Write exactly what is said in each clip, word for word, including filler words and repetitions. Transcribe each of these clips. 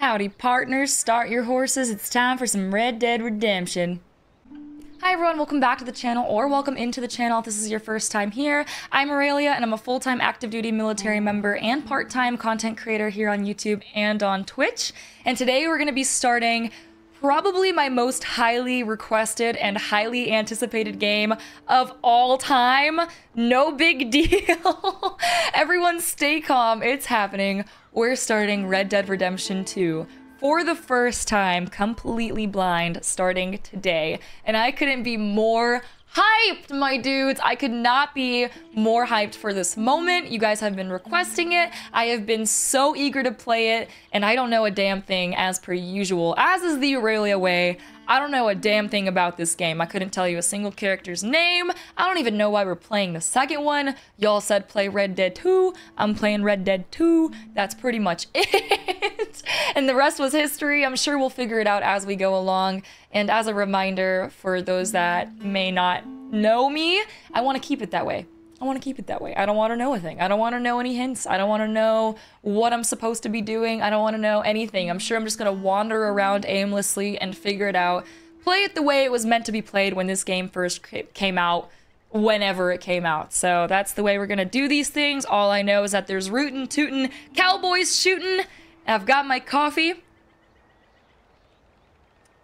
Howdy, partners. Start your horses. It's time for some Red Dead Redemption. Hi everyone, welcome back to the channel, or welcome into the channel if this is your first time here. I'm Aurelia, and I'm a full-time active duty military member and part-time content creator here on YouTube and on Twitch. And today we're going to be starting probably my most highly requested and highly anticipated game of all time. No big deal. Everyone stay calm, it's happening. We're starting Red Dead Redemption two. For the first time, completely blind, starting today. And I couldn't be more hyped, my dudes. I could not be more hyped for this moment. You guys have been requesting it. I have been so eager to play it, and I don't know a damn thing as per usual, as is the Aurelia way. I don't know a damn thing about this game. I couldn't tell you a single character's name. I don't even know why we're playing the second one. Y'all said play Red Dead two. I'm playing Red Dead two. That's pretty much it. And the rest was history. I'm sure we'll figure it out as we go along. And as a reminder for those that may not know me, I want to keep it that way. I want to keep it that way. I don't want to know a thing. I don't want to know any hints. I don't want to know what I'm supposed to be doing. I don't want to know anything. I'm sure I'm just going to wander around aimlessly and figure it out. Play it the way it was meant to be played when this game first came out, whenever it came out. So that's the way we're going to do these things. All I know is that there's rootin', tootin', cowboys shootin'. I've got my coffee.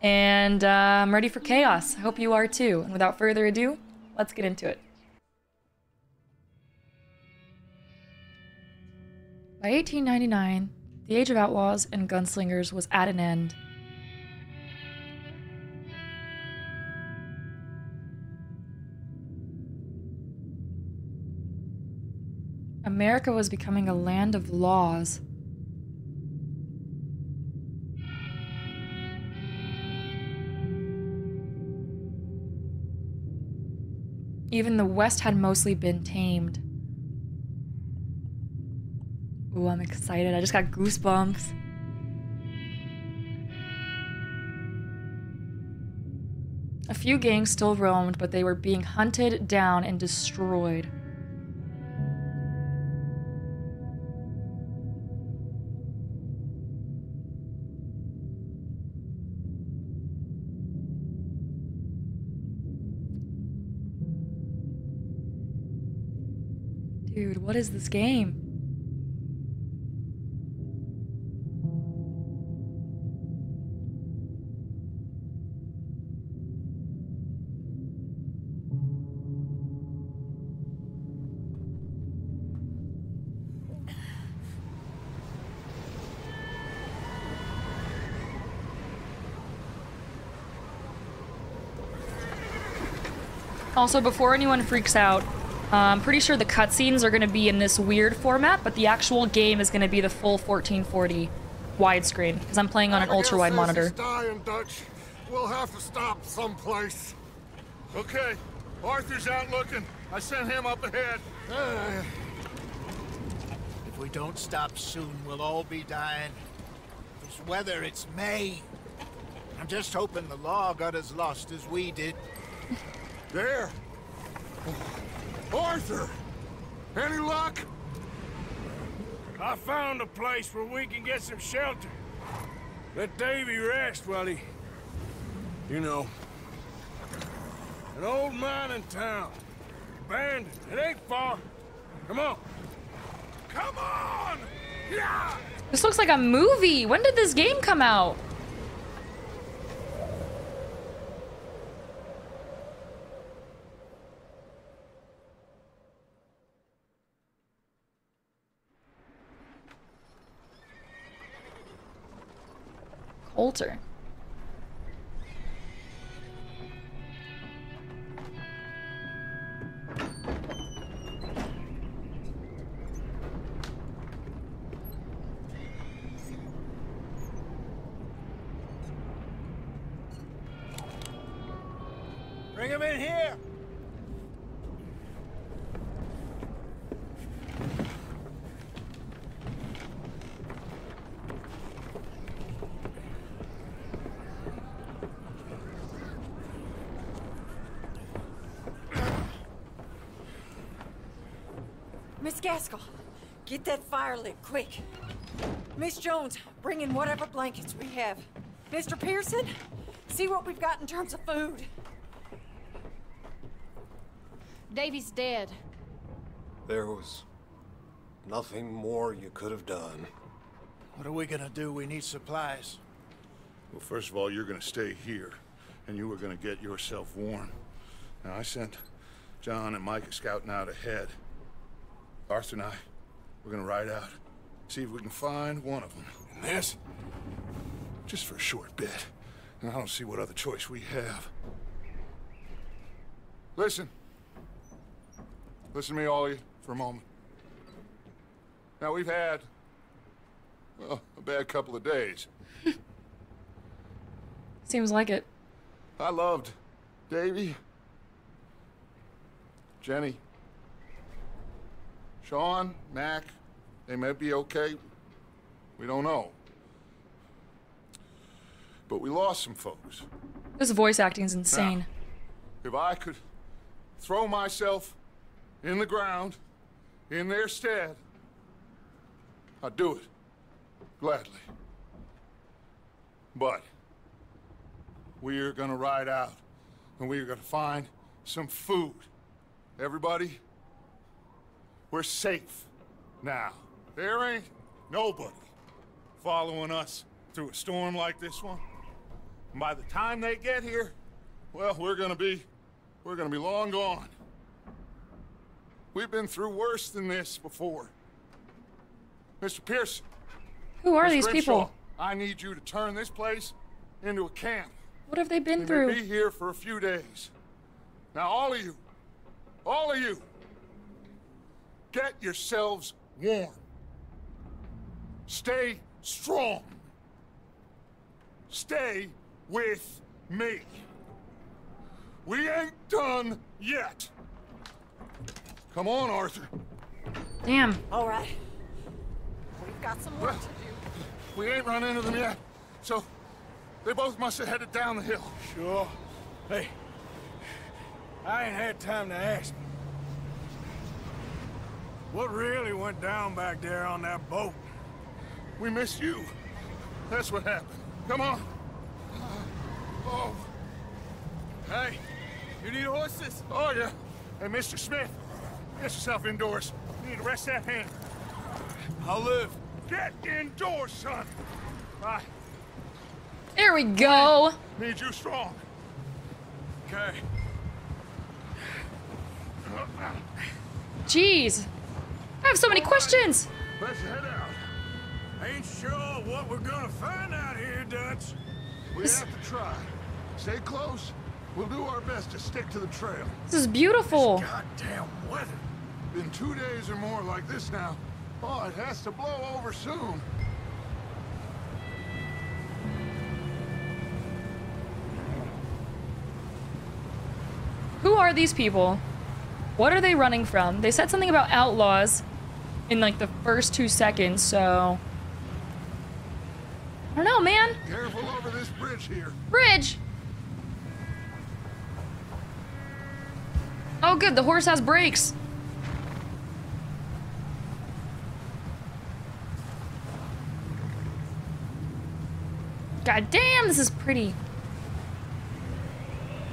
And uh, I'm ready for chaos. I hope you are too. And without further ado, let's get into it. By eighteen ninety-nine, the age of outlaws and gunslingers was at an end. America was becoming a land of laws. Even the West had mostly been tamed. Ooh, I'm excited. I just got goosebumps. A few gangs still roamed, but they were being hunted down and destroyed. Dude, what is this game? Also, before anyone freaks out, uh, I'm pretty sure the cutscenes are going to be in this weird format, but the actual game is going to be the full fourteen forty widescreen, because I'm playing on an ultra-wide monitor. Dying, Dutch. We'll have to stop someplace. Okay, Arthur's out looking. I sent him up ahead. Uh, if we don't stop soon, we'll all be dying. This weather, it's May. I'm just hoping the law got as lost as we did. There! Arthur! Any luck? I found a place where we can get some shelter. Let Davey rest while he... You know. An old mining town. Abandoned. It ain't far. Come on. Come on! Yeah! This looks like a movie! When did this game come out? Altar. Bring him in here. Miss Gaskell, get that fire lit quick. Miss Jones, bring in whatever blankets we have. Mister Pearson, see what we've got in terms of food. Davey's dead. There was nothing more you could have done. What are we gonna do? We need supplies. Well, first of all, you're gonna stay here, and you are gonna get yourself warm. Now, I sent John and Micah scouting out ahead. Arthur and I, we're gonna ride out, see if we can find one of them. And this? Just for a short bit. And I don't see what other choice we have. Listen. Listen to me, all of you, for a moment. Now, we've had, well, a bad couple of days. Seems like it. I loved Davey, Jenny, Sean, Mac. They may be okay. We don't know. But we lost some folks. This voice acting is insane. Now, if I could throw myself in the ground, in their stead, I'd do it, gladly. But we're gonna ride out, and we're gonna find some food. Everybody, we're safe now. There ain't nobody following us through a storm like this one. And by the time they get here, well, we're gonna be, we're gonna be long gone. We've been through worse than this before. Mister Pearson. Who are Miz these Grimshaw, people? I need you to turn this place into a camp. What have they been and through? We'll be here for a few days. Now, all of you, all of you, get yourselves warm. Stay strong. Stay with me. We ain't done yet. Come on, Arthur. Damn. All right. We've got some work well, to do. We ain't run into them yet, so they both must have headed down the hill. Sure. Hey, I ain't had time to ask. What really went down back there on that boat? We missed you. That's what happened. Come on. Uh, oh. Hey, you need horses? Oh, yeah. Hey, Mister Smith. Get yourself indoors. You need to rest that hand. I'll live. Get indoors, son. Bye. There we go. Need you strong. Okay. Jeez. I have so many questions. Let's head out. Ain't sure what we're gonna find out here, Dutch. We this... have to try. Stay close. We'll do our best to stick to the trail. This is beautiful. This goddamn weather. Been two days or more like this now. Oh, it has to blow over soon. Who are these people? What are they running from? They said something about outlaws in like the first two seconds, so I don't know, man. Careful over this bridge here. Bridge? Oh good, the horse has brakes. God damn, this is pretty.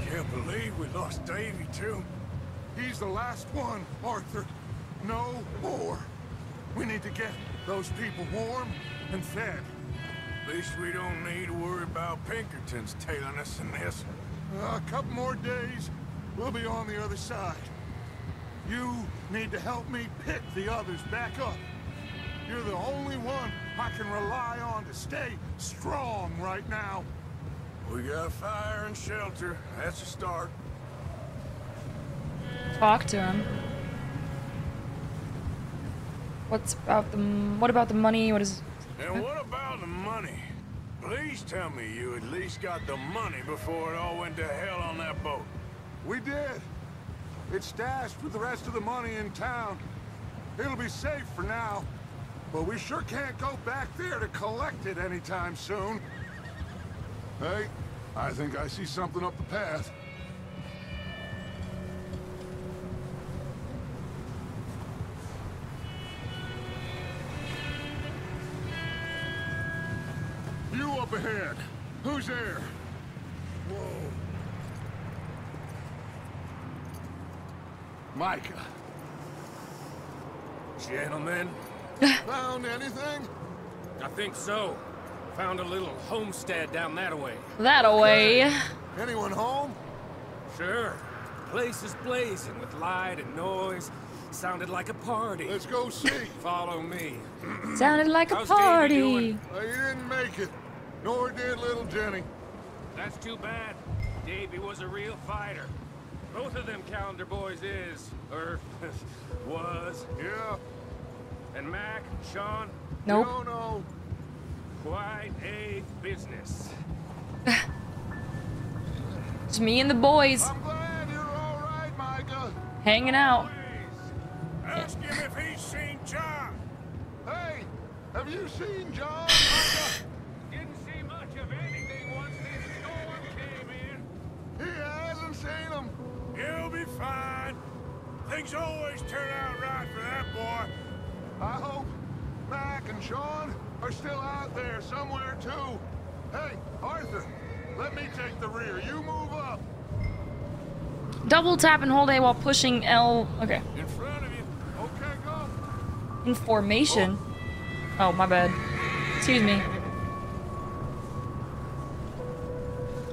Can't believe we lost Davey too. He's the last one, Arthur. No more. We need to get those people warm and fed. At least we don't need to worry about Pinkerton's tailing us in this. Uh, a couple more days, we'll be on the other side. You need to help me pick the others back up. You're the only one I can rely on to stay strong right now. We got fire and shelter. That's a start. Talk to him. What's about the? What about the money? What is? And what about the money? Please tell me you at least got the money before it all went to hell on that boat. We did. It's stashed with the rest of the money in town. It'll be safe for now. But we sure can't go back there to collect it anytime soon. Hey, I think I see something up the path. up ahead. Who's there? Whoa. Micah. Gentlemen, found anything? I think so. Found a little homestead down that away. That away. Anyone home? Sure. Place is blazing with light and noise. Sounded like a party. Let's go see. Follow me. Sounded like a party. You uh, didn't make it. Nor did little Jenny. That's too bad. Davey was a real fighter. Both of them calendar boys is, or was. Yeah. And Mac, Sean. Nope. No, no. Quite a business. It's me and the boys. I'm glad you're all right, Micah. Hanging out. Ask him if he's seen John. Hey, have you seen John? Didn't see much of anything once this storm came in. He hasn't seen him. He'll be fine. Things always turn out right for that boy. I hope Mac and Sean are still out there somewhere too. Hey, Arthur, let me take the rear. You move up. Double tap and hold A while pushing L. Okay. In front of you. Okay, go. In formation. Oh, oh my bad. Excuse me.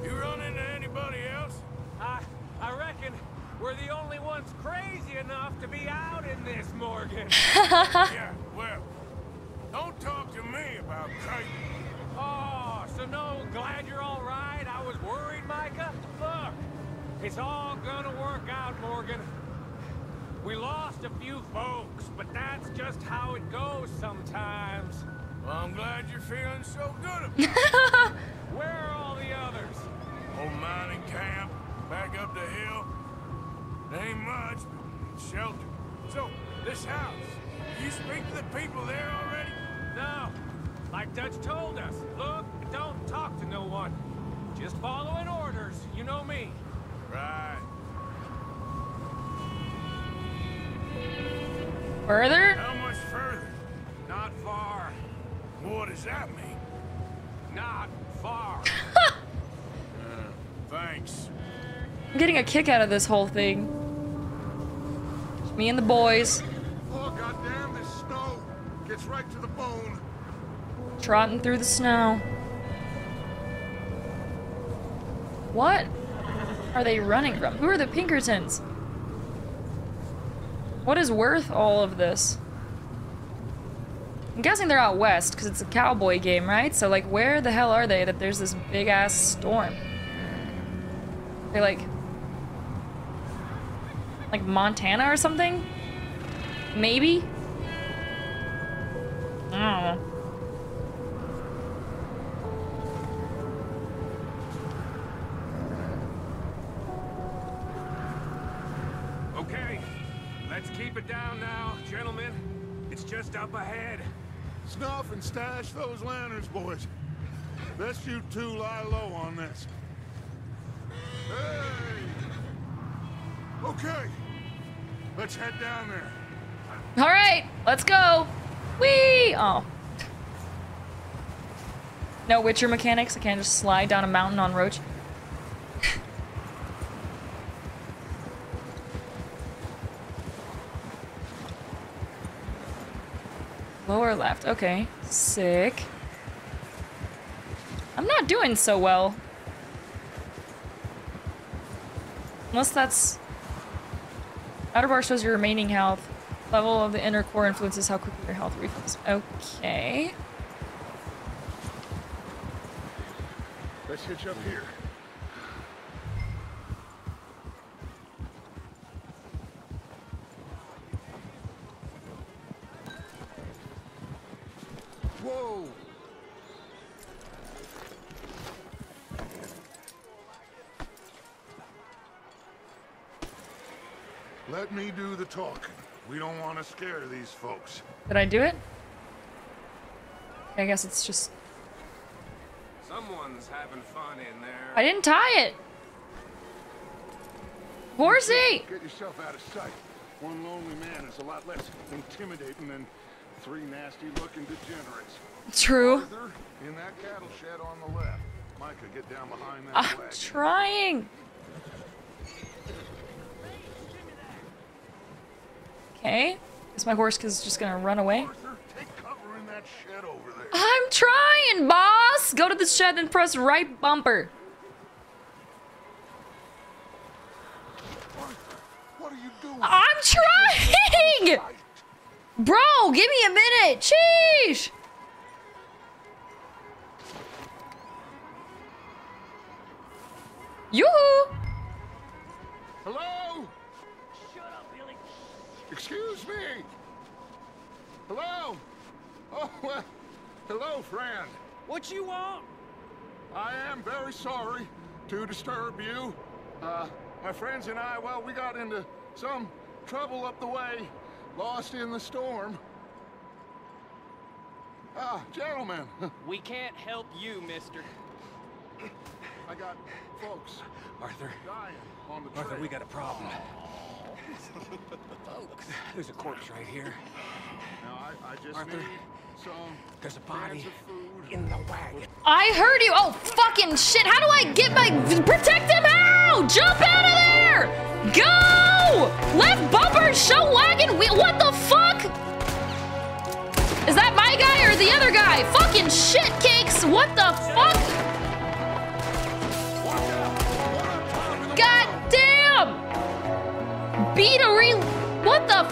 You run into anybody else? I I reckon we're the only ones crazy enough to be out in this, Morgan. Yeah, well, don't talk to me about Titan. Oh, so no, glad you're all right. I was worried, Micah. Look. It's all gonna work out, Morgan. We lost a few folks, but that's just how it goes sometimes. Well, I'm glad you're feeling so good about it. Where are all the others? Old mining camp, back up the hill. There ain't much, but it's shelter. So, this house, you speak to the people there already? No. Like Dutch told us, look, don't talk to no one. Just following orders, you know me. Right. Further? How much further? Not far. What does that mean? Not far. uh, thanks. I'm getting a kick out of this whole thing. It's me and the boys. Oh goddamn! This snow gets right to the bone. Trotting through the snow. What? Are they running from? Who are the Pinkertons? What is worth all of this? I'm guessing they're out west because it's a cowboy game, right? So like, where the hell are they that there's this big ass storm? They're like, like Montana or something? Maybe? I don't know. Up ahead. Snuff and stash those lanterns, boys. Best you two lie low on this. Hey! Okay. Let's head down there. Alright, let's go. Whee! Oh. No Witcher mechanics. I can't just slide down a mountain on Roach. Lower left. Okay. Sick. I'm not doing so well. Unless that's... Outer bar shows your remaining health. Level of the inner core influences how quickly your health refills. Okay. Let's hitch up here. Whoa! Let me do the talking. We don't want to scare these folks. Did I do it? I guess it's just... Someone's having fun in there. I didn't tie it! Horsey! Get yourself out of sight. One lonely man is a lot less intimidating than... three nasty-looking degenerates. True. In that cattle shed on the left. Micah, get down behind that I'm wagon. Trying. Okay. Is my horse is just gonna run away? Arthur, take cover in that shed over there. I'm trying, boss! Go to the shed and press right bumper. Arthur, what are you doing? I'm trying! Bro, give me a minute! Sheesh! Yoo-hoo! Hello? Shut up, Billy. Excuse me. Hello? Oh, well, hello, friend. What you want? I am very sorry to disturb you. Uh, my friends and I, well, we got into some trouble up the way, lost in the storm. Ah, gentlemen. We can't help you, mister. I got folks. Arthur. Dying on the trail. Arthur, we got a problem. Folks. There's a corpse right here. Now, I, I just Arthur, need some there's a body in the wagon. I heard you. Oh, fucking shit. How do I get my... Protect him out! Jump out of there! Go! Left bumper, show wagon wheel. What the fuck? Is that my guy or the other guy? Fucking shit cakes. What the fuck? Beat a re- What the f-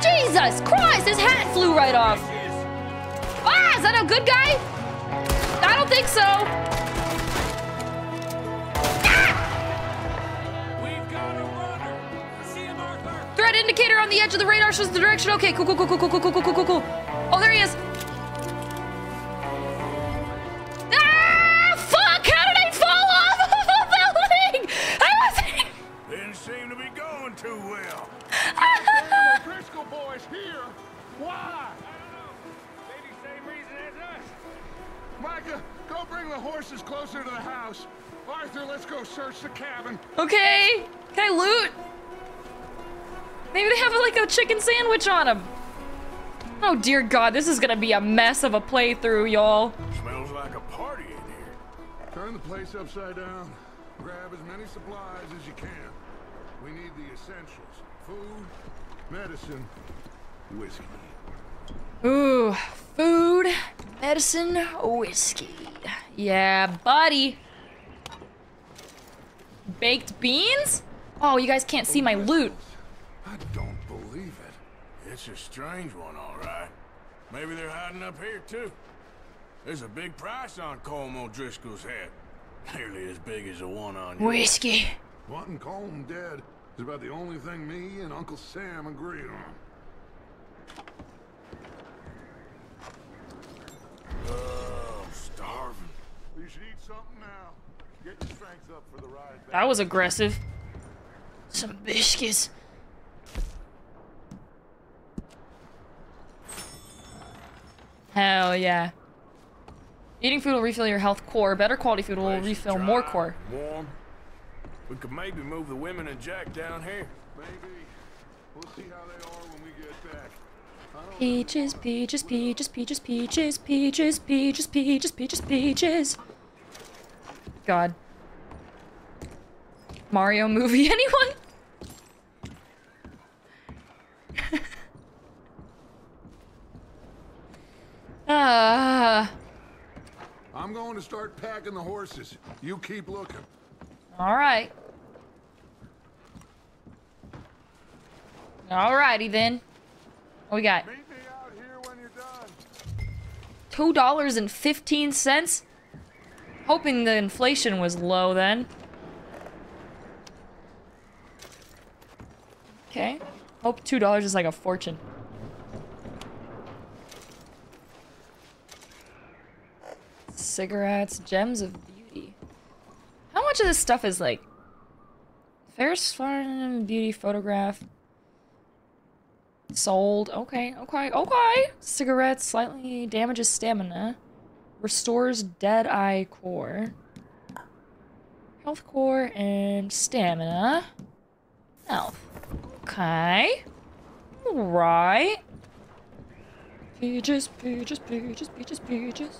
Jesus Christ, his hat flew right off. Ah, is that a good guy? I don't think so. Ah! Threat indicator on the edge of the radar shows the direction. Okay, cool, cool, cool, cool, cool, cool, cool, cool, cool. Oh, there he is. Too well. The Driscoll boys here. Why? I don't know. Maybe same reason as us. Micah, go bring the horses closer to the house. Arthur, let's go search the cabin. Okay. Can I loot? Maybe they have like a chicken sandwich on them. Oh dear God, this is gonna be a mess of a playthrough, y'all. Smells like a party in here. Turn the place upside down. Grab as many supplies as you can. We need the essentials. Food, medicine, whiskey. Ooh, food, medicine, whiskey. Yeah, buddy. Baked beans? Oh, you guys can't see my loot. I don't believe it. It's a strange one, all right. Maybe they're hiding up here, too. There's a big price on Colm O'Driscoll's head. Nearly as big as the one on you. Whiskey. Wanting Colm dead is about the only thing me and Uncle Sam agreed on. Oh, I'm starving. You should eat something now. Get your strength up for the ride back. That was aggressive. Some biscuits. Hell yeah. Eating food will refill your health core. Better quality food will refill more core. Warm. We could maybe move the women and Jack down here. Maybe. We'll see how they are when we get back. Peaches, peaches, peaches, peaches, peaches, peaches, peaches, peaches, peaches, peaches. God. Mario movie, anyone? Ah. I'm going to start packing the horses. You keep looking. Alright. Alrighty then. What we got? Meet me out here when you're done. Two dollars and fifteen cents? Hoping the inflation was low then. Okay. Hope two dollars is like a fortune. Cigarettes, gems of how much of this stuff is like first foreign beauty photograph sold? Okay, okay, okay. Cigarettes slightly damages stamina, restores dead eye core, health core, and stamina. Health. Okay. Alright. Peaches, peaches, peaches, peaches, peaches.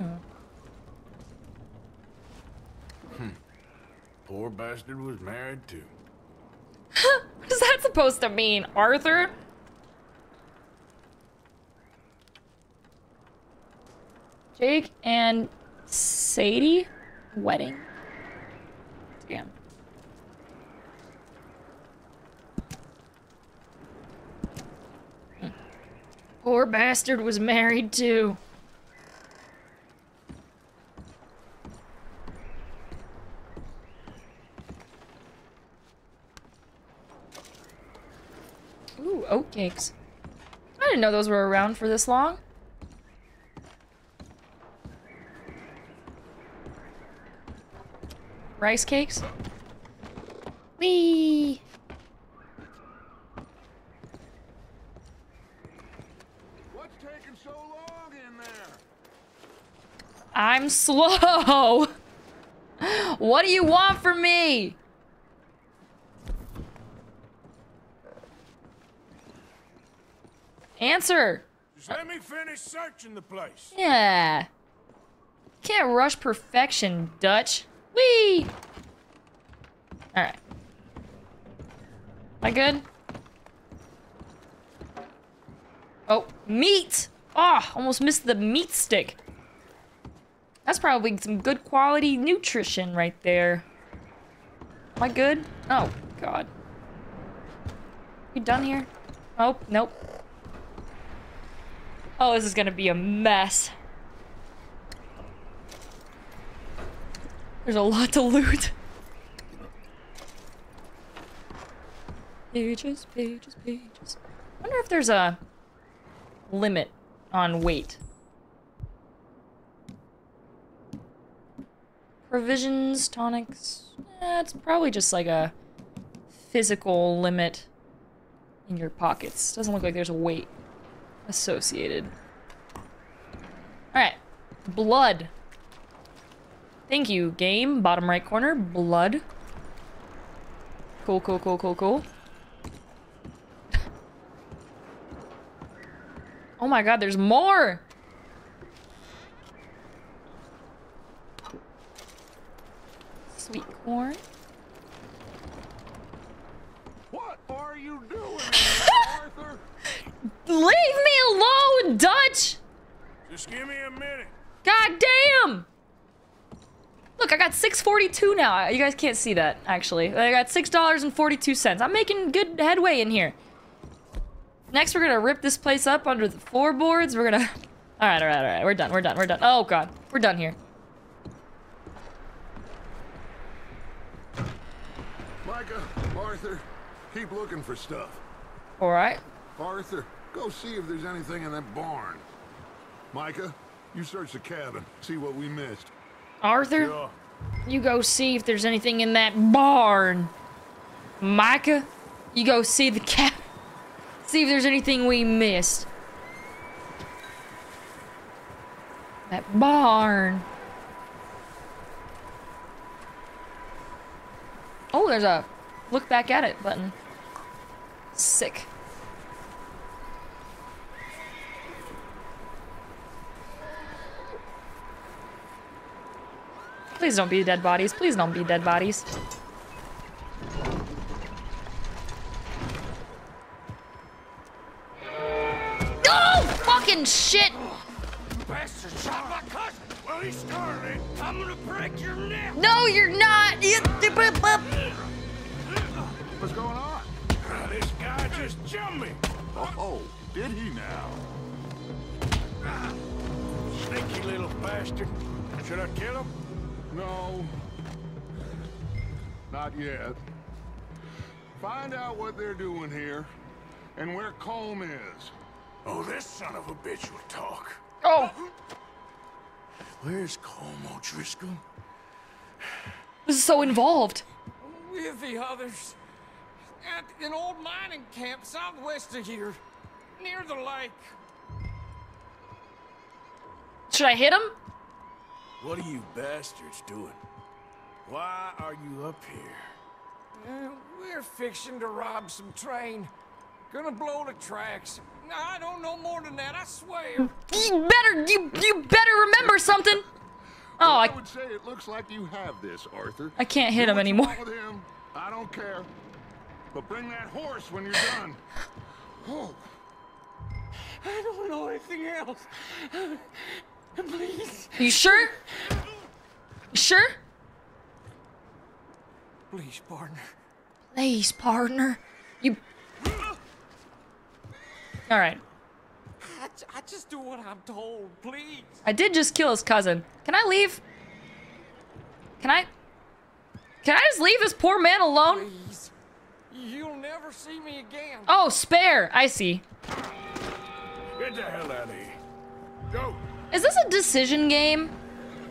Oh. Hmm. Poor bastard was married too. What is that supposed to mean, Arthur? Jake and Sadie wedding. Damn. Poor bastard was married too. Ooh, oat cakes. I didn't know those were around for this long. Rice cakes. Whee! I'm slow. What do you want from me? Answer. Just let me finish searching the place. Yeah. Can't rush perfection, Dutch. Whee! All right. Am I good? Oh, meat! Ah, oh, almost missed the meat stick. That's probably some good quality nutrition right there. Am I good? Oh, God. You done here? Oh, nope. Oh, this is gonna be a mess. There's a lot to loot. Pages, pages, pages. I wonder if there's a limit on weight. Provisions, tonics. Eh, it's probably just like a physical limit in your pockets. Doesn't look like there's a weight associated. Alright. Blood. Thank you, game. Bottom right corner. Blood. Cool, cool, cool, cool, cool. Oh my God, there's more! Sweet corn. What are you doing, Arthur? Leave me alone, Dutch! Just give me a minute. God damn! Look, I got six forty-two now. You guys can't see that, actually. I got six dollars and forty-two cents. I'm making good headway in here. Next, we're gonna rip this place up under the floorboards. We're gonna... Alright, alright, alright. We're done, we're done, we're done. Oh, God. We're done here. Micah, Arthur, keep looking for stuff. All right. Arthur, go see if there's anything in that barn. Micah, you search the cabin, see what we missed. Arthur, yeah. You go see if there's anything in that barn. Micah, you go see the cabin, see if there's anything we missed. That barn. Oh, there's a look back at it button. Sick. Please don't be dead bodies. Please don't be dead bodies. Oh, fucking shit! Bastard shot my cousin! Well, he started. I'm gonna break your neck! No, you're not! What's going on? Uh, this guy just jumped me! Oh, oh, did he now? Uh, sneaky little bastard. Should I kill him? No. Not yet. Find out what they're doing here and where Colm is. Oh, this son of a bitch will talk. Oh! Where's Colm O'Driscoll? This is so involved. With the others. At an old mining camp southwest of here. Near the lake. Should I hit him? What are you bastards doing? Why are you up here? Uh, we're fixing to rob some train. Gonna blow the tracks. No, I don't know more than that, I swear. You better, you, you better remember something. Oh, well, I, I would say it looks like you have this, Arthur. I can't hit him anymore. Him, I don't care. But bring that horse when you're done. Oh. I don't know anything else. Please. You sure? Sure? Please, partner. Please, partner. You. All right. I, I just do what I'm told, please. I did just kill his cousin. Can I leave? Can I? Can I just leave this poor man alone? Please. You'll never see me again. Oh, spare. I see. Get the hell out of here. Go. Is this a decision game?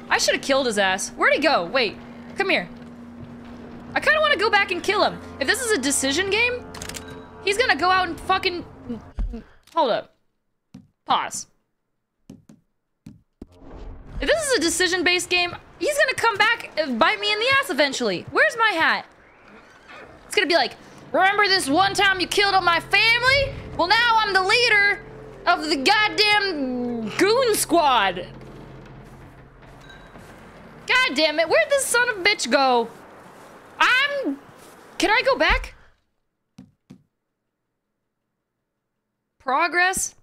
I should have killed his ass. Where'd he go? Wait. Come here. I kind of want to go back and kill him. If this is a decision game, he's gonna go out and fucking... Hold up. Pause. If this is a decision-based game, he's gonna come back and bite me in the ass eventually. Where's my hat? It's gonna be like, remember this one time you killed all my family? Well, now I'm the leader of the goddamn goon squad. God damn it, where'd this son of a bitch go? I'm... Can I go back? Progress?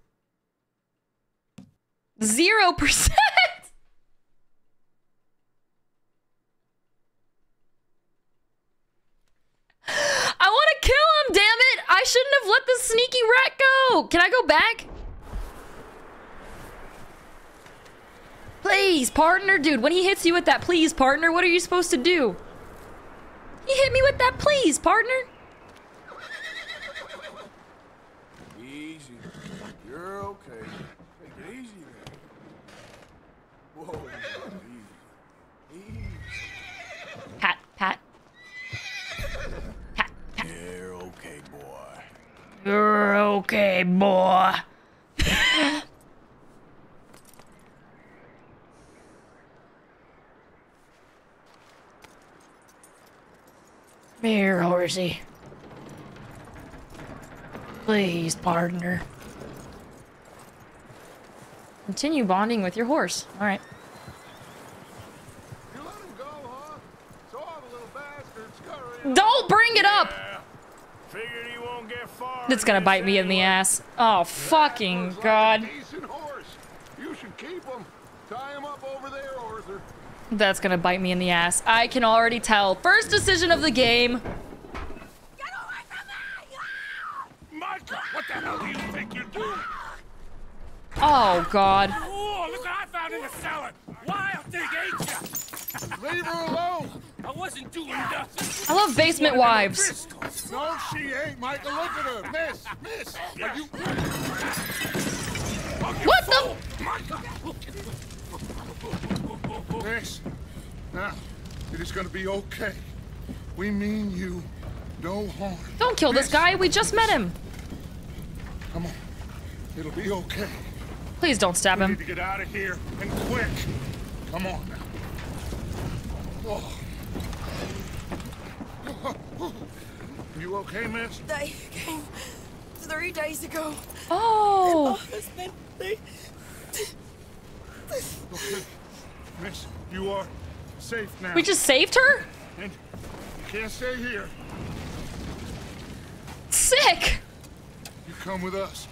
Zero percent? I want to kill him, damn it! I shouldn't have let this sneaky rat go! Can I go back? Please, partner. Dude, when he hits you with that please, partner, what are you supposed to do? He hit me with that please, partner. Easy. You're okay. Take it easy now. Whoa. Easy. Easy. Pat, pat. Pat, pat. You're okay, boy. You're okay, boy. Here, horsey. Please, partner. Continue bonding with your horse. All right. You let him go, huh? So I'm a little bastard scurrying. Don't bring it up. Yeah. Figured he won't get far. It's gonna bite me in the ass. Oh, fucking god. Like a decent horse. You should keep him. Tie him up over there, Arthur. That's gonna bite me in the ass. I can already tell. First decision of the game. Get away from me! Micah, what the hell do you think you're doing? Oh god. Oh, look what I found in the cellar. Wild thing, ain't ya? Leave her alone. I wasn't doing nothing. I love basement wives. No, she ain't, Micah. Look at her. Miss, miss. Are you? What the? Thanks. Now, it is gonna be okay. We mean you no harm. Don't kill this guy. We just met him. Come on. It'll be okay. Please don't stab him. We need to get out of here and quick. Come on now. Oh. You okay, miss? They came three days ago. Oh. Oh, they... Okay. Miss, you are safe now. We just saved her? And you can't stay here. Sick! You come with us.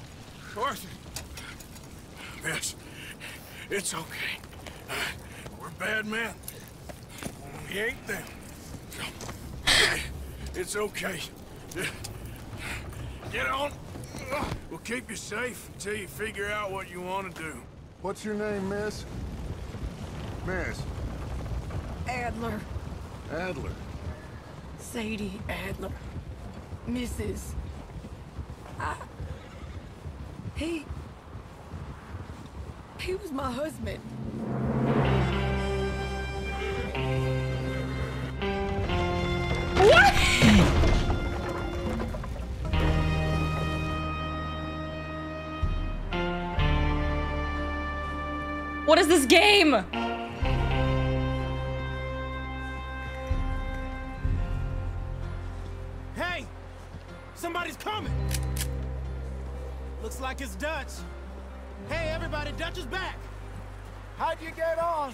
Arthur. Miss, it's okay. Uh, we're bad men. We ain't them. It's okay. Get on. We'll keep you safe until you figure out what you want to do. What's your name, miss? Miss Adler. Adler. Sadie Adler. Missus I... He... He was my husband. What? What is this game? Looks like it's Dutch. Hey, everybody, Dutch is back. How'd you get on?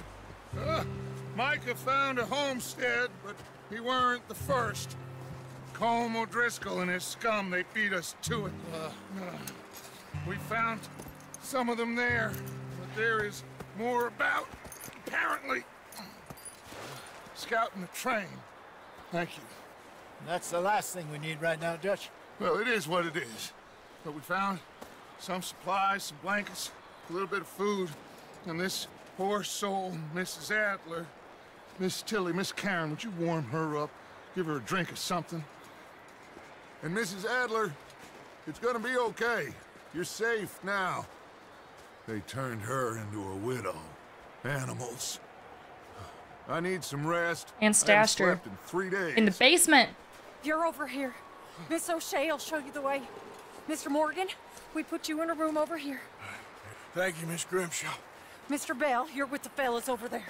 Uh, Micah found a homestead, but he weren't the first. Colm O'Driscoll and his scum, they beat us to it. Uh, uh, we found some of them there, but there is more about, apparently. Scouting the train. Thank you. That's the last thing we need right now, Dutch. Well, it is what it is. But we found some supplies, some blankets, a little bit of food, and this poor soul, Missus Adler, Miss Tilly, Miss Karen, would you warm her up? Give her a drink or something. And Missus Adler, it's gonna be okay. You're safe now. They turned her into a widow. Animals. I need some rest. And stashed her in three days. In the basement. You're over here. Miss O'Shea will show you the way. Mister Morgan, we put you in a room over here. Thank you, Miss Grimshaw. Mister Bell, you're with the fellas over there.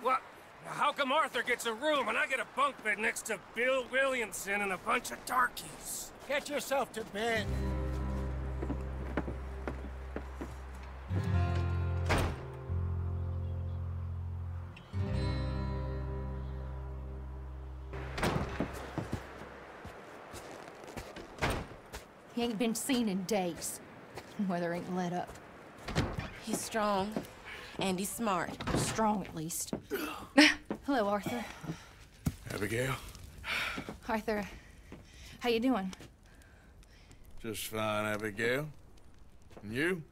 What? How come Arthur gets a room and I get a bunk bed next to Bill Williamson and a bunch of darkies? Get yourself to bed. He ain't been seen in days. Weather ain't let up. He's strong. And he's smart. Strong, at least. Hello, Arthur. Abigail. Arthur, how you doing? Just fine, Abigail. And you?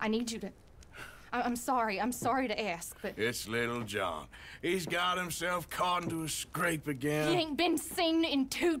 I need you to... I I'm sorry. I'm sorry to ask, but... It's little John. He's got himself caught into a scrape again. He ain't been seen in two...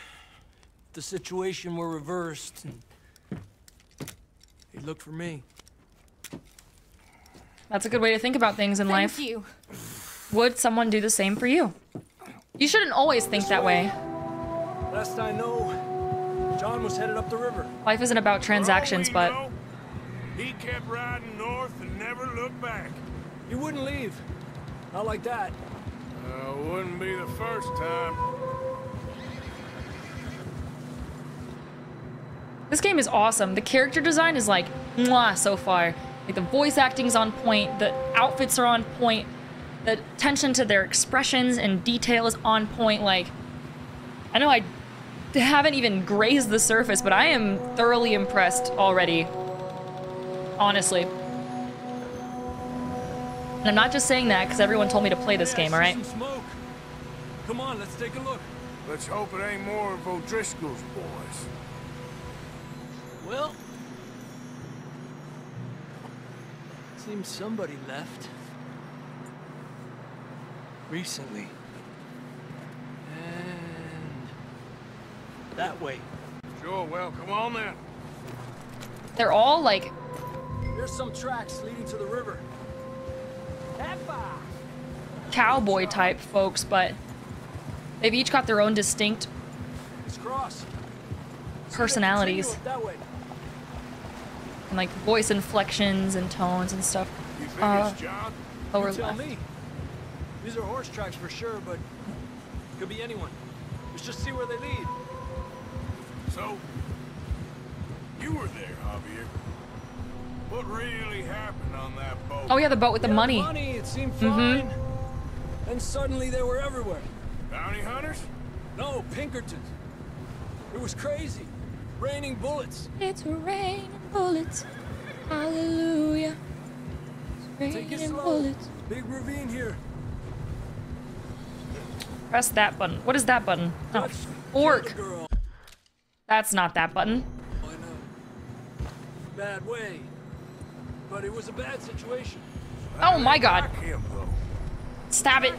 the situation were reversed... And he looked for me. That's a good way to think about things in Thank life. You. Would someone do the same for you? You shouldn't always think that way. Last I know, John was headed up the river. Life isn't about transactions, but... Know, he kept riding north and never looked back. You wouldn't leave. Not like that. Uh, wouldn't be the first time. This game is awesome. The character design is like, mwah, so far. Like the voice acting's on point, the outfits are on point, the attention to their expressions and detail is on point. Like, I know I haven't even grazed the surface, but I am thoroughly impressed already, honestly. And I'm not just saying that because everyone told me to play this yeah, game, all right? Smoke. Come on, let's take a look. Let's hope it ain't more of O'Driscoll's boys. Well, seems somebody left recently, and that way. Sure, well, come on then. They're all like. There's some tracks leading to the river. Cowboy type folks, but they've each got their own distinct personalities. And like voice inflections and tones and stuff. You think uh, it's John? Lower you tell left. Me. These are horse tracks for sure, but could be anyone. Let's just see where they lead. So, you were there, Javier. What really happened on that boat? Oh yeah, the boat with yeah, the money. money it seemed fine. Mm-hmm. And suddenly they were everywhere. Bounty hunters? No, Pinkertons. It was crazy. Raining bullets. It's raining bullets. Hallelujah. It's raining bullets. Big ravine here. Press that button. What is that button? Oh, orc. That's not that button. I know. Bad way. But it was a bad situation. Oh my God. Stab it.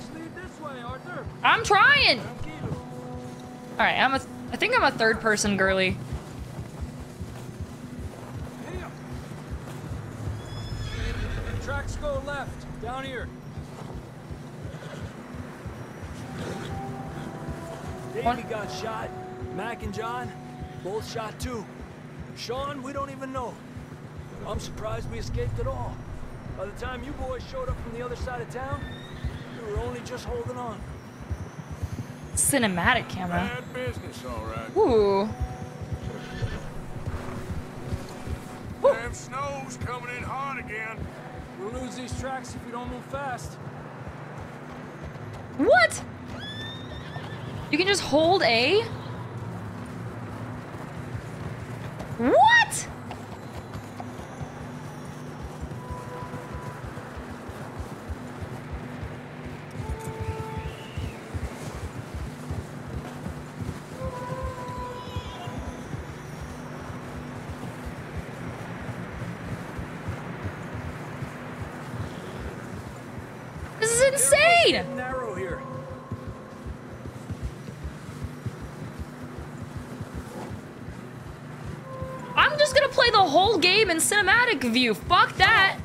I'm trying. All right, I'm a I think I'm a third-person girly. Tracks go left, down here. Davey got shot. Mac and John, both shot too. Sean, we don't even know. I'm surprised we escaped at all. By the time you boys showed up from the other side of town, we were only just holding on. Cinematic camera. Bad business, all right. Ooh. Damn snow's coming in hard again. We'll lose these tracks if we don't move fast. What? You can just hold A? What? Narrow here. I'm just gonna play the whole game in cinematic view. Fuck that.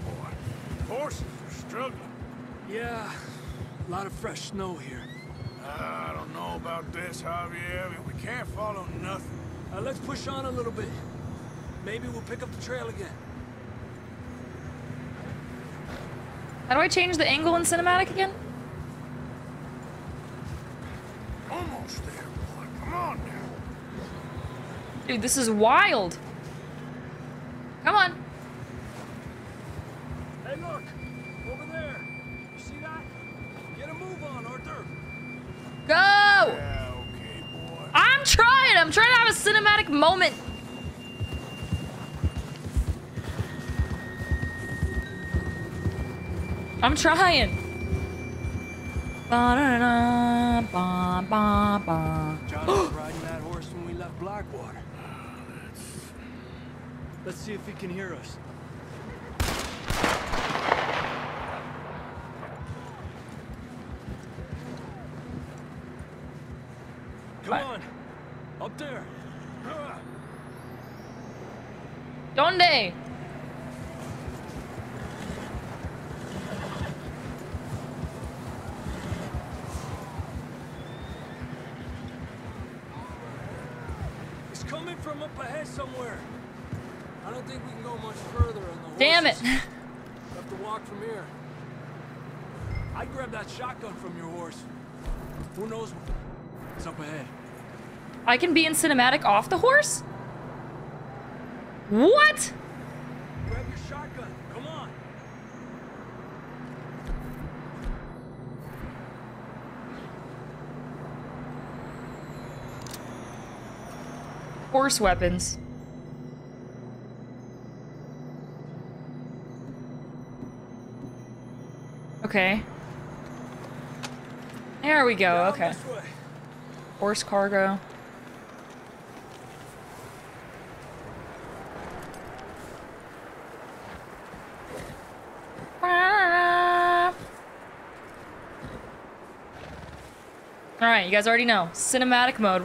Oh, horses are struggling. Yeah, a lot of fresh snow here. Uh, I don't know about this, Javier. I mean, we can't follow nothing. Uh, let's push on a little bit. Maybe we'll pick up the trail again. How do I change the angle in cinematic again? Almost there, boy. Come on now. Dude, this is wild. Come on. Hey, look. Over there. You see that? Get a move on, Arthur. Go! Yeah, okay, boy. I'm trying. I'm trying to have a cinematic moment. I'm trying. Ba-da-da-da, ba-ba-ba. John was riding that horse when we left Blackwater. Let's see if he can hear us. Come Bye. on, up there. Donde? From up ahead somewhere. I don't think we can go much further on the horses. Damn it. Have to walk from here. I grabbed that shotgun from your horse. Who knows what's up ahead? I can be in cinematic off the horse? What? Grab your shotgun. Come on. Horse weapons. Okay. There we go. Okay. Horse cargo. All right, you guys already know. Cinematic mode.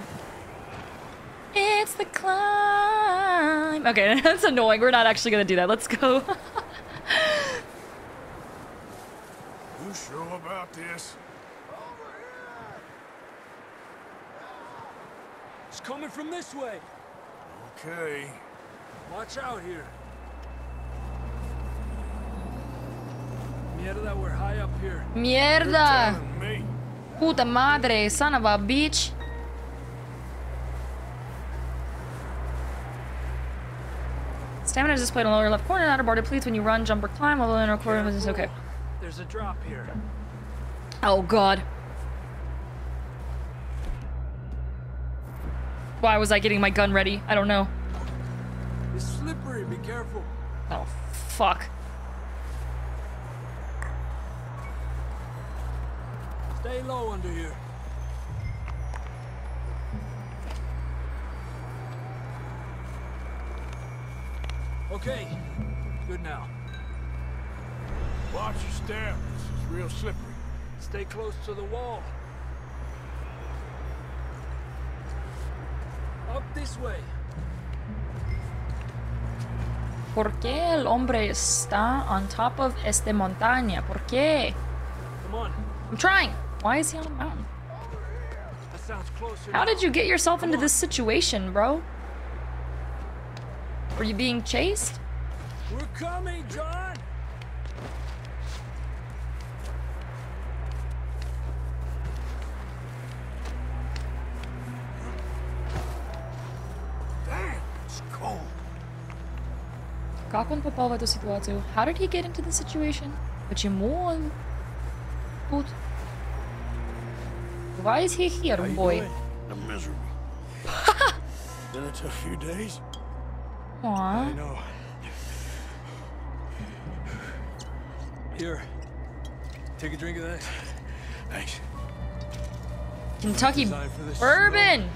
It's the climb. Okay, that's annoying. We're not actually gonna do that. Let's go. You sure about this? Over here. It's coming from this way. Okay. Watch out here. Mierda, we're high up here. Mierda. Puta madre, son of a bitch. Stamina is displayed in the lower left corner, not aborted. Please, when you run, jump, or climb, although in our corner, this is okay. There's a drop here. Oh, God. Why was I getting my gun ready? I don't know. It's slippery. Be careful. Oh, fuck. Stay low under here. Okay, good now. Watch your step. This is real slippery. Stay close to the wall. this way. ¿Por qué el hombre está on top of esta montaña? ¿Por qué? Come on. I'm trying. Why is he on a mountain? That sounds closer. How did you get yourself Come into on. This situation, bro? Were you being chased? We're coming, John. Как он попал в эту ситуацию? How did he get into the situation? Почему он тут? Why is he here, boy? I'm miserable. Been it a few days. Aww. I know. Here, take a drink of that. Thanks. Kentucky bourbon. Snow.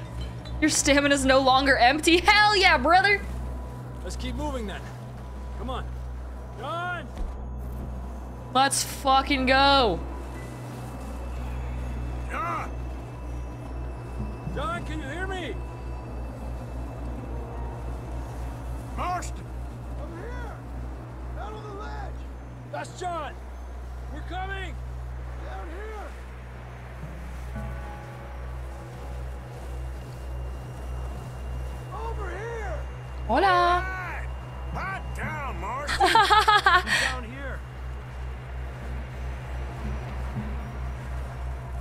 Your stamina's no longer empty. Hell yeah, brother. Let's keep moving then. Come on. John! Let's fucking go. John! John, can you hear me? Marston! I'm here! Out on the ledge! That's John! We're coming! Down here! Over here! Hola! Down here.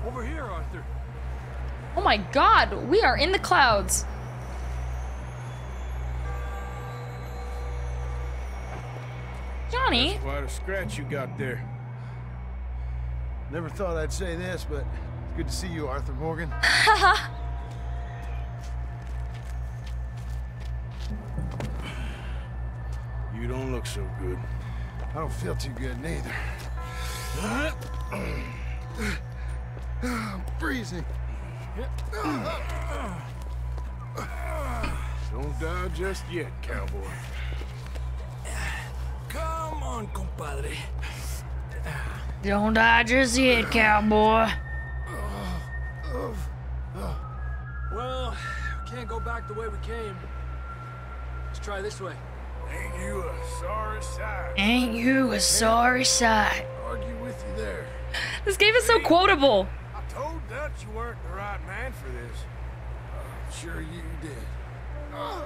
Over here, Arthur. Oh my God, we are in the clouds. Johnny. That's quite a scratch you got there. Never thought I'd say this, but it's good to see you, Arthur Morgan. You don't look so good. I don't feel too good, neither. I'm freezing. Don't die just yet, cowboy. Come on, compadre. Don't die just yet, cowboy. Well, we can't go back the way we came. Let's try this way. Ain't you a sorry sight? Ain't you a sorry sight? Argue with you there. This game is so quotable. I told Dutch you weren't the right man for this. I'm sure you did. Uh,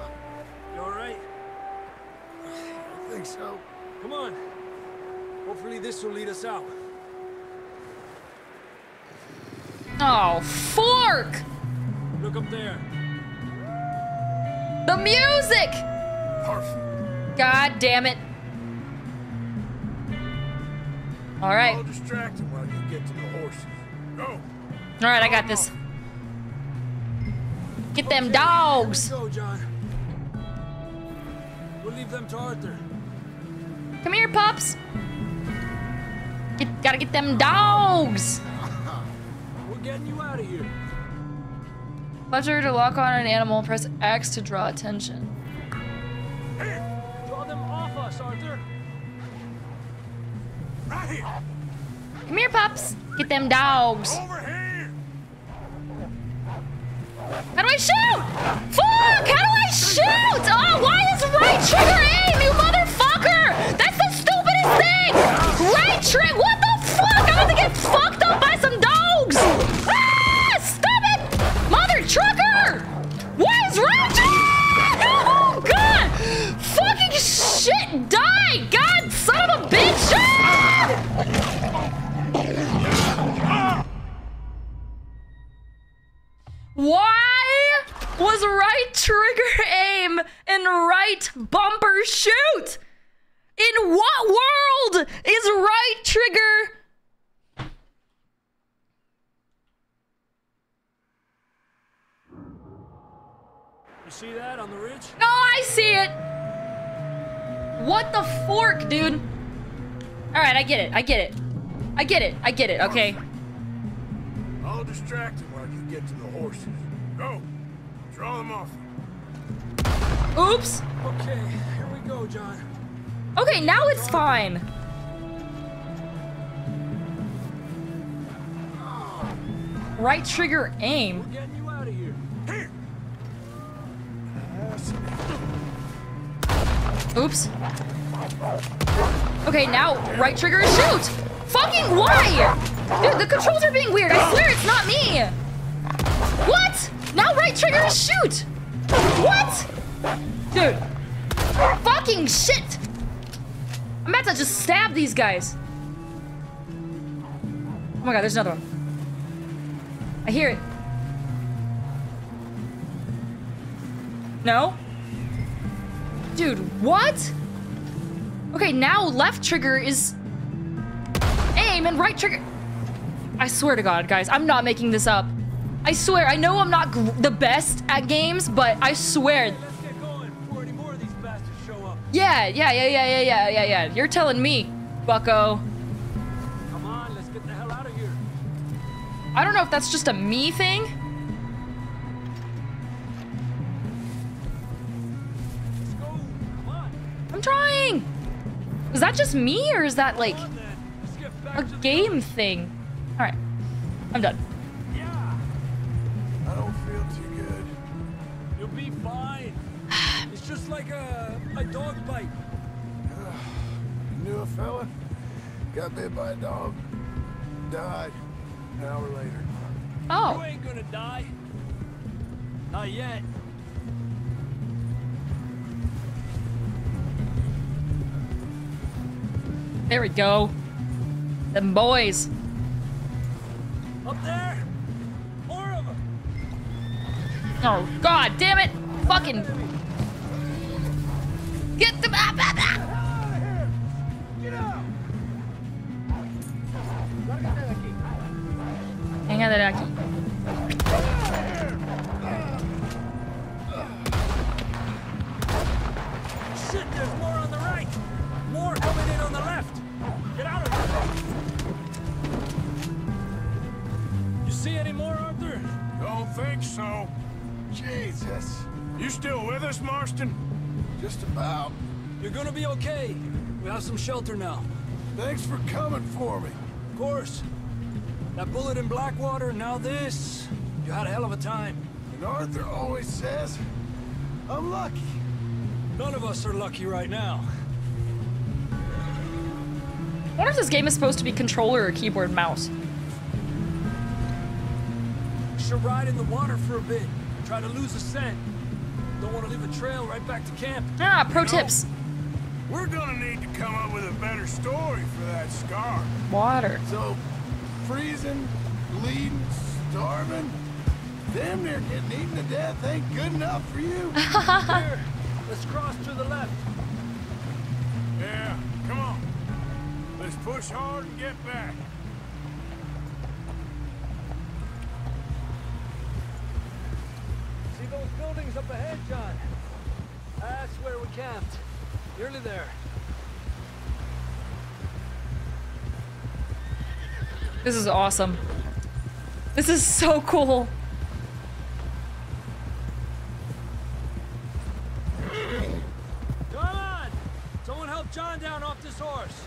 you all right? I think so. Come on. Hopefully this will lead us out. Oh, fork! Look up there. The music. Perfect. God damn it. All right. I'll distract him while you get to the horses. Go. All right, I got this. Get them dogs. Here we go, John. We'll leave them to Arthur. Come here, pups. Get, gotta get them dogs. We're getting you out of here. Pleasure to lock on an animal. Press X to draw attention. Arthur. Right here. Come here, pups. Get them dogs. Over here. How do I shoot? Fuck! How do I shoot? Oh, why is right trigger aim, you motherfucker? That's the stupidest thing. Right trigger. What the fuck? I'm about to get fucked up by some dogs. Ah! Stop it, mother trucker. What is right trigger? Oh God! Fucking shit. Die! God, son of a bitch! Ah! Why was right trigger aim and right bumper shoot? In what world is right trigger? You see that on the ridge? No, I see it. What the fork, dude? All right, I get it. I get it. I get it. I get it. Okay. I'll distract him while you get to the horses. Go. Draw them off. Oops. Okay, here we go, John. Okay, now it's fine. Right trigger aim. We're getting you out of here. Here. Oops. Okay, now right trigger is shoot! Fucking why? Dude, the controls are being weird. I swear it's not me. What? Now right trigger is shoot! What? Dude. Fucking shit! I'm about to just stab these guys. Oh my god, there's another one. I hear it. No? Dude, what? Okay, now left trigger is aim and right trigger. I swear to God, guys, I'm not making this up. I swear, I know I'm not gr the best at games, but I swear. Let's get going before any more of these bastards show up. Yeah, yeah, yeah, yeah, yeah, yeah, yeah, yeah. You're telling me, bucko. Come on, let's get the hell out of here. I don't know if that's just a me thing. Let's go. Come on. I'm trying. Is that just me or is that like a game thing? All right, I'm done. Yeah. I don't feel too good. You'll be fine. It's just like a, a dog bite. Uh, knew a fella, got bit by a dog, died an hour later. Oh. You ain't gonna die. Not yet. There we go. Them boys. Up there. Four of them. Oh god damn it! Fucking get them out of here! Get out! Hang on that aki. Shit, there's more on the right! More coming in on the left! Get out of here! You see any more, Arthur? Don't think so. Jesus! You still with us, Marston? Just about. You're gonna be okay. We have some shelter now. Thanks for coming for me. Of course. That bullet in Blackwater, now this. You had a hell of a time. And Arthur always says, I'm lucky. None of us are lucky right now. I wonder if this game is supposed to be controller or keyboard mouse. You should ride in the water for a bit. Try to lose a scent. Don't want to leave a trail right back to camp. Ah, pro you tips. Know, we're gonna need to come up with a better story for that scar. Water. So, freezing, bleeding, starving, damn near getting eaten to death ain't good enough for you. Here, let's cross to the left. Yeah, come on. Let's push hard and get back. See those buildings up ahead, John? That's where we camped. Nearly there. This is awesome. This is so cool. Come on! Someone help John down off this horse.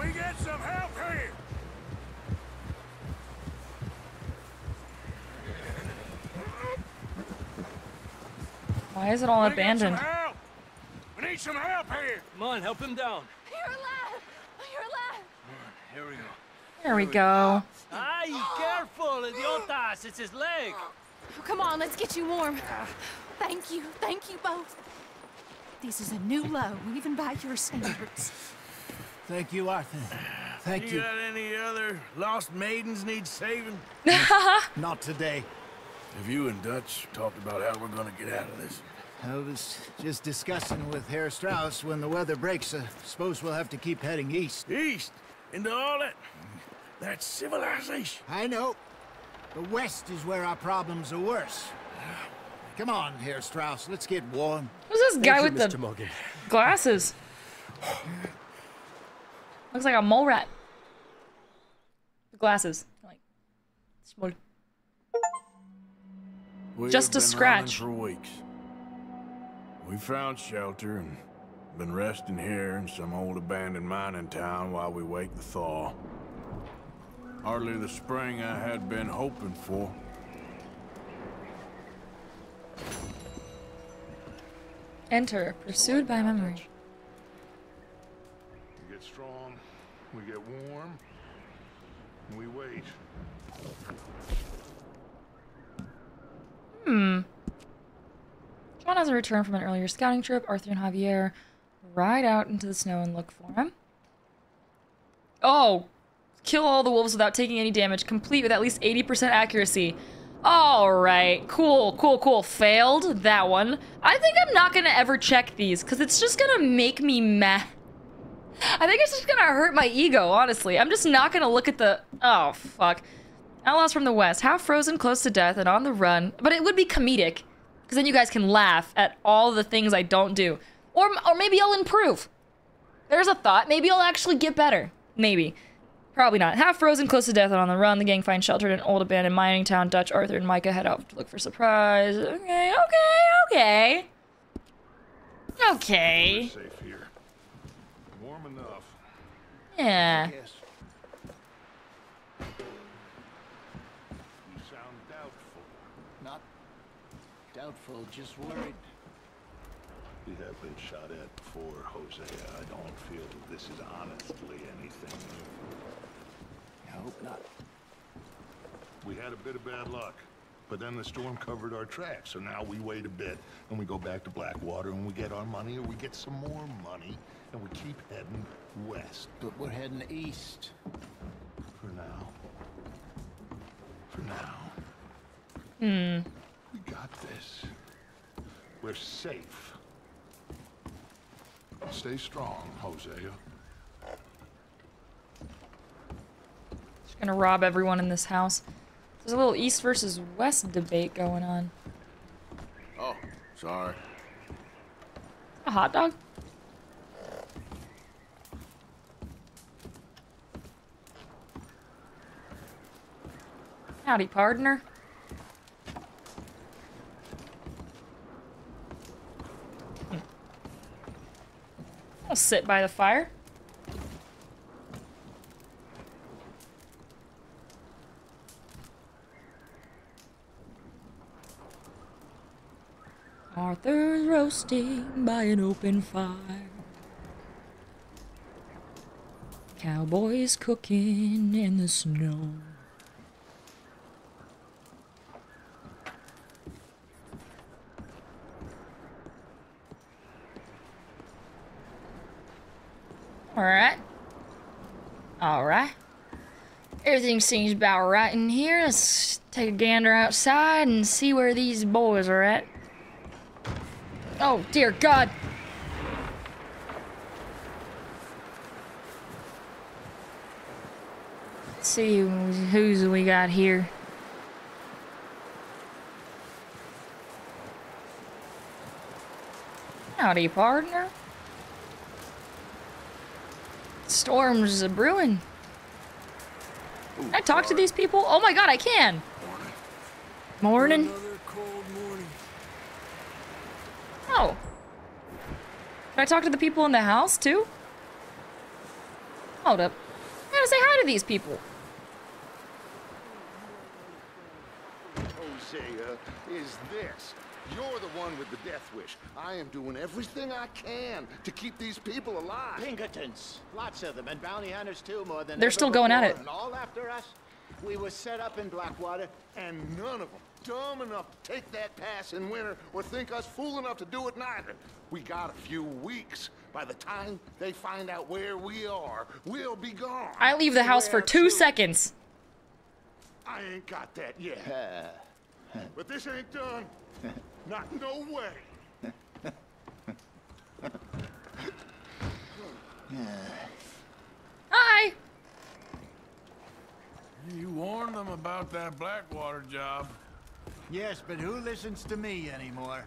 We get some help here. Why is it all we abandoned? Help. We need some help here. Come on, help him down. You're alive. You're alive. Here we go. Here we go. Aye, careful, idiotas. It's his leg. Oh, come on, let's get you warm. Thank you. Thank you both. This is a new low, even by your standards. Thank you, Arthur. Thank you. You got any other lost maidens need saving? Not today. Have you and Dutch talked about how we're gonna get out of this? I was just discussing with Herr Strauss when the weather breaks. I uh, suppose we'll have to keep heading east. East? Into all that... that civilization? I know. The west is where our problems are worse. Come on, Herr Strauss. Let's get warm. Who's this guy Thank with you, the Morgan. Glasses? Looks like a mole rat. The glasses. Like small. We Just a scratch. For weeks. We found shelter and been resting here in some old abandoned mining town while we wait the thaw. Hardly the spring I had been hoping for. Enter. Pursued by memory. we get warm, and we wait. Hmm. John has a return from an earlier scouting trip. Arthur and Javier ride out into the snow and look for him. Oh! Kill all the wolves without taking any damage. Complete with at least eighty percent accuracy. Alright. Cool, cool, cool. Failed that one. I think I'm not gonna ever check these, because it's just gonna make me meh. I think it's just gonna hurt my ego, honestly. I'm just not gonna look at the... Oh, fuck. Outlaws from the West. Half frozen, close to death, and on the run. But it would be comedic, because then you guys can laugh at all the things I don't do. Or, or maybe I'll improve. There's a thought. Maybe I'll actually get better. Maybe. Probably not. Half frozen, close to death, and on the run, the gang finds shelter in an old abandoned mining town. Dutch, Arthur, and Micah head out to look for surprise. Okay, okay, okay. Okay. Safe here. Warm enough. Yeah. Yes. You sound doubtful. Not doubtful, just worried. You have been shot at before, Hosea. I don't feel this is honestly anything new. I hope not. We had a bit of bad luck, but then the storm covered our tracks, so now we wait a bit, and we go back to Blackwater, and we get our money, or we get some more money, and we keep heading west. But we're heading east. For now. For now. Hmm. We got this. We're safe. Stay strong, Hosea. Just gonna rob everyone in this house. There's a little east versus west debate going on. Oh, sorry. A hot dog? Howdy, partner. I'll sit by the fire. Arthur's roasting by an open fire. Cowboys cooking in the snow. Alright. Alright. Everything seems about right in here. Let's take a gander outside and see where these boys are at. Oh, dear God. Let's see who's we got here. Howdy, partner. Storms a brewing. Ooh, can I talk to these people? Oh my God, I can. Morning. Morning. Cold morning. Oh. Can I talk to the people in the house too? Hold up. I gotta say hi to these people. Hosea, is this? You're the one with the death wish. I am doing everything I can to keep these people alive. Pinkertons, lots of them, and bounty hunters too, more than they're still going before. At it. And all after us, we were set up in Blackwater, and none of them dumb enough to take that pass in winter or think us fool enough to do it neither. We got a few weeks. By the time they find out where we are, we'll be gone. I leave the house where for two to? seconds. I ain't got that yet. Uh, but this ain't done. Not no way. Hi. You warned them about that Blackwater job. Yes, but who listens to me anymore?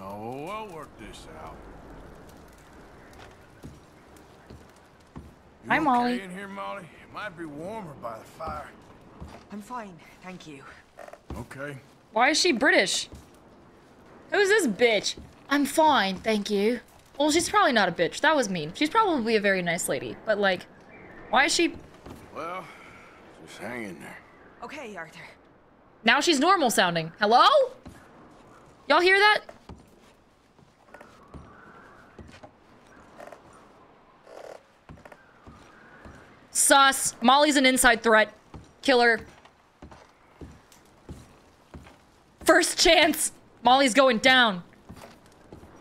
Oh, I'll work this out. You Hi, okay Molly. In here, Molly? It might be warmer by the fire. I'm fine, thank you. Okay. Why is she British? Who's this bitch? I'm fine, thank you. Well, she's probably not a bitch. That was mean. She's probably a very nice lady. But, like, why is she... Well, just hang in there. Okay, Arthur. Now she's normal sounding. Hello? Y'all hear that? Sus. Molly's an inside threat. Kill her. First chance. Molly's going down.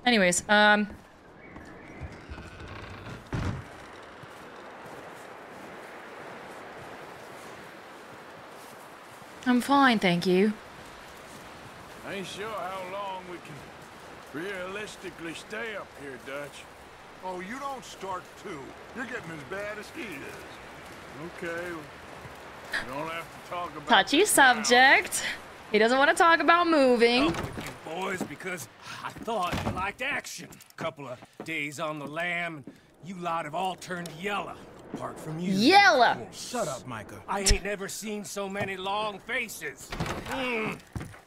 Anyways, um... I'm fine, thank you. Ain't sure how long we can realistically stay up here, Dutch. Oh, you don't start too. You're getting as bad as he is. Okay. You don't have to talk about touchy subject. He doesn't want to talk about moving. Up with you boys, because I thought you liked action. Couple of days on the lam, you lot have all turned yellow. Apart from you. Yellow. Oh, shut up, Micah. I ain't never seen so many long faces. Mm.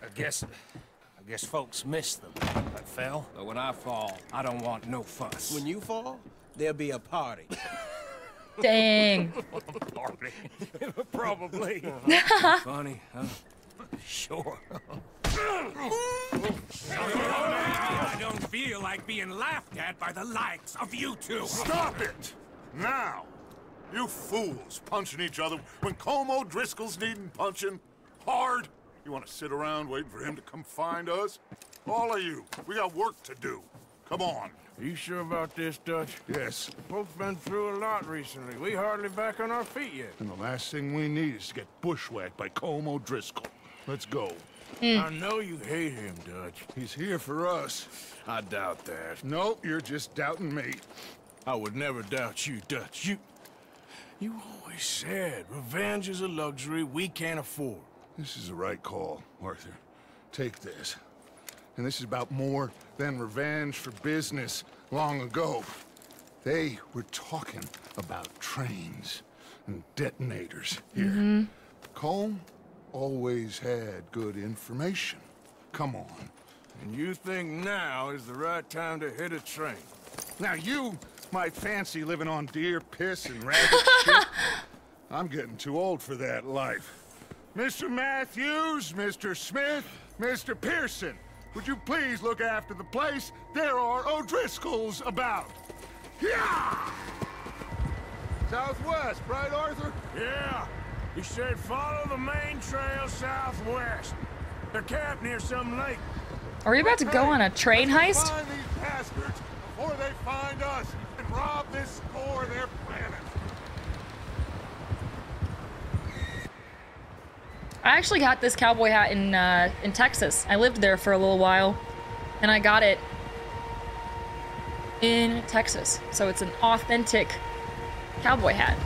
I guess, I guess folks miss them. I fell, but when I fall, I don't want no fuss. When you fall, there'll be a party. Dang. Party, probably. Funny, huh? Sure. I don't feel like being laughed at by the likes of you two. Stop it! Now! You fools punching each other when Colm O'Driscoll's needing punching hard. You want to sit around waiting for him to come find us? All of you, we got work to do. Come on. Are you sure about this, Dutch? Yes. Both been through a lot recently. We hardly back on our feet yet. And the last thing we need is to get bushwhacked by Colm O'Driscoll. Let's go. Mm. I know you hate him, Dutch. He's here for us. I doubt that. No, you're just doubting me. I would never doubt you, Dutch. You... You always said revenge is a luxury we can't afford. This is the right call, Arthur. Take this. And this is about more than revenge for business long ago. They were talking about trains and detonators here. Mm-hmm. Colm always had good information. Come on. And you think now is the right time to hit a train. Now you might fancy living on deer piss and rabbit shit. I'm getting too old for that life. Mister Matthews, Mister Smith, Mister Pearson, would you please look after the place? There are O'Driscolls about. Yeah! Southwest, right, Arthur? Yeah. He said follow the main trail southwest. They're camped near some lake. Are we about to go on a train heist? Find these bastards before they find us and rob this score of their planet. I actually got this cowboy hat in uh, in Texas. I lived there for a little while, and I got it in Texas. So it's an authentic cowboy hat.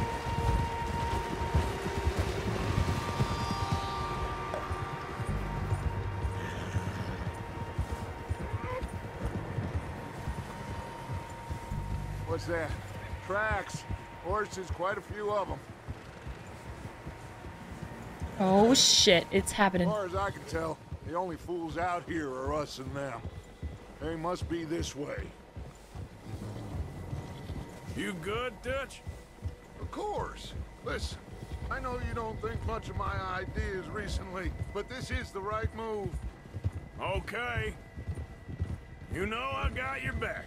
What's that? Tracks. Horses, quite a few of them. Oh shit, it's happening. As far as I can tell, the only fools out here are us and them. They must be this way. You good, Dutch? Of course. Listen, I know you don't think much of my ideas recently, but this is the right move. Okay. You know I got your back.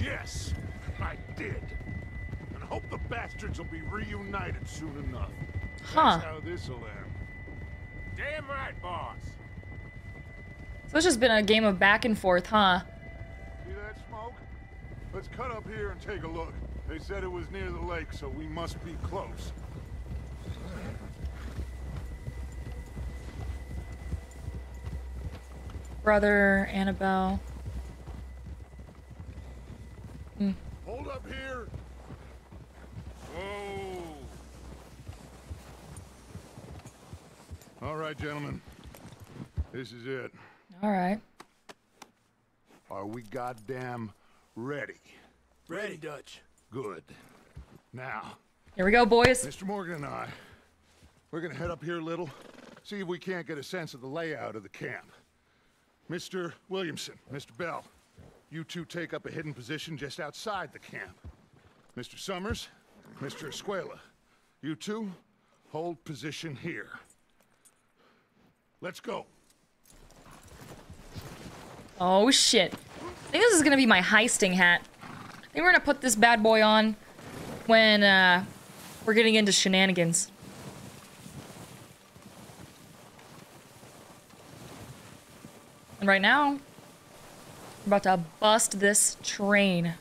Yes, I did. I hope the bastards will be reunited soon enough. Huh. That's how this'll end. Damn right, boss. So it's just been a game of back and forth, huh? See that smoke? Let's cut up here and take a look. They said it was near the lake, so we must be close. Brother, Annabelle. Mm. Hold up here. Whoa. All right, gentlemen. This is it. All right. Are we goddamn ready? Ready, Dutch. Good. Now. Here we go, boys. Mister Morgan and I, we're going to head up here a little, see if we can't get a sense of the layout of the camp. Mister Williamson, Mister Bell, you two take up a hidden position just outside the camp. Mister Summers, Mister Escuela, you two hold position here. Let's go. Oh, shit. I think this is going to be my heisting hat. I think we're going to put this bad boy on when uh, we're getting into shenanigans. And right now, we're about to bust this train.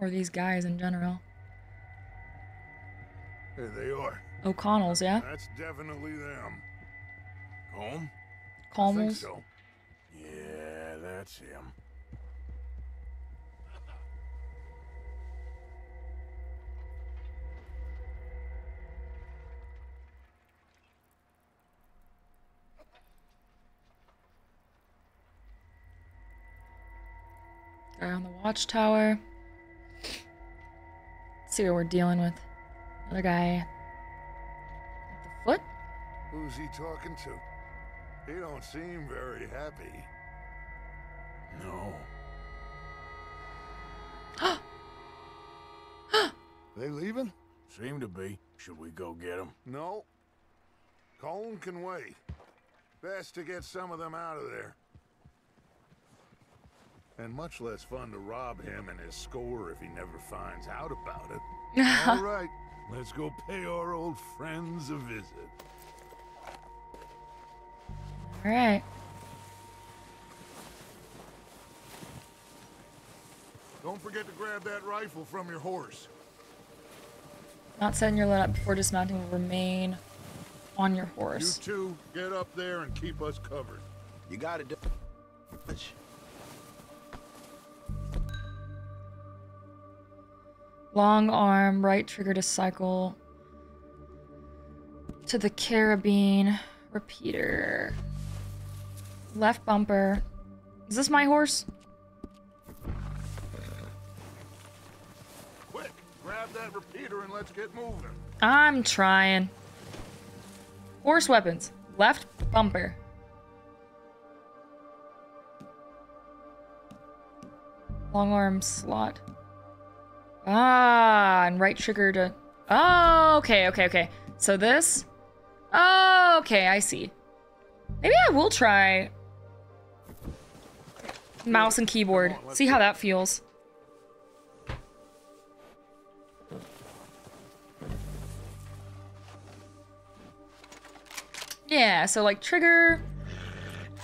Or these guys in general. There they are. O'Connell's, yeah? That's definitely them. Home? Colm's? I think so. Yeah, that's him. Guy on the watchtower. Let's see what we're dealing with. Another guy at the foot? Who's he talking to? He don't seem very happy. No. They leaving? Seem to be. Should we go get him? No. Colm can wait. Best to get some of them out of there. And much less fun to rob him and his score if he never finds out about it. All right. Let's go pay our old friends a visit. All right. Don't forget to grab that rifle from your horse. Not setting your load up before dismounting will remain on your horse. You two, get up there and keep us covered. You gotta do it. Long arm, right trigger to cycle to the carabine repeater. Left bumper. Is this my horse? Quick, grab that repeater and let's get moving. I'm trying. Horse weapons. Left bumper. Long arm slot. Ah, and right trigger to... Oh, okay, okay, okay. So this... Oh, okay, I see. Maybe I will try... mouse and keyboard. On, see how that feels. Yeah, so like trigger...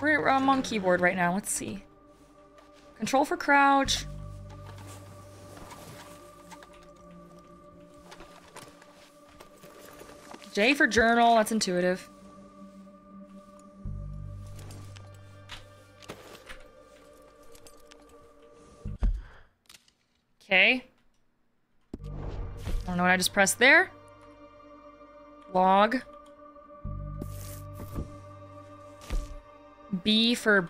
We're, I'm on keyboard right now, let's see. Control for crouch. J for journal, that's intuitive. Okay. I don't know what I just pressed there. Log. B for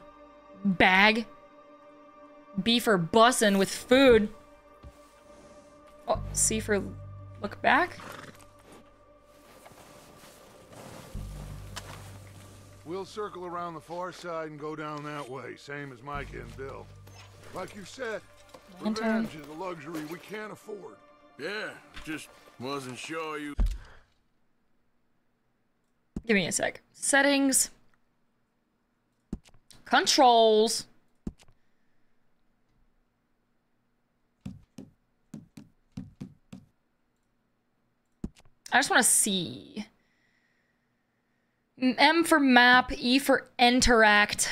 bag. B for bussin' with food. Oh, C for look back. We'll circle around the far side and go down that way, same as Mike and Bill. Like you said, Lantern. Revenge is a luxury we can't afford. Yeah, just wasn't sure you... Give me a sec. Settings. Controls. I just want to see... M for map, E for interact,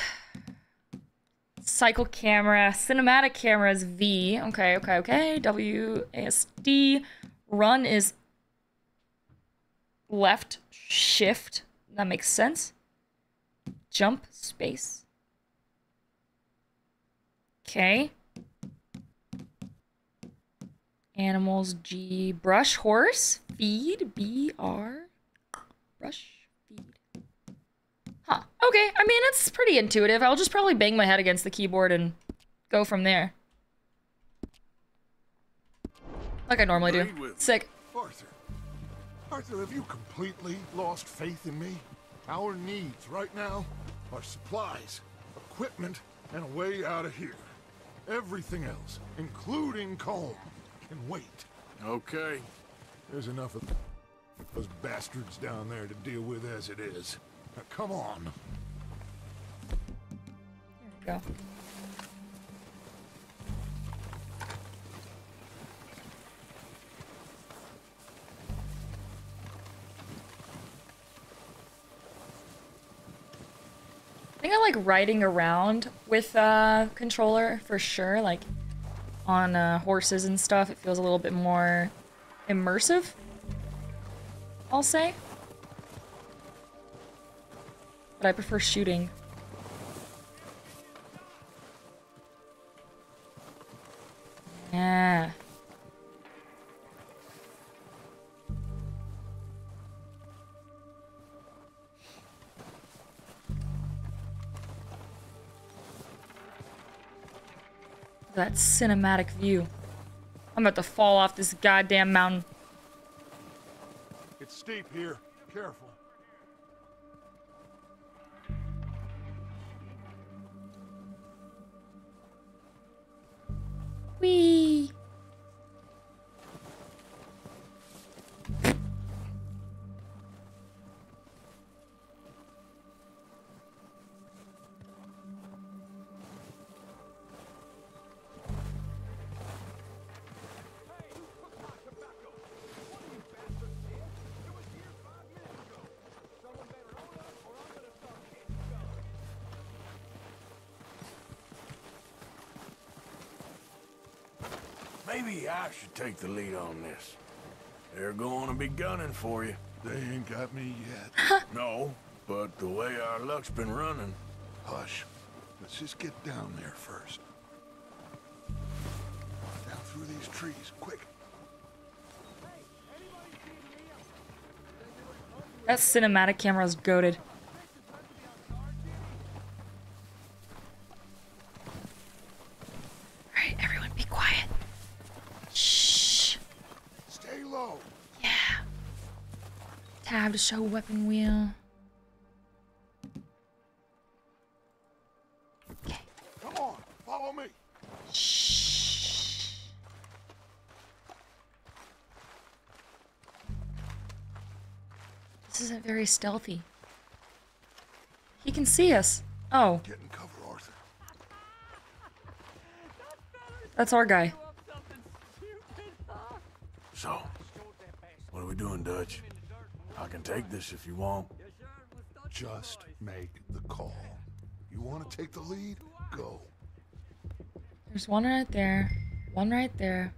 cycle camera, cinematic camera is V. Okay, okay, okay. W, A S D. Run is left shift. That makes sense. Jump space. Okay. Animals, G. Brush, horse, feed, B, R. Brush. Okay, I mean, it's pretty intuitive. I'll just probably bang my head against the keyboard and go from there. Like I normally do. Sick. Arthur. Arthur, have you completely lost faith in me? Our needs right now are supplies, equipment, and a way out of here. Everything else, including Colm, can wait. Okay. There's enough of those bastards down there to deal with as it is. Now, come on. There we go. I think I like riding around with a uh, controller for sure, like on uh, horses and stuff. It feels a little bit more immersive, I'll say. But I prefer shooting. Yeah. That cinematic view. I'm about to fall off this goddamn mountain. It's steep here. Careful. Whee! Maybe I should take the lead on this. They're going to be gunning for you. They ain't got me yet. No, but the way our luck's been running. Hush. Let's just get down there first. Down through these trees, quick. That cinematic camera's goated. To show weapon wheel. Okay. Come on, follow me. Shh. This isn't very stealthy. He can see us. Oh. Get in cover, Arthur. That's our guy. So, what are we doing, Dutch? I can take this if you want. Just make the call. You want to take the lead? Go. There's one right there. One right there.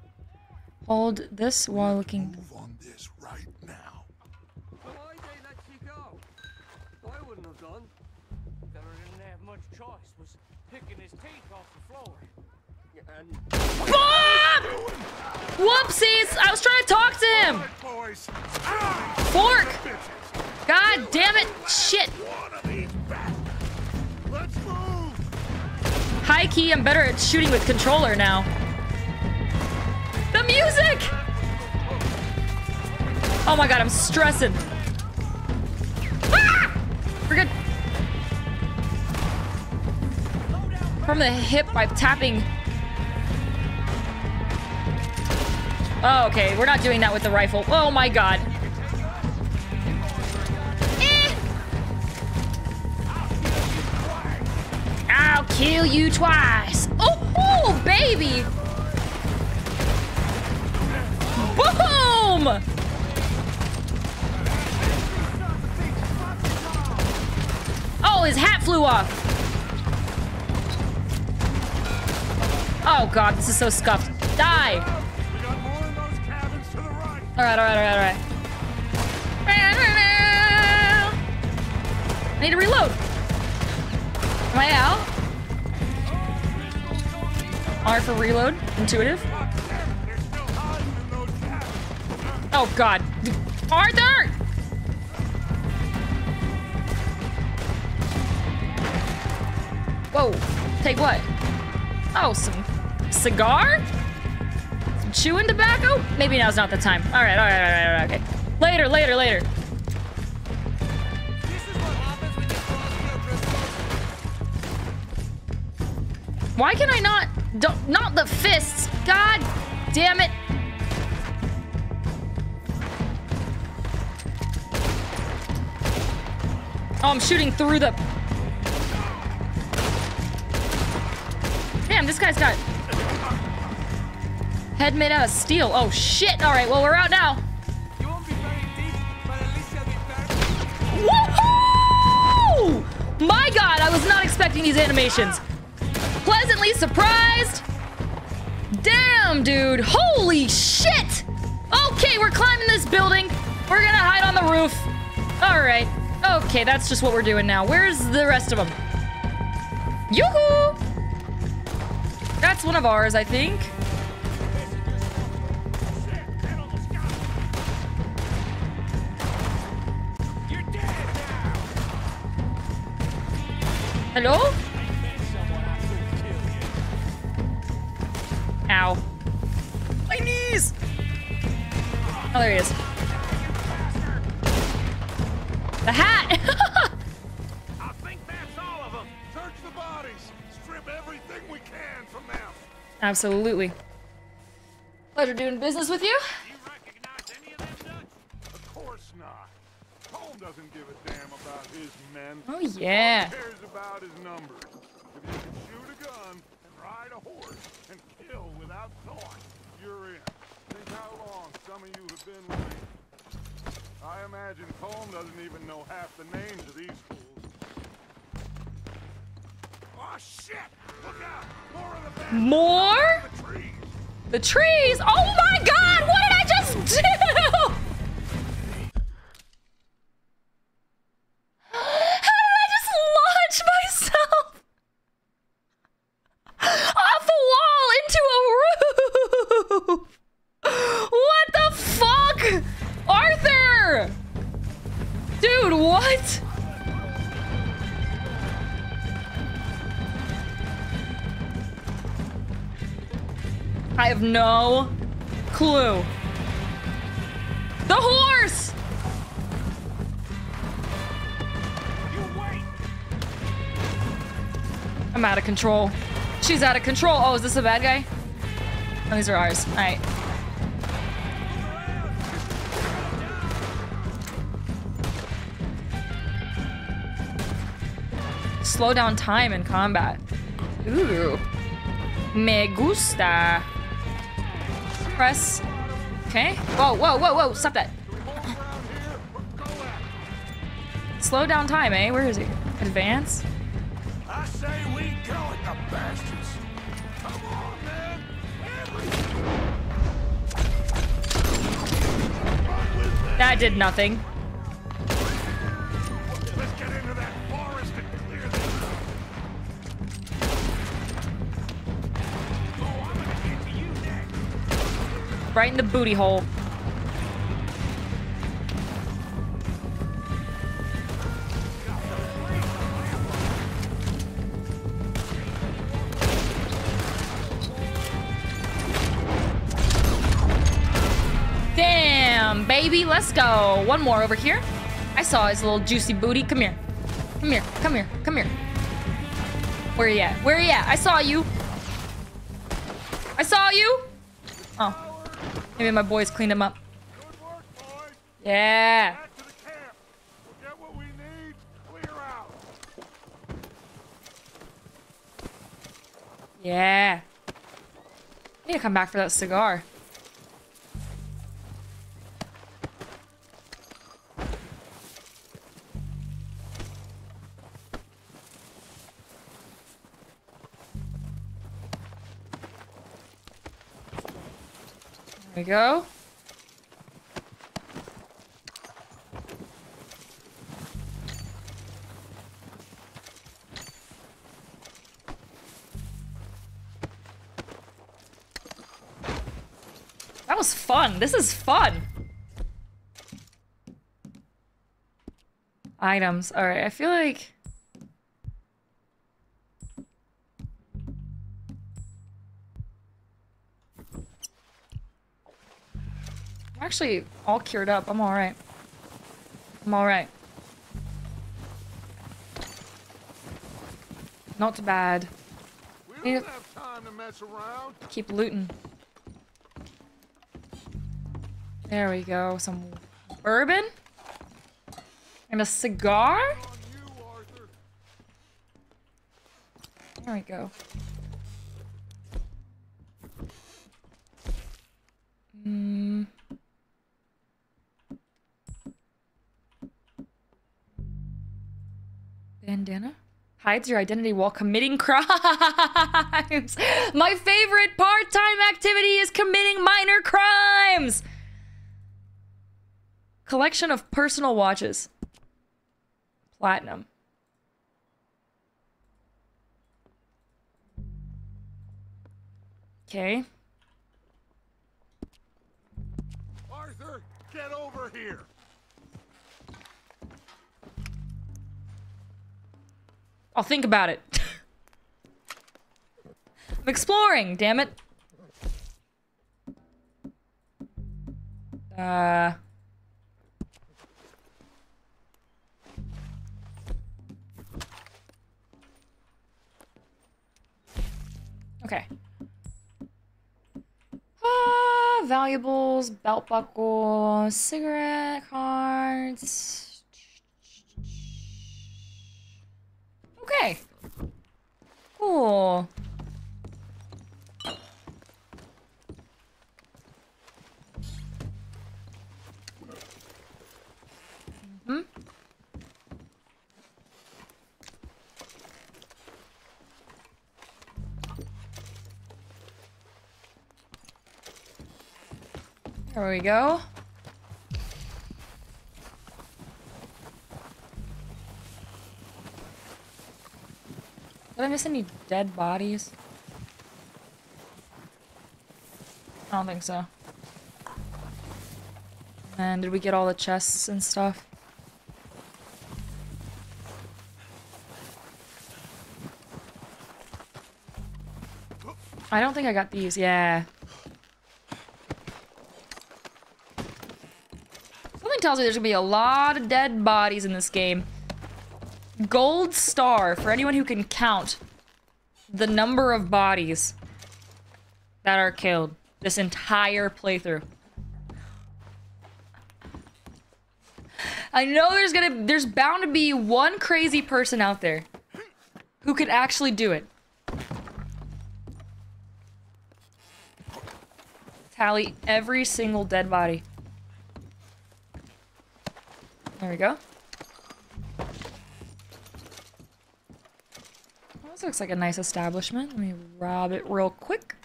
Hold this while looking. Move on this right now. Well, I didn't let you go. I wouldn't have done. That I didn't have much choice. Was picking his teeth off the floor. And... Whoopsies! I was trying to talk to him! Fork! God damn it! Shit! High key, I'm better at shooting with controller now. The music! Oh my god, I'm stressing. Ah! We're good. From the hip by tapping. Oh, okay, we're not doing that with the rifle. Oh my god. Eh. I'll kill you twice. Oh, oh baby. Boom. Oh, his hat flew off. Oh god, this is so scuffed. Die. All right, all right, all right, all right. I need to reload. Am I out? R for reload. Intuitive. Oh god. Arthur! Whoa. Take what? Oh, some cigar? Some chewing tobacco? Maybe now's not the time. All right, all right, all right, all right, okay. Later, later, later. This is what happens when you cross your... Why can I not... Don't, not the fists! God damn it! Oh, I'm shooting through the... Damn, this guy's got... Head made out of steel. Oh, shit! Alright, well, we're out now. You won't be very deep, but at least you'll be very... Woohoo! My god, I was not expecting these animations. Pleasantly surprised. Damn, dude. Holy shit! Okay, we're climbing this building. We're gonna hide on the roof. Alright. Okay, that's just what we're doing now. Where's the rest of them? Yoo-hoo! That's one of ours, I think. Hello? Ow. My knees! Oh, there he is. The hat! I think that's all of them. Search the bodies. Strip everything we can from them. Absolutely. Pleasure doing business with you. Do you recognize any of them, Dutch? Of course not. Colm doesn't give a damn about his men. Oh yeah. He cares about his numbers. If you can shoot a gun and ride a horse and kill without thought, you're in. Think how long some of you have been waiting. I imagine Colm doesn't even know half the names of these fools. Oh shit! Look out! More of the bad. More? The trees. The trees! Oh my god! What did I just do? How did I just launch myself off a wall into a roof? What the fuck? Arthur! Dude, what? I have no clue. The horse! You wait. I'm out of control. She's out of control. Oh, is this a bad guy? Oh, these are ours. All right. Slow down time in combat. Ooh. Me gusta. Press. Okay. Whoa, whoa, whoa, whoa. Stop that. Slow down time, eh? Where is he? Advance. I say we go at the bastards. Come on, man. That did nothing. Right in the booty hole. Damn, baby, let's go. One more over here. I saw his little juicy booty. Come here. Come here, come here, come here. Where you at? Where you at? I saw you. I saw you. Oh. Maybe my boys cleaned him up. Good work, boys. Yeah. Back to the camp. We'll get what we need. Clear out. Yeah. I need to come back for that cigar. There we go. That was fun. This is fun. Items. All right. I feel like actually all cured up. I'm all right. I'm all right. Not bad. We don't have time to mess around. Keep looting. There we go. Some bourbon and a cigar. There we go. Mm. Bandana? Hides your identity while committing crimes. My favorite part-time activity is committing minor crimes. Collection of personal watches. Platinum. Okay. Arthur, get over here. I'll think about it. I'm exploring, damn it. Uh Okay. Ah, uh, valuables, belt buckle, cigarette cards. Okay. Cool. Mm-hmm. There we go. Did I miss any dead bodies? I don't think so. And did we get all the chests and stuff? I don't think I got these, yeah. Something tells me there's gonna be a lot of dead bodies in this game. Gold star for anyone who can count the number of bodies that are killed this entire playthrough. I know there's gonna, there's bound to be one crazy person out there who could actually do it. Tally every single dead body. There we go. This looks like a nice establishment. Let me rob it real quick.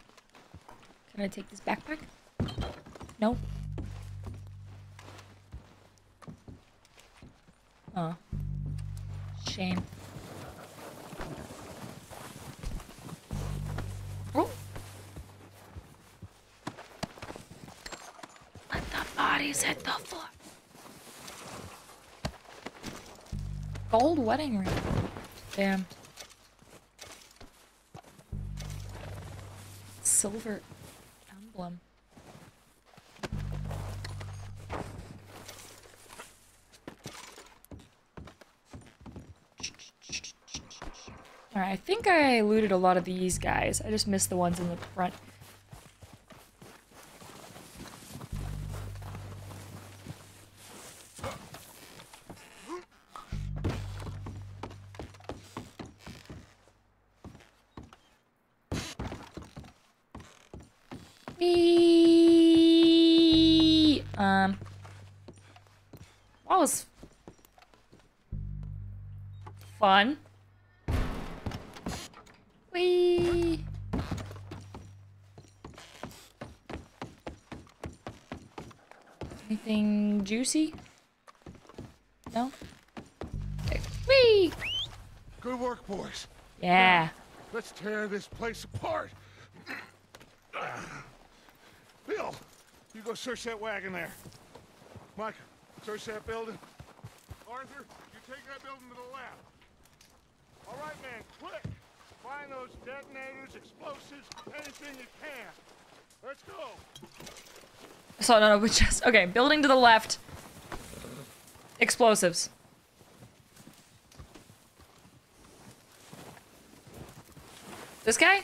Can I take this backpack? No. Oh. Shame. Oh. Let the bodies hit the floor. Gold wedding ring. Damn. Silver emblem. Alright, I think I looted a lot of these guys. I just missed the ones in the front. Fun. Whee. Anything juicy? No? Okay. Whee. Good work, boys. Yeah. Let's tear this place apart. Bill, you go search that wagon there. Mike, search that building. Arthur, you take that building to the lab. All right, man, quick! Find those detonators, explosives, anything you can. Let's go! So no, no, but just, okay, building to the left. Explosives. This guy?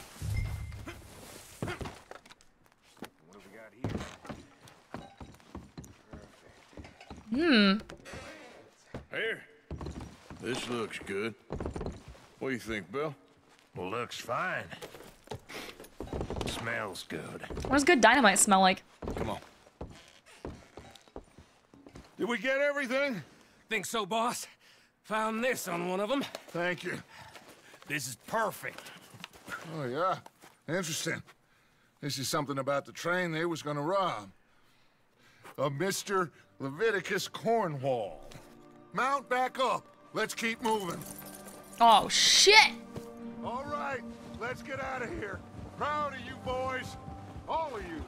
What we got here? Hmm. Here. This looks good. What do you think, Bill? Well, looks fine. Smells good. What does good dynamite smell like? Come on. Did we get everything? Think so, boss. Found this on one of them. Thank you. This is perfect. Oh, yeah. Interesting. This is something about the train they was gonna rob. Of Mister Leviticus Cornwall. Mount back up. Let's keep moving. Oh, shit! All right. Let's get out of here. Proud of you boys. All of you.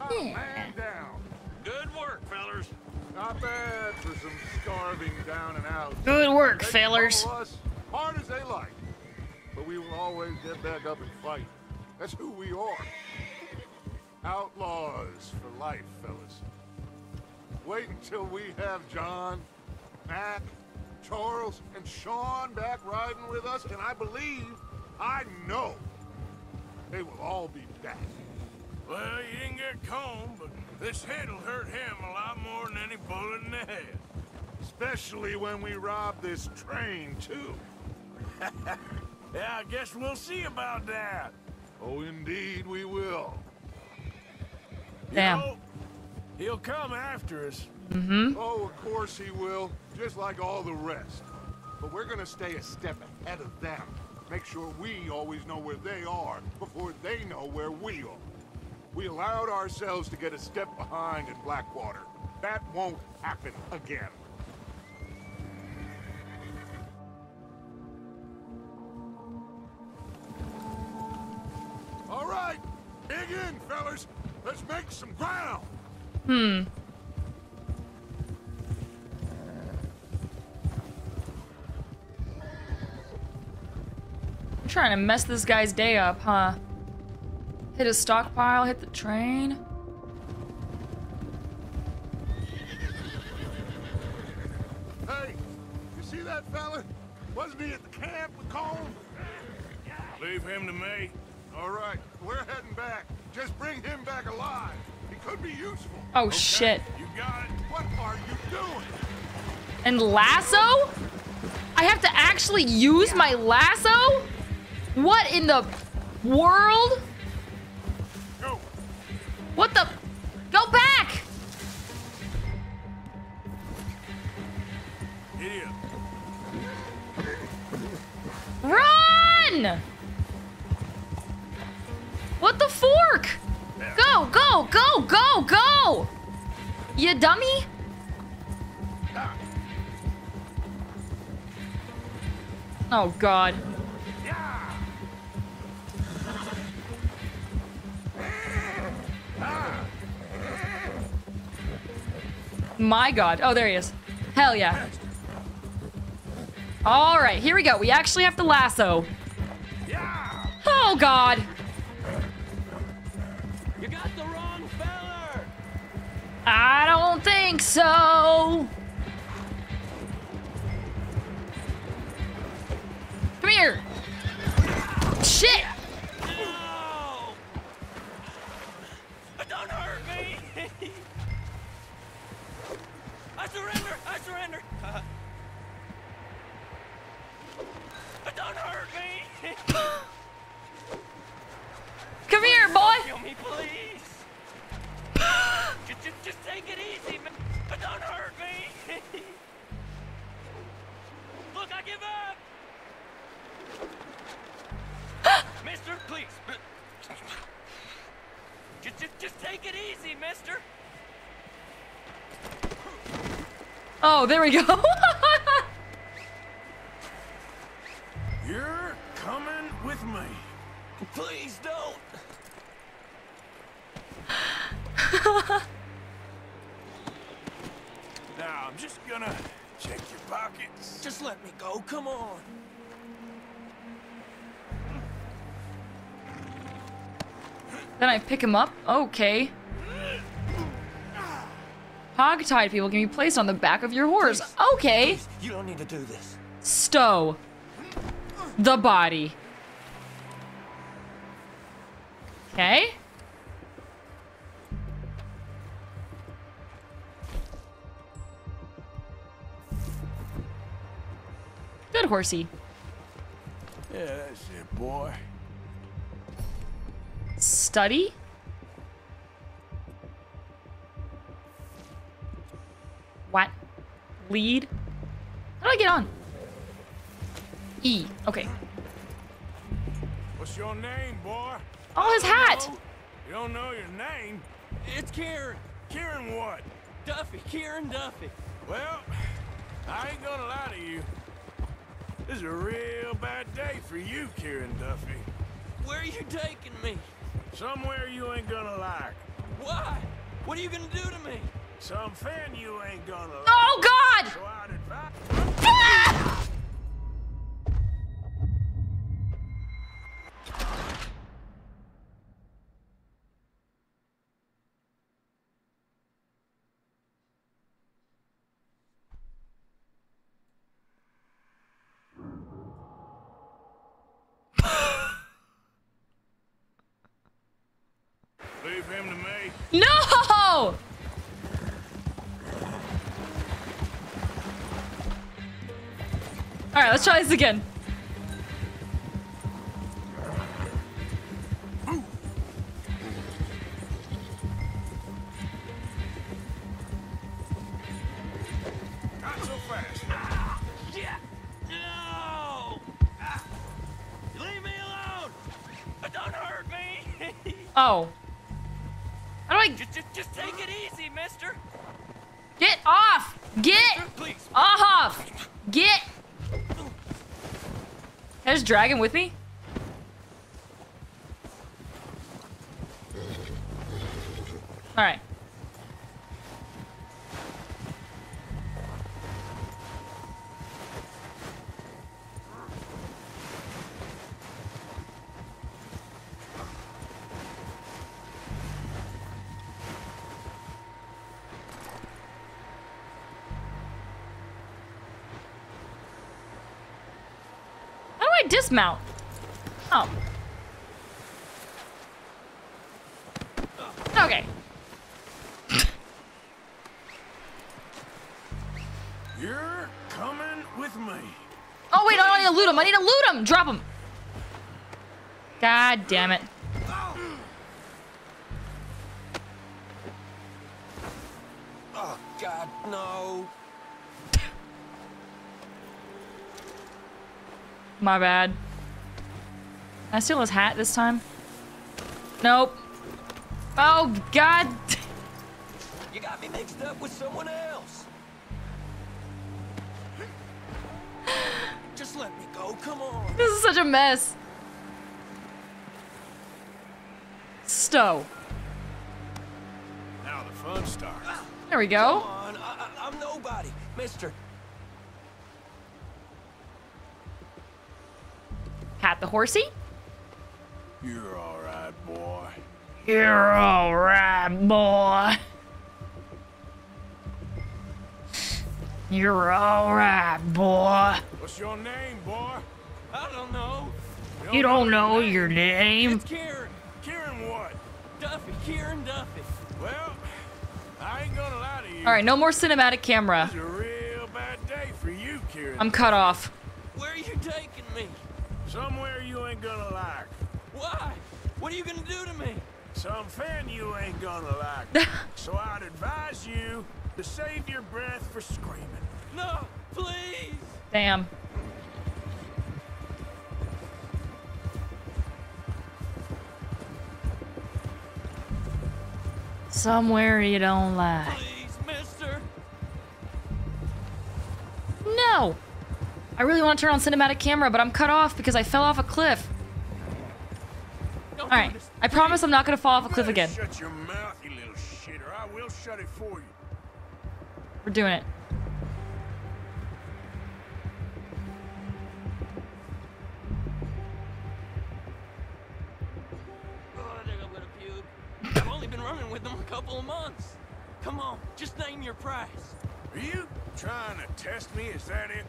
Oh, yeah. Man down. Good work, fellas. Not bad for some starving down and out. Good work, they fellas. Follow us hard as they like. But we will always get back up and fight. That's who we are. Outlaws for life, fellas. Wait until we have John, Mac, Charles, and Sean back riding with us, and I believe, I know, they will all be back. Well, you didn't get Colm, but this head'll hurt him a lot more than any bullet in the head. Especially when we rob this train, too. Yeah, I guess we'll see about that. Oh, indeed we will. Damn. You know, he'll come after us. Mm-hmm. Oh, of course he will, just like all the rest. But we're gonna stay a step ahead of them. Make sure we always know where they are before they know where we are. We allowed ourselves to get a step behind in Blackwater. That won't happen again. All right, dig in, fellas. Let's make some ground. Hmm. I'm trying to mess this guy's day up, huh? Hit a stockpile, hit the train. Hey, you see that fella? Wasn't he at the camp with Colm? Leave him to me. All right, we're heading back. Just bring him back alive. He could be useful. Oh, okay. Shit. You got it. What are you doing? And lasso? I have to actually use my lasso? What in the world? Go. What the? Go back! Idiot. Run! What the fork? Go, go, go, go, go! You dummy! Oh god. My god. Oh, there he is. Hell yeah. Alright, here we go. We actually have to lasso. Oh god! You got the wrong feller. I don't think so. Come here. Shit. No. Don't hurt me. I surrender. I surrender. Uh, don't hurt me. Come here, boy! Kill me, please! just, just, just take it easy, man. But don't hurt me! Look, I give up! Mister, please! But... Just, just, just take it easy, mister! Oh, there we go! You're coming with me. Please don't. Now I'm just gonna check your pockets. Just let me go. Come on. Then I pick him up. Okay. Hog-tied people can be placed on the back of your horse. Please, okay. Please, you don't need to do this. Stow the body. Okay. Good horsey. Yeah, that's it, boy. Study? What? Lead? How do I get on? E. Okay. What's your name, boy? Oh, his hat! Know. You don't know your name? It's Kieran. Kieran what? Duffy. Kieran Duffy. Well, I ain't gonna lie to you. This is a real bad day for you, Kieran Duffy. Where are you taking me? Somewhere you ain't gonna like. Why? What are you gonna do to me? Something you ain't gonna like. Oh, God! So I'd advise... ah! Leave him to me. No! Alright, let's try this again. Not so fast. Ah, yeah. No! Ah. Leave me alone! Don't hurt me! Oh. How do I... Just, just, just take it easy, mister! Get off! Get mister, please. Off! Get... Can I just drag him with me? Alright. Dismount. Oh. Okay. You're coming with me. Oh wait, I need to loot him. I need to loot him. Drop him. God damn it. Oh God, no. My bad. Can I steal his hat this time? Nope. Oh, God. You got me mixed up with someone else. Just let me go. Come on. This is such a mess. Stow. Now the fun starts. There we go. Come on. I, I, I'm nobody, mister. Pat the horsey. You're all right, boy. You're all right, boy. You're all right, boy. What's your name, boy? I don't know. You don't, you don't know, know your name? It's Kieran. Kieran what? Duffy. Kieran Duffy. Well, I ain't gonna lie to you. All right, no more cinematic camera. It's a real bad day for you, Kieran. I'm cut off. Where are you taking me? Somewhere you ain't gonna like. Why? What are you gonna do to me? Something you ain't gonna like. So I'd advise you to save your breath for screaming. No, please. Damn. Somewhere you don't like. Please, mister. No. I really want to turn on cinematic camera, but I'm cut off because I fell off a cliff. All right, I promise I'm not gonna fall off a cliff again. Shut your mouth, you little shitter. I will shut it for you. We're doing it. Oh, I think I'm gonna puke. I've only been running with them a couple of months. Come on, just name your price. Are you trying to test me? Is that it?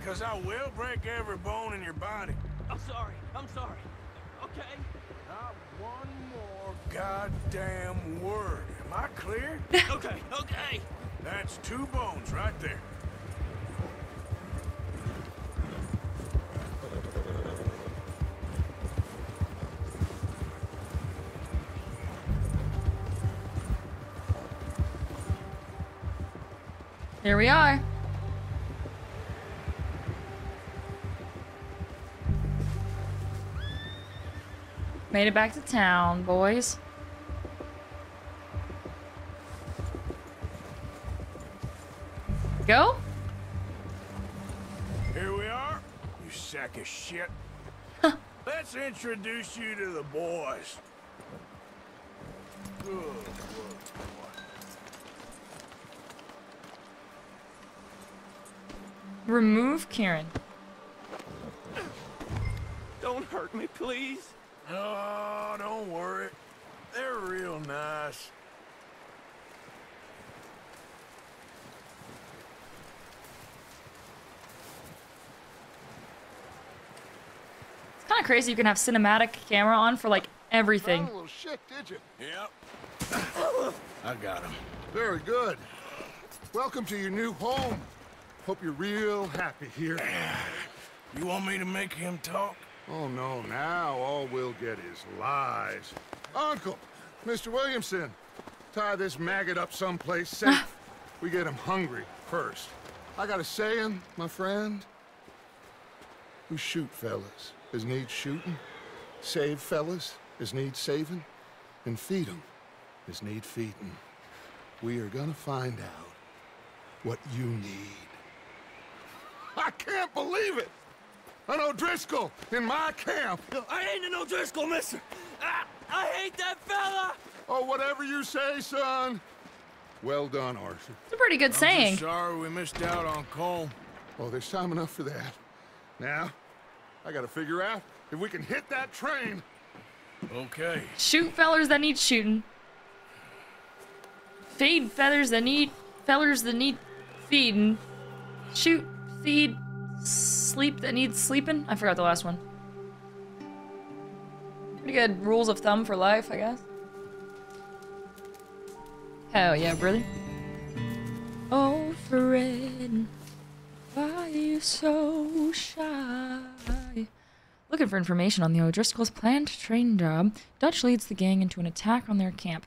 Because I will break every bone in your body. I'm sorry. I'm sorry. Okay. Not one more goddamn word. Am I clear? Okay. Okay. That's two bones right there. Here we are. Made it back to town, boys. Go? Here we are, you sack of shit. Huh. Let's introduce you to the boys. Good, good. Remove Kieran. Don't hurt me, please. Oh, don't worry. They're real nice. It's kind of crazy you can have cinematic camera on for like everything. Oh, shit, did you? Yep. I got him. Very good. Welcome to your new home. Hope you're real happy here. You want me to make him talk? Oh, no. Now all we'll get is lies. Uncle, Mister Williamson, tie this maggot up someplace safe. We get him hungry first. I got a saying, my friend. We shoot fellas as need shooting, save fellas as need saving, and feed 'em as need feeding. We are gonna find out what you need. I can't believe it! An O'Driscoll in my camp! No, I ain't an O'Driscoll, mister! I, I hate that fella! Oh, whatever you say, son. Well done, Arthur. It's a pretty good I'm saying. Sorry we missed out on Colm. Oh, there's time enough for that. Now, I gotta figure out if we can hit that train. Okay. Shoot fellers that need shooting. Feed feathers that need fellers that need feeding. Shoot. Feed, sleep that needs sleeping. I forgot the last one. Pretty good rules of thumb for life, I guess. Hell yeah, brother. Oh, friend, why are you so shy? Looking for information on the O'Driscoll's planned train job. Dutch leads the gang into an attack on their camp.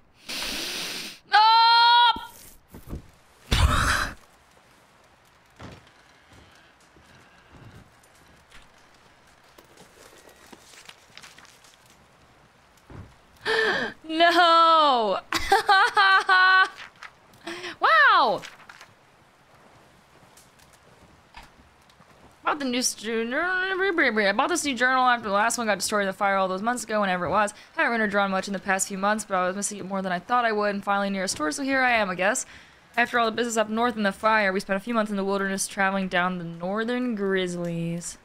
No! Wow! Bought the new journal. I bought this new journal after the last one got destroyed in the fire all those months ago, whenever it was. I haven't underdrawn much in the past few months, but I was missing it more than I thought I would, and finally near a store, so here I am, I guess. After all the business up north in the fire, we spent a few months in the wilderness traveling down the northern Grizzlies.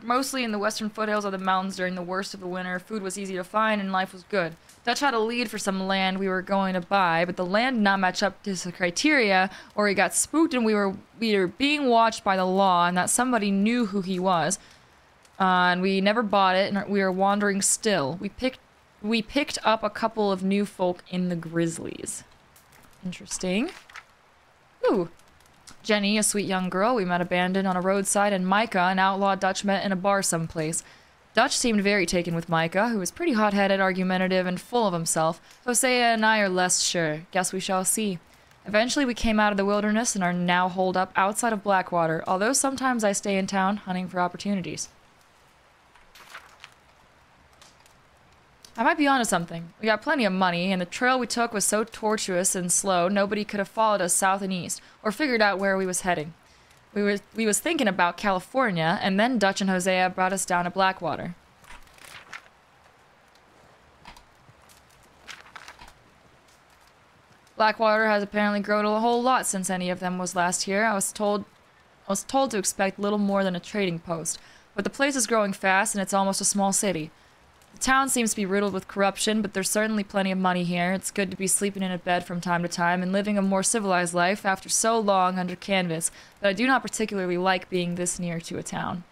Mostly in the western foothills of the mountains during the worst of the winter. Food was easy to find and life was good. Dutch had a lead for some land we were going to buy, but the land did not match up to his criteria, or he got spooked and we were, we were being watched by the law and that somebody knew who he was. Uh, and we never bought it and we were wandering still. We picked, we picked up a couple of new folk in the Grizzlies. Interesting. Ooh. Jenny, a sweet young girl we met abandoned on a roadside, and Micah, an outlaw Dutch met in a bar someplace. Dutch seemed very taken with Micah, who was pretty hot-headed, argumentative, and full of himself. Hosea and I are less sure. Guess we shall see. Eventually we came out of the wilderness and are now holed up outside of Blackwater, although sometimes I stay in town hunting for opportunities. I might be onto something. We got plenty of money, and the trail we took was so tortuous and slow, nobody could have followed us south and east, or figured out where we was heading. We were we was thinking about California, and then Dutch and Hosea brought us down to Blackwater. Blackwater has apparently grown a whole lot since any of them was last here. I was told I was told to expect little more than a trading post. But the place is growing fast, and it's almost a small city. The town seems to be riddled with corruption, but there's certainly plenty of money here. It's good to be sleeping in a bed from time to time and living a more civilized life after so long under canvas, but I do not particularly like being this near to a town.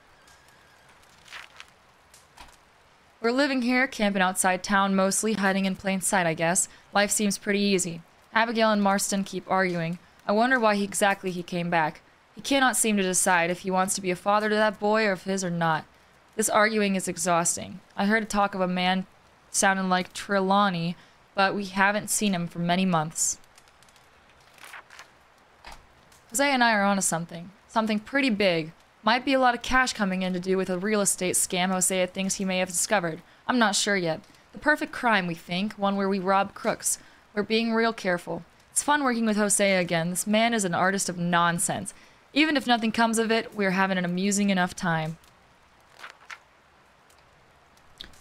We're living here, camping outside town mostly, hiding in plain sight, I guess. Life seems pretty easy. Abigail and Marston keep arguing. I wonder why he exactly he came back. He cannot seem to decide if he wants to be a father to that boy or of his or not. This arguing is exhausting. I heard talk of a man sounding like Trelawney, but we haven't seen him for many months. Jose and I are onto something. Something pretty big. Might be a lot of cash coming in to do with a real estate scam Hosea thinks he may have discovered. I'm not sure yet. The perfect crime, we think. One where we rob crooks. We're being real careful. It's fun working with Hosea again. This man is an artist of nonsense. Even if nothing comes of it, we're having an amusing enough time.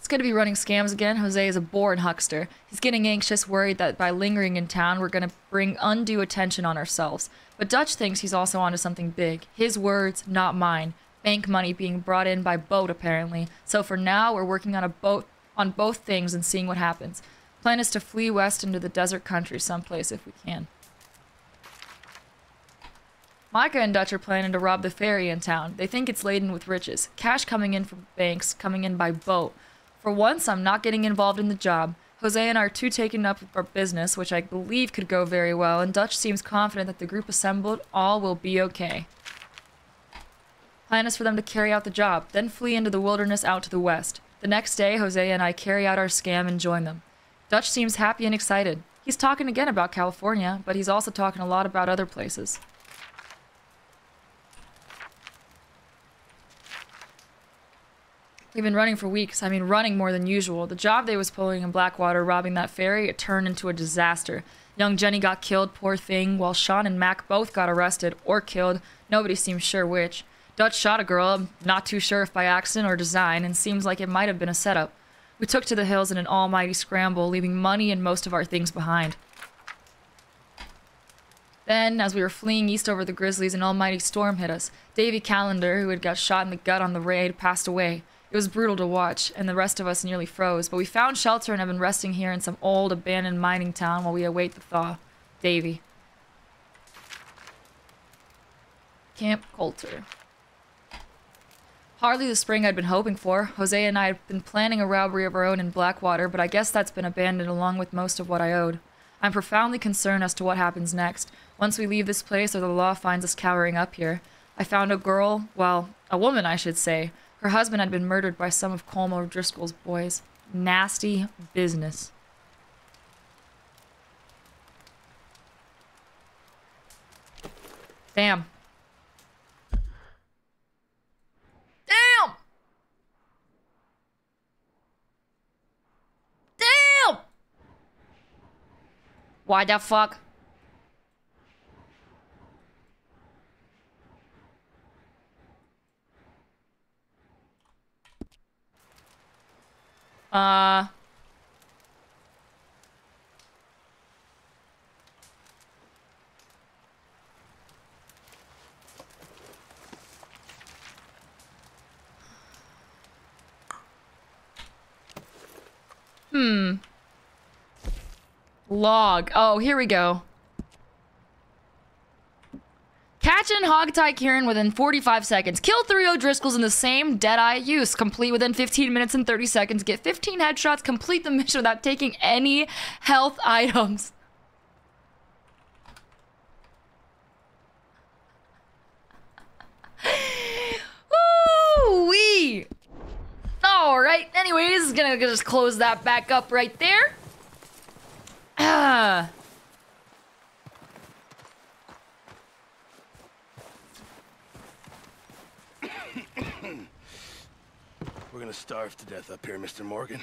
Going to be running scams again. Jose is a born huckster. He's getting anxious, worried that by lingering in town we're going to bring undue attention on ourselves. But Dutch thinks he's also onto something big. His words, not mine. Bank money being brought in by boat apparently. So for now we're working on a boat on both things and seeing what happens. Plan is to flee west into the desert country someplace if we can. Micah and Dutch are planning to rob the ferry in town. They think it's laden with riches. Cash coming in from banks, coming in by boat. For once, I'm not getting involved in the job. Jose and I are too taken up with our business, which I believe could go very well, and Dutch seems confident that the group assembled all will be okay. Plan is for them to carry out the job, then flee into the wilderness out to the west. The next day, Jose and I carry out our scam and join them. Dutch seems happy and excited. He's talking again about California, but he's also talking a lot about other places. We've been running for weeks. I mean, running more than usual. The job they was pulling in Blackwater, robbing that ferry, it turned into a disaster. Young Jenny got killed, poor thing, while Sean and Mac both got arrested or killed. Nobody seems sure which. Dutch shot a girl, I'm not too sure if by accident or design, and seems like it might have been a setup. We took to the hills in an almighty scramble, leaving money and most of our things behind. Then, as we were fleeing east over the Grizzlies, an almighty storm hit us. Davey Calendar, who had got shot in the gut on the raid, passed away. It was brutal to watch, and the rest of us nearly froze, but we found shelter and have been resting here in some old, abandoned mining town while we await the thaw. Davy. Camp Coulter. Hardly the spring I'd been hoping for. Jose and I had been planning a robbery of our own in Blackwater, but I guess that's been abandoned along with most of what I owed. I'm profoundly concerned as to what happens next. Once we leave this place or the law finds us cowering up here. I found a girl, well, a woman I should say. Her husband had been murdered by some of Colm O'Driscoll's boys. Nasty business. Damn. Damn! Damn! Why the fuck? Uh... Hmm. Log. Oh, here we go. Catching hogtie Kieran within forty-five seconds. Kill three O'Driscolls in the same dead-eye use. Complete within fifteen minutes and thirty seconds. Get fifteen headshots. Complete the mission without taking any health items. Woo-wee! Alright, anyways, gonna just close that back up right there. Ah... We're gonna starve to death up here, Mister Morgan.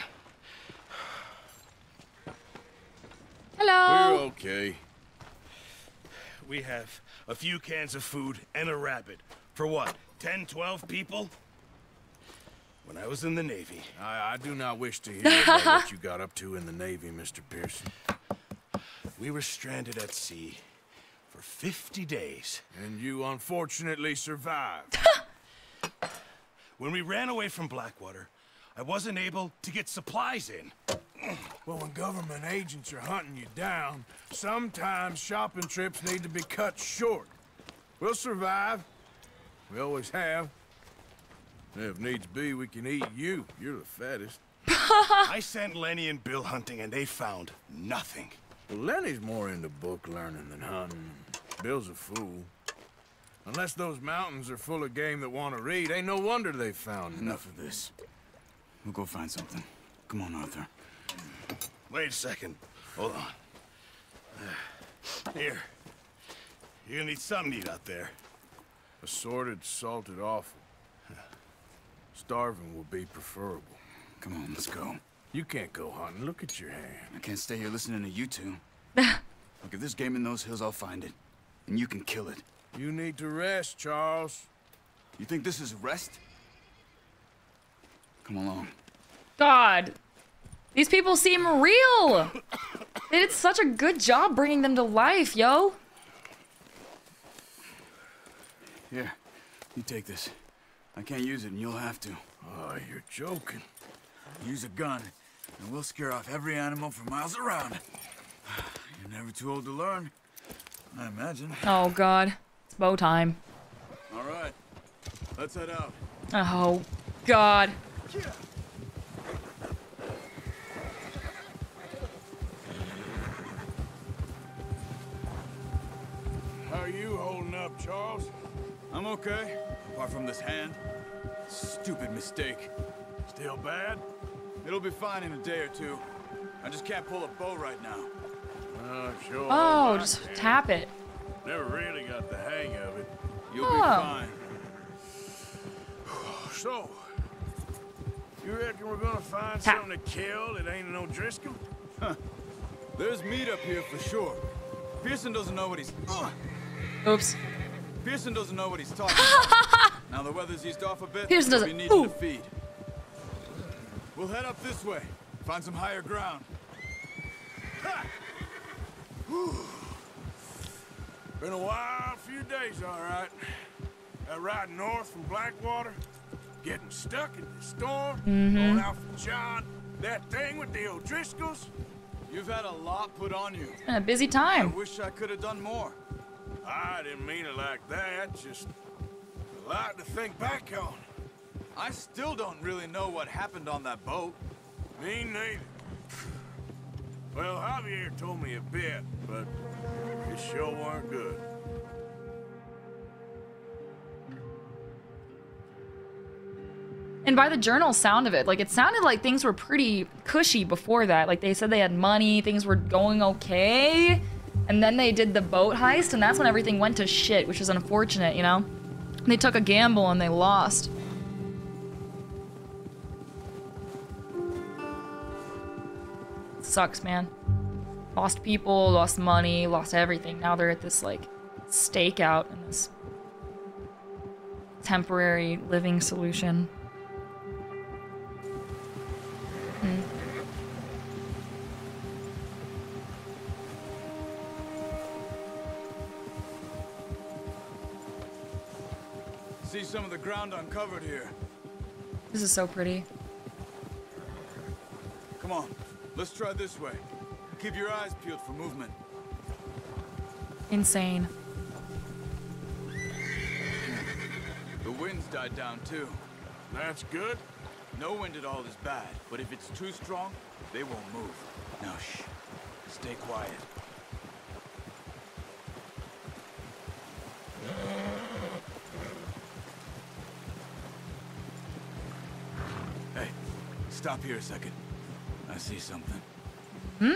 Hello. We're okay. We have a few cans of food and a rabbit. For what, ten, twelve people? When I was in the Navy. I, I do not wish to hear about what you got up to in the Navy, Mister Pearson. We were stranded at sea for fifty days. And you unfortunately survived. When we ran away from Blackwater, I wasn't able to get supplies in. Well, when government agents are hunting you down, sometimes shopping trips need to be cut short. We'll survive. We always have. And if needs be, we can eat you. You're the fattest. I sent Lenny and Bill hunting, and they found nothing. Well, Lenny's more into book learning than hunting. Bill's a fool. Unless those mountains are full of game that want to read, ain't no wonder they found enough of this. We'll go find something. Come on, Arthur. Wait a second. Hold on. Here. You're gonna need something to eat out there. Assorted, salted offal. Starving will be preferable. Come on, let's go. You can't go hunting. Look at your hand. I can't stay here listening to you two. Look, if there's game in those hills, I'll find it. And you can kill it. You need to rest, Charles. You think this is rest? Come along. God. These people seem real. They did such a good job bringing them to life, yo. Here, you take this. I can't use it and you'll have to. Oh, you're joking. Use a gun and we'll scare off every animal for miles around. You're never too old to learn, I imagine. Oh, God. It's bow time. All right. Let's head out. Oh, God. Yeah. How are you holding up, Charles? I'm okay, apart from this hand. Stupid mistake. Still bad? It'll be fine in a day or two. I just can't pull a bow right now. Uh, sure. Oh, just hand. Tap it. Never really got the hang of it. You'll oh. be fine. So, you reckon we're gonna find Tap. something to kill that ain't no Driscoll? Huh. There's meat up here for sure. Pearson doesn't know what he's... Uh. Oops. Pearson doesn't know what he's talking about. Now the weather's eased off a bit. Pearson doesn't... We need to feed. We'll head up this way. Find some higher ground. Ha! Been a wild few days, all right. That ride north from Blackwater, getting stuck in the storm, mm-hmm. going out for John, that thing with the O'Driscolls. You've had a lot put on you. It's been a busy time. I wish I could have done more. I didn't mean it like that. Just a lot to think back on. I still don't really know what happened on that boat. Me neither. Well, Javier told me a bit, but it sure weren't good. And by the journal sound of it, like, it sounded like things were pretty cushy before that. Like, they said they had money, things were going okay, and then they did the boat heist, and that's when everything went to shit, which is unfortunate, you know? They took a gamble and they lost. Sucks, man. Lost people, lost money, lost everything. Now they're at this, like, stakeout and this temporary living solution. Mm. See some of the ground uncovered here. This is so pretty. Come on. Let's try this way. Keep your eyes peeled for movement. Insane. The wind's died down too. That's good. No wind at all is bad, but if it's too strong, they won't move. Now shh. Stay quiet. Hey, stop here a second. I see something. Hmm?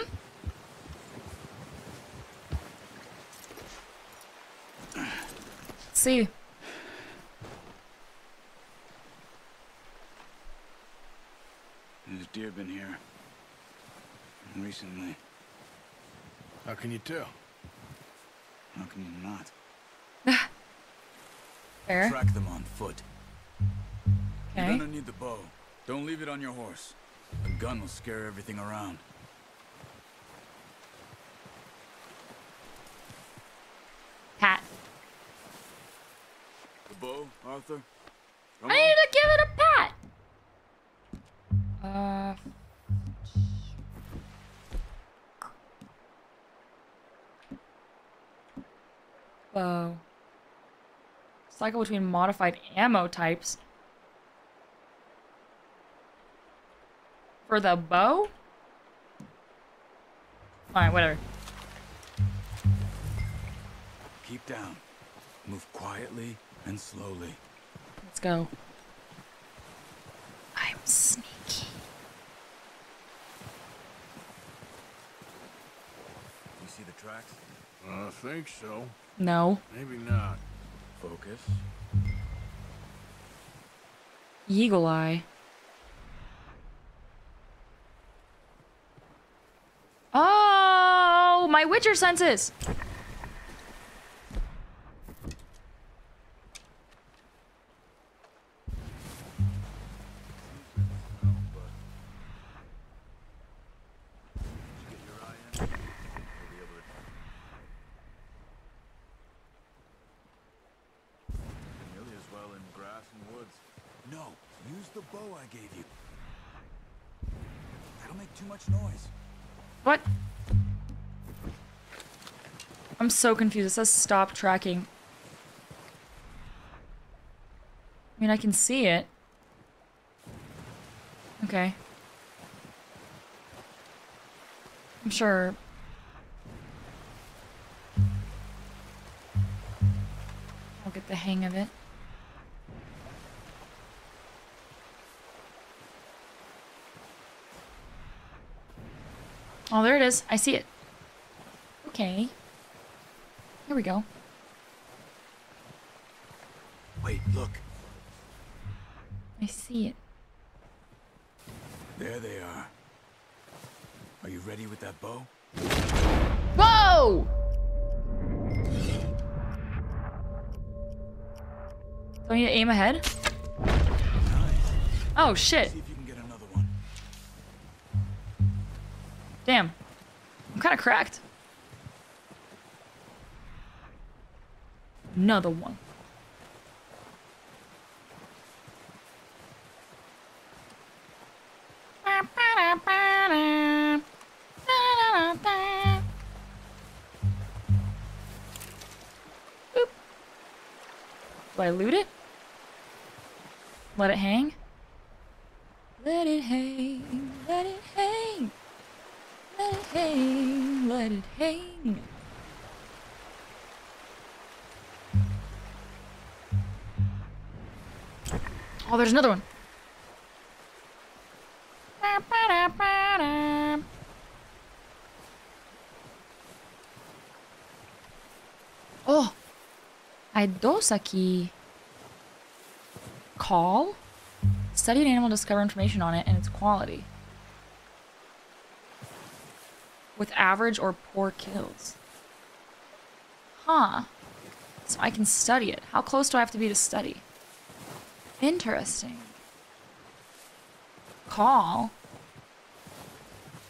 Let's see. There's deer been here recently. How can you tell? How can you not? Fair. Track them on foot. Okay. You're gonna need the bow. Don't leave it on your horse. A gun will scare everything around. Cat. The bow, Arthur? Come I on. Need to give it a Uh, Whoa. Cycle between modified ammo types. For the bow? Alright, whatever. Keep down. Move quietly and slowly. Let's go. I'm sneaky. You see the tracks? I think so. No. Maybe not. Focus. Eagle eye. Oh, my Witcher senses. I'm so confused. It says stop tracking. I mean, I can see it. Okay. I'm sure. I'll get the hang of it. Oh, there it is. I see it. Okay. Here we go. Wait, look. I see it. There they are. Are you ready with that bow? Whoa! Don't you aim ahead? Nice. Oh shit. See if you can get another one. Damn. I'm kind of cracked. Another one. Boop. Do I loot it? Let it hang? Let it hang, let it hang. Let it hang, let it hang. Oh, there's another one. Oh, I dosaki. Call? Study an animal, discover information on it and its quality. With average or poor kills. Huh. So I can study it. How close do I have to be to study? Interesting. Call.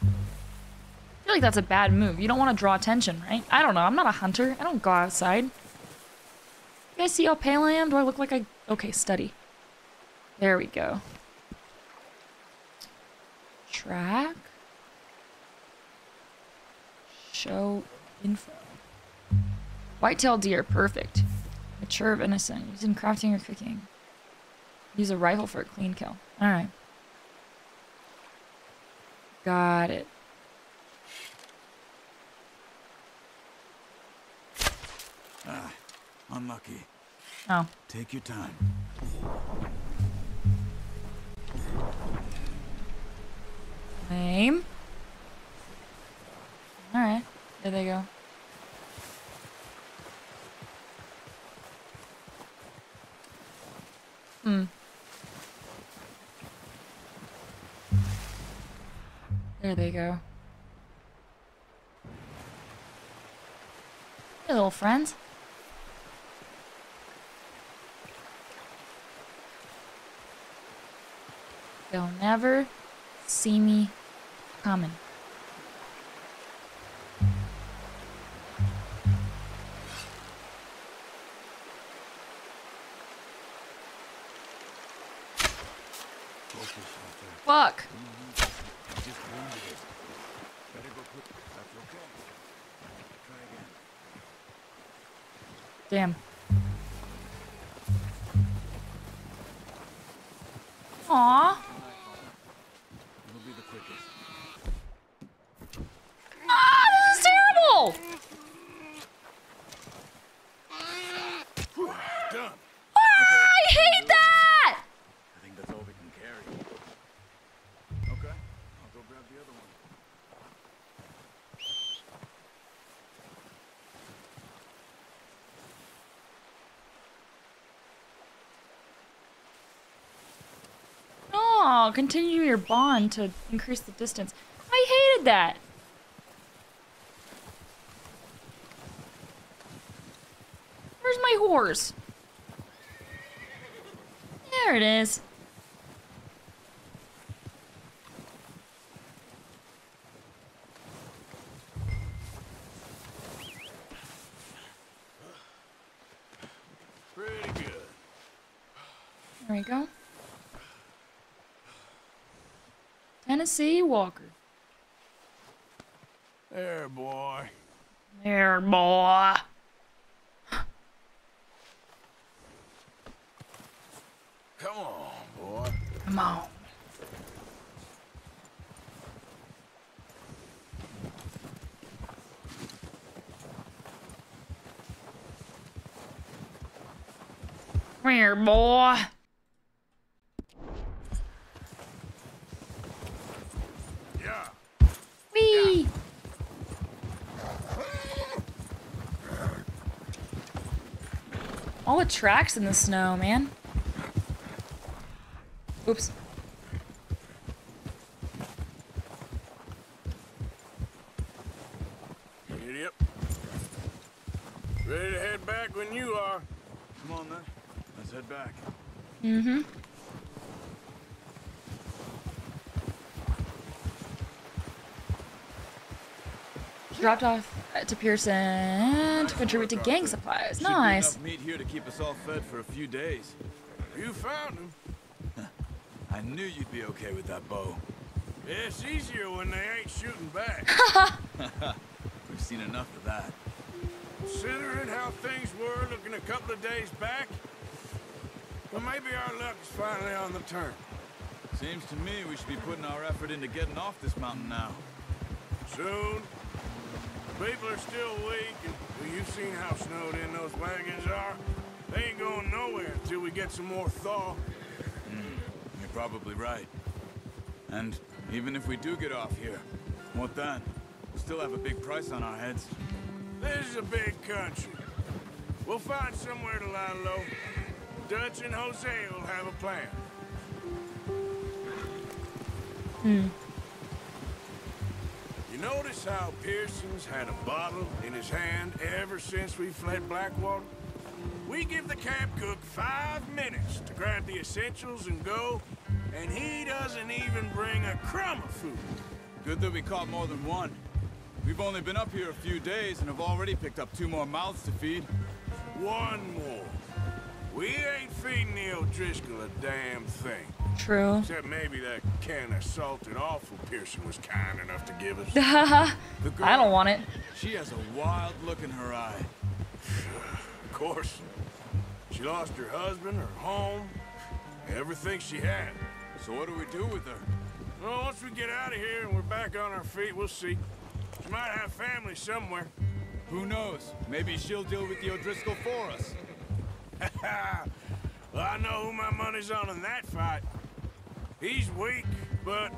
I feel like that's a bad move. You don't want to draw attention, right? I don't know. I'm not a hunter. I don't go outside. You guys see how pale I am? Do I look like I... Okay, study. There we go. Track. Show info. White-tailed deer. Perfect. Mature of innocent. Used in crafting or cooking. Use a rifle for a clean kill. Alright. Got it. Ah, unlucky. Oh. Take your time. Aim. Alright. There they go. Hmm. There they go. Hey, little friends. They'll never see me coming. Fuck! Damn. Aww. It'll be the quickest. Ah, this is terrible! Done. Ah, I hate that! I think that's all we can carry. Okay, I'll go grab the other one. Oh, continue your bond to increase the distance. I hated that. Where's my horse? There it is. Pretty good. There we go. Tennessee Walker. There, boy. There, boy. Come on, boy. Come on. Here, boy. Whee! All the tracks in the snow, man. Oops. Idiot. Ready to head back when you are. Come on, then. Let's head back. Mm-hmm. Dropped off to Pearson to contribute to gang supplies. Nice. Meat here to keep us all fed for a few days. You found him. I knew you'd be okay with that bow. Yeah, it's easier when they ain't shooting back. We've seen enough of that. Considering how things were looking a couple of days back, well, maybe our luck is finally on the turn. Seems to me we should be putting our effort into getting off this mountain now. Soon. People are still weak, and well, you've seen how snowed in those wagons are. They ain't going nowhere until we get some more thaw. Mm, you're probably right. And even if we do get off here, what then? We still have a big price on our heads. This is a big country. We'll find somewhere to lie low. Dutch and Jose will have a plan. Hmm. Notice how Pearson's had a bottle in his hand ever since we fled Blackwater? We give the camp cook five minutes to grab the essentials and go, and he doesn't even bring a crumb of food. Good that we caught more than one. We've only been up here a few days and have already picked up two more mouths to feed. One more. We ain't feeding the O'Driscoll a damn thing. True. Except maybe that can of salted offal Pearson was kind enough to give us. The girl, I don't want it. She has a wild look in her eye. Of course. She lost her husband, her home, everything she had. So what do we do with her? Well, once we get out of here and we're back on our feet, we'll see. She might have family somewhere. Who knows? Maybe she'll deal with the O'Driscoll for us. Well, I know who my money's on in that fight. He's weak, but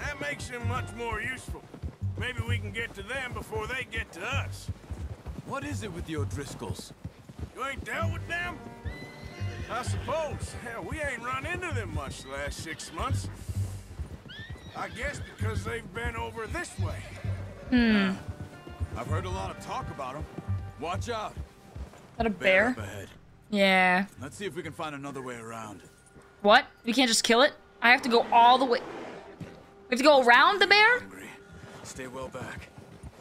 that makes him much more useful. Maybe we can get to them before they get to us. What is it with the O'Driscolls? You ain't dealt with them? I suppose. Hell, we ain't run into them much the last six months. I guess because they've been over this way. Hmm. I've heard a lot of talk about them. Watch out. Is that a bear? Bear up ahead. Yeah. Let's see if we can find another way around. What? We can't just kill it? I have to go all the way. We have to go around the bear? Stay well back.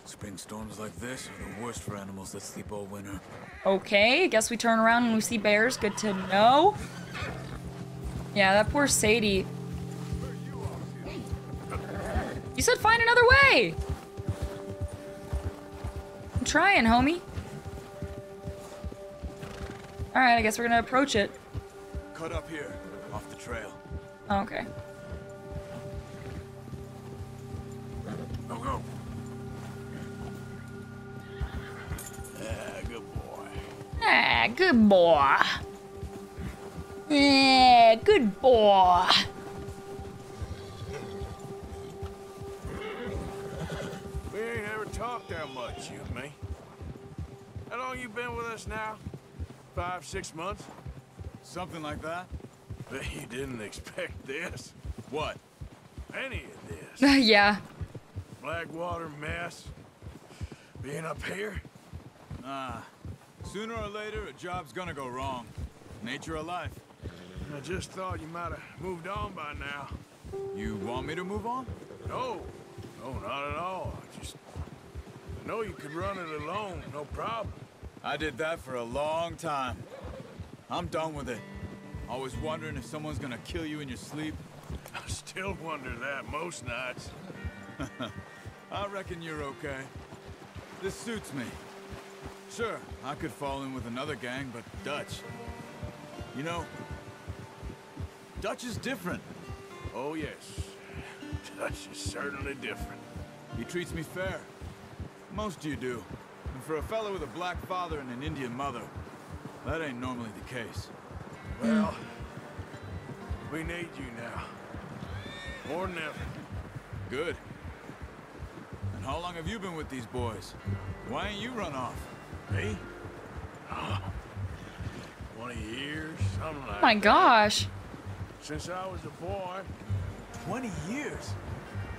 Spring storms like this are the worst for animals that sleep all winter. Okay, I guess we turn around and we see bears. Good to know. Yeah, that poor Sadie. You said find another way. I'm trying, homie. All right, I guess we're gonna approach it. Cut up here, off the trail. Oh, okay. Go, go. Ah, good boy. Ah, good boy. Yeah, good boy. We ain't ever talked that much, you and me. How long you been with us now? Five, six months? Something like that. But you didn't expect this. What? Any of this. Yeah. Blackwater mess. Being up here? Nah. Sooner or later, a job's gonna go wrong. Nature of life. I just thought you might have moved on by now. You want me to move on? No. No, not at all. I just I know you could run it alone, no problem. I did that for a long time. I'm done with it. Always wondering if someone's gonna kill you in your sleep. I still wonder that most nights. I reckon you're okay. This suits me. Sure, I could fall in with another gang, but Dutch. You know, Dutch is different. Oh, yes. Dutch is certainly different. He treats me fair. Most of you do. And for a fellow with a black father and an Indian mother, that ain't normally the case. Well, we need you now. More than ever. Good. And how long have you been with these boys? Why ain't you run off? Me? Oh. twenty years, something like that. Oh my gosh. Since I was a boy. twenty years?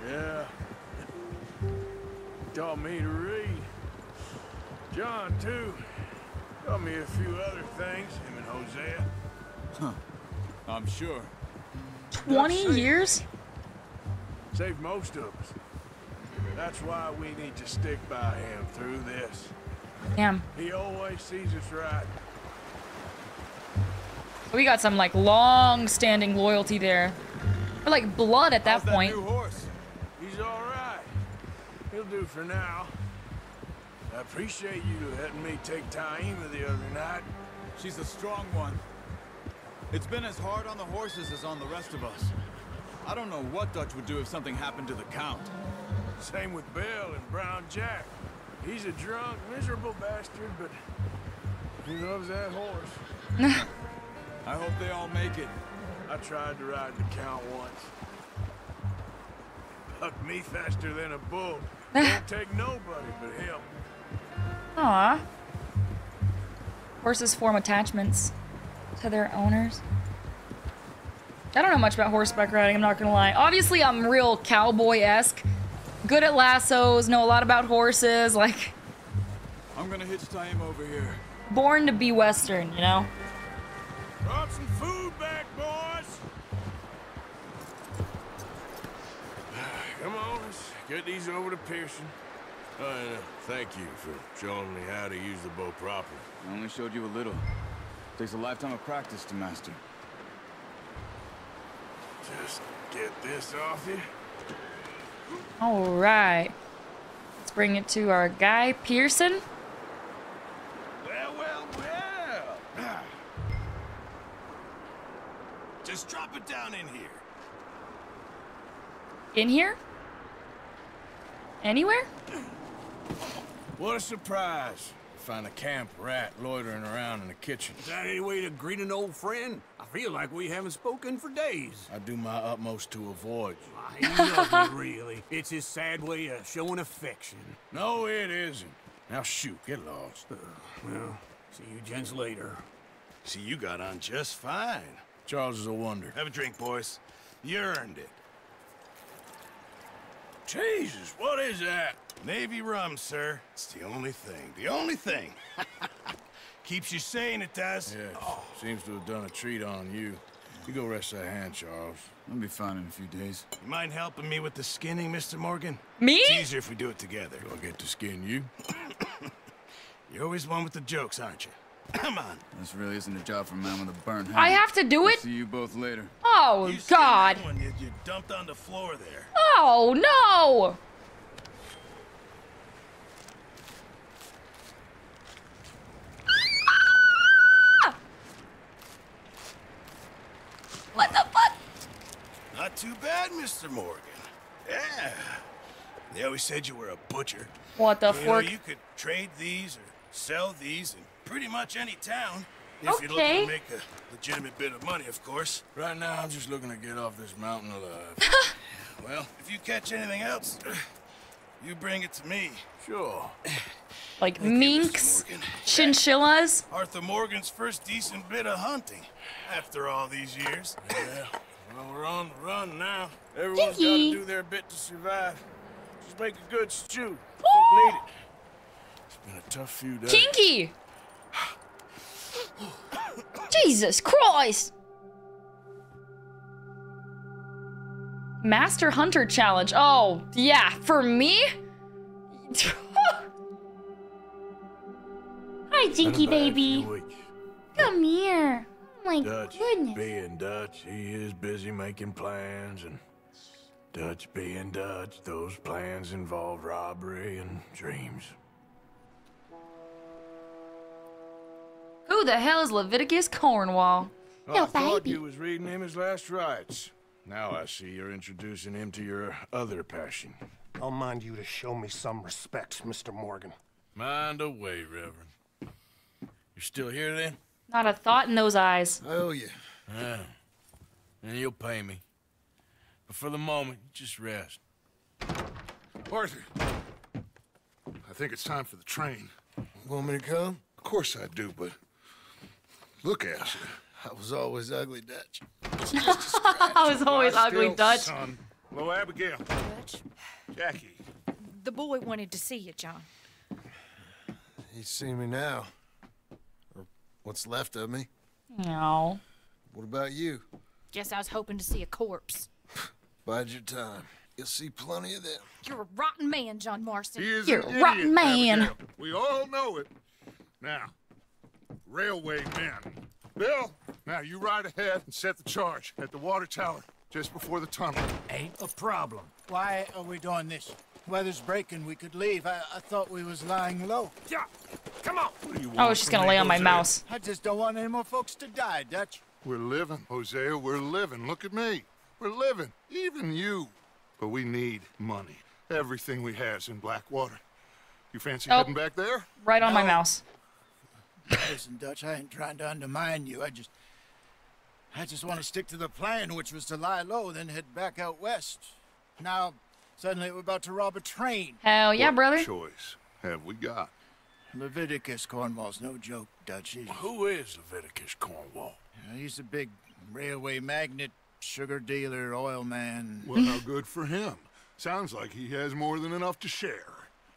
Yeah. Taught me to read. John, too. Taught me a few other things, him and Hosea. Huh. I'm sure. twenty years? Saved most of us. That's why we need to stick by him through this. Damn. He always sees us right. We got some like long-standing loyalty there. We're like blood at that How's point. That new horse? He's all right. He'll do for now. I appreciate you letting me take Taima the other night. She's a strong one. It's been as hard on the horses as on the rest of us. I don't know what Dutch would do if something happened to the Count. Same with Bill and Brown Jack. He's a drunk, miserable bastard, but he loves that horse. I hope they all make it. I tried to ride the Count once. Bucked me faster than a bull. Won't take nobody but him. Aww. Horses form attachments to their owners. I don't know much about horseback riding, I'm not gonna lie. Obviously, I'm real cowboy-esque. Good at lassos, know a lot about horses, like... I'm gonna hitch time over here. Born to be Western, you know? Drop some food back, boys! Come on, let's get these over to Pearson. Uh, thank you for showing me how to use the bow properly. I only showed you a little. Takes a lifetime of practice to master. Just get this off you. All right. Let's bring it to our guy, Pearson. Well, well, well. Just drop it down in here. In here? Anywhere? What a surprise. Find a camp rat loitering around in the kitchen. Is that any way to greet an old friend? I feel like we haven't spoken for days. I do my utmost to avoid you. I love you, really. It's his sad way of showing affection. No, it isn't. Now shoot, get lost. Uh, well, see you gents later. See, you got on just fine. Charles is a wonder. Have a drink, boys. You earned it. Jesus, what is that? Navy rum, sir. It's the only thing. The only thing. Keeps you sane, it does. Yeah, oh. Seems to have done a treat on you. You go rest that hand, Charles. I'll be fine in a few days. You mind helping me with the skinning, Mister Morgan? Me? It's easier if we do it together. Do I get to skin you? You're always one with the jokes, aren't you? Come on. This really isn't a job for a man with a burn hand. I have to do it? See you both later. Oh, you God. When you, you dumped on the floor there. Oh, no. Mister Morgan. Yeah. They always said you were a butcher. What the fuck? You could trade these or sell these in pretty much any town. If okay. you're looking to make a legitimate bit of money, of course. Right now, I'm just looking to get off this mountain alive. Well, if you catch anything else, you bring it to me. Sure. Like Thank minks, you, chinchillas. Arthur Morgan's first decent bit of hunting after all these years. Yeah. Well, we're on the run now. Everyone's got to do their bit to survive. Just make a good stew. Need it. It's been a tough few days. Kinky. Jesus Christ! Master Hunter Challenge. Oh, yeah, for me? Hi, Jinky Baby. Come here. Oh my Dutch goodness. Being Dutch, he is busy making plans, and Dutch being Dutch, those plans involve robbery and dreams. Who the hell is Leviticus Cornwall? Well, I thought you was reading him his last rites. Now I see you're introducing him to your other passion. I'll mind you to show me some respect, Mister Morgan. Mind away, Reverend. You're still here, then? Not a thought in those eyes. I owe you. Yeah. And you'll pay me. But for the moment, just rest. Arthur, I think it's time for the train. Want me to come? Of course I do, but... Look at you. I was always ugly Dutch. I was always ugly Dutch. Son. Hello, Abigail. Dutch. Jackie. The boy wanted to see you, John. He's seen me now. Or what's left of me. No. What about you? Guess I was hoping to see a corpse. Bide your time. You'll see plenty of them. You're a rotten man, John Marston. He is You're a rotten man. Abigail. We all know it. Now. Railway men. Bill, now you ride ahead and set the charge at the water tower just before the tunnel. Ain't a problem. Why are we doing this? Weather's breaking, we could leave. I, I thought we was lying low. Yeah, come on. What do you want? Oh, she's gonna lay on my mouse. I just don't want any more folks to die, Dutch. We're living, Hosea, we're living. Look at me. We're living, even you. But we need money. Everything we has in Blackwater. You fancy oh. heading back there? Right on no. my mouse. Listen, Dutch, I ain't trying to undermine you. I just... I just want to stick to the plan, which was to lie low, then head back out west. Now, suddenly we're about to rob a train. Hell yeah, what brother. What choice have we got? Leviticus Cornwall's no joke, Dutch. Well, who is Leviticus Cornwall? You know, he's a big railway magnate, sugar dealer, oil man. Well, how good for him. Sounds like he has more than enough to share.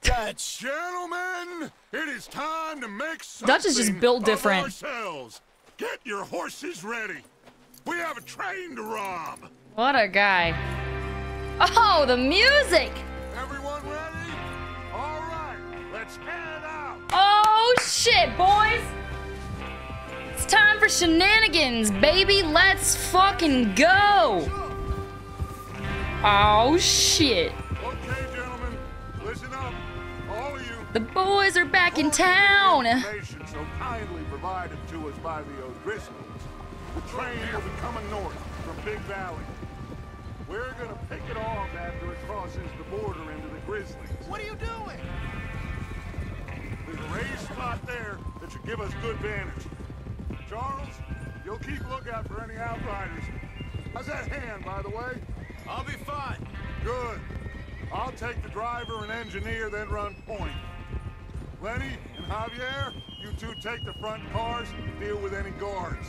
Dutch, gentlemen, it is time to make something Dutch is just built different. Ourselves. Get your horses ready. We have a train to rob. What a guy. Oh, the music. Everyone ready? All right, let's head out. Oh, shit, boys. It's time for shenanigans, baby. Let's fucking go. Oh, shit. The boys are back in town. So kindly provided to us by the O'Driscolls. The train will be coming north from Big Valley. We're gonna pick it off after it crosses the border into the Grizzlies. What are you doing? There's a raised spot there that should give us good vantage. Charles, you'll keep lookout for any outriders. How's that hand, by the way? I'll be fine. Good. I'll take the driver and engineer, then run point. Lenny and Javier, you two take the front cars and deal with any guards.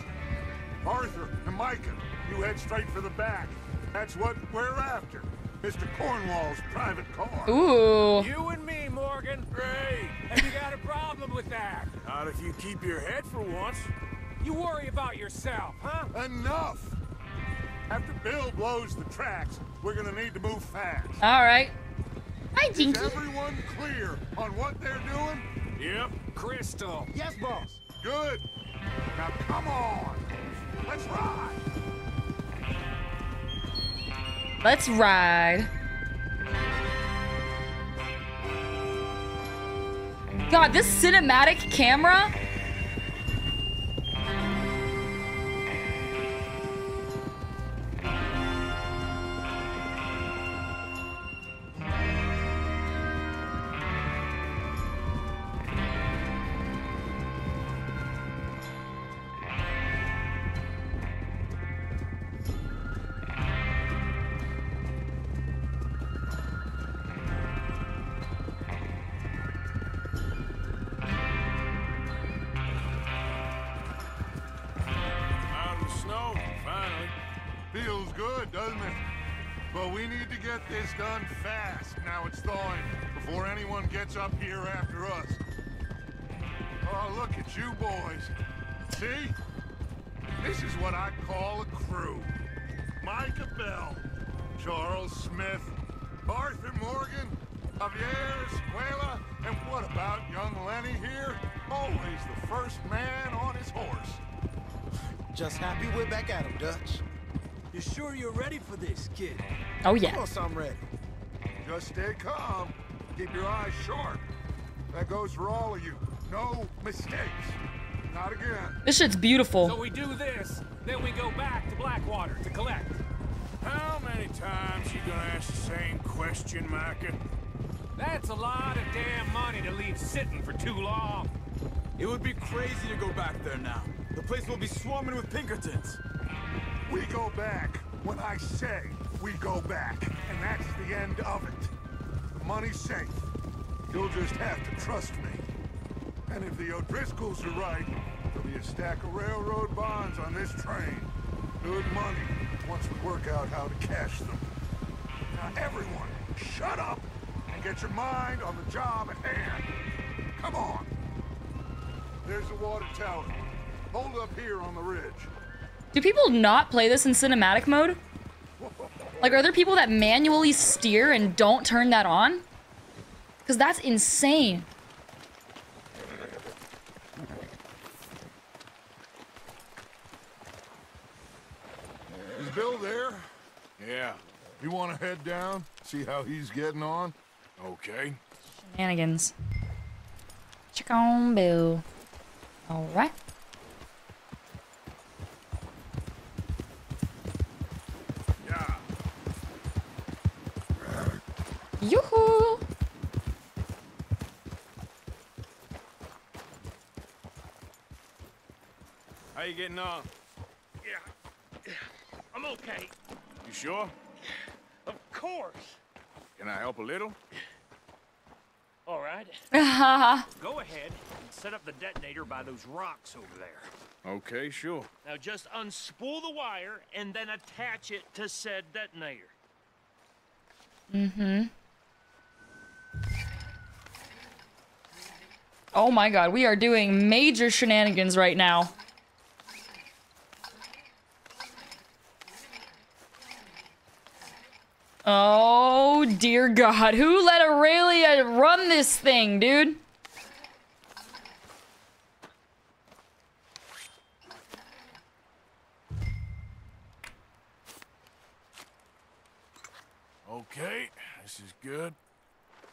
Arthur and Micah, you head straight for the back. That's what we're after. Mister Cornwall's private car. Ooh. You and me, Morgan. Great. Have you got a problem with that? Not if you keep your head for once. You worry about yourself, huh? Enough! After Bill blows the tracks, we're gonna need to move fast. All right. Hi, Jinky. Is everyone clear on what they're doing? Yep. Crystal. Yes, boss. Good. Now come on. Let's ride. Let's ride. God, this cinematic camera. But we need to get this done fast. Now it's thawing before anyone gets up here after us. Oh, look at you boys. See? This is what I call a crew. Micah Bell, Charles Smith, Arthur Morgan, Javier Escuela, and what about young Lenny here? Always the first man on his horse. Just happy we're back at him, Dutch. You sure you're ready for this, kid? Oh, yeah. Of course I'm ready. Just stay calm. Keep your eyes sharp. That goes for all of you. No mistakes. Not again. This shit's beautiful. So we do this, then we go back to Blackwater to collect. How many times you gonna ask the same question, Micah? That's a lot of damn money to leave sitting for too long. It would be crazy to go back there now. The place will be swarming with Pinkertons. We go back when I say we go back, and that's the end of it. The money's safe. You'll just have to trust me. And if the O'Driscolls are right, there'll be a stack of railroad bonds on this train. Good money, once we work out how to cash them. Now everyone, shut up and get your mind on the job at hand. Come on. There's the water tower. Hold up here on the ridge. Do people not play this in cinematic mode? Like, are there people that manually steer and don't turn that on? Because that's insane. Bill there? Yeah. You want to head down, see how he's getting on? Okay. Shenanigans. Check on Bill. All right. Yeah. Yoo-hoo! How you getting on? Yeah. I'm okay. You sure? Of course. Can I help a little? All right. Go ahead and set up the detonator by those rocks over there. Okay, sure. Now just unspool the wire and then attach it to said detonator. Mm-hmm. Oh my God, we are doing major shenanigans right now. Oh, dear God. Who let Aurelia run this thing, dude? Okay, this is good.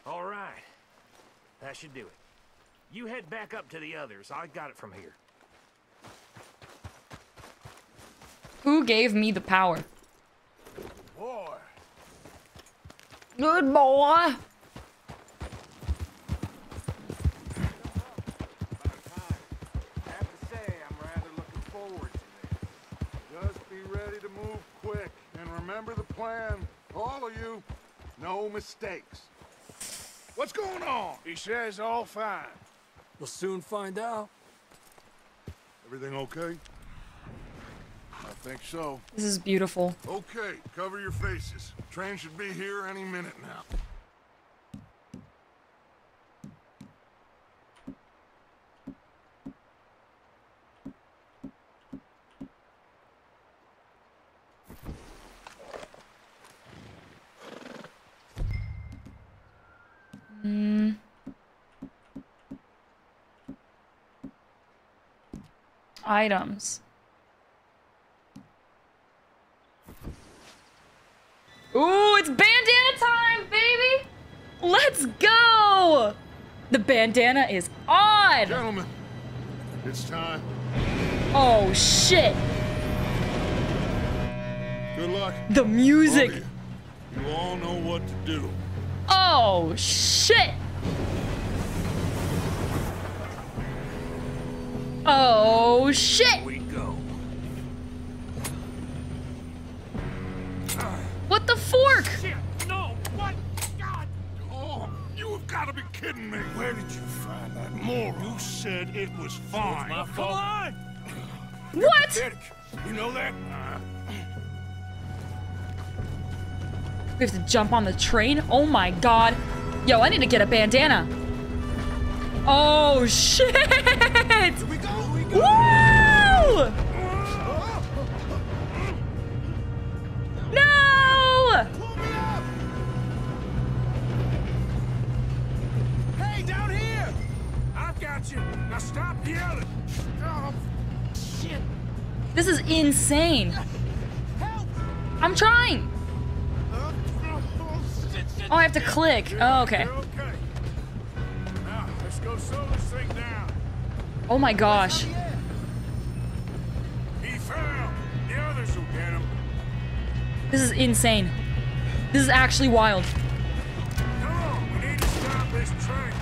All right. That should do it. You head back up to the others. I got it from here. Who gave me the power? Boy. Good boy. I have to say, I'm rather looking forward to this. Just be ready to move quick and remember the plan. All of you, no mistakes. What's going on? He says all fine. We'll soon find out. Everything okay? I think so. This is beautiful. Okay, cover your faces. Train should be here any minute now. Hmm. Items. Ooh, it's bandana time, baby! Let's go! The bandana is on! Gentlemen, it's time. Oh, shit. Good luck. The music. Aurelia, you all know what to do. Oh, shit. Oh, shit. Here we go. What the fork? Shit, no, what? God! Oh, you have got to be kidding me. Where did you find that moron? You said it was fine. So it's my fault. Come on! What? You know that? Uh, We have to jump on the train? Oh my god. Yo, I need to get a bandana. Oh shit! Here we go, here we go. Woo! No! Pull me up. Hey, down here! I've got you. Now stop yelling. Oh, shit. This is insane. Help. I'm trying. Uh, oh, oh, shit, shit. Oh, I have to click. Oh, okay. Oh my gosh. He fell. The others will get him. This is insane. This is actually wild. Come on, we need to stop this train.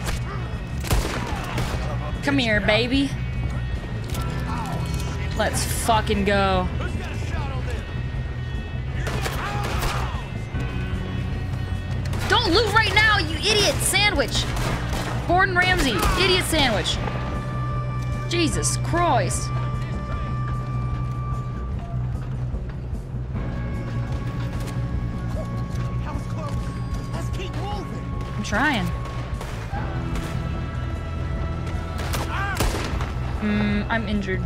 Come here, baby. Let's fucking go. Who's got a shot on them? Don't loot right now, you idiot sandwich! Gordon Ramsay, idiot sandwich. Jesus Christ. That was close. Let's keep moving. I'm trying. Mm, I'm injured.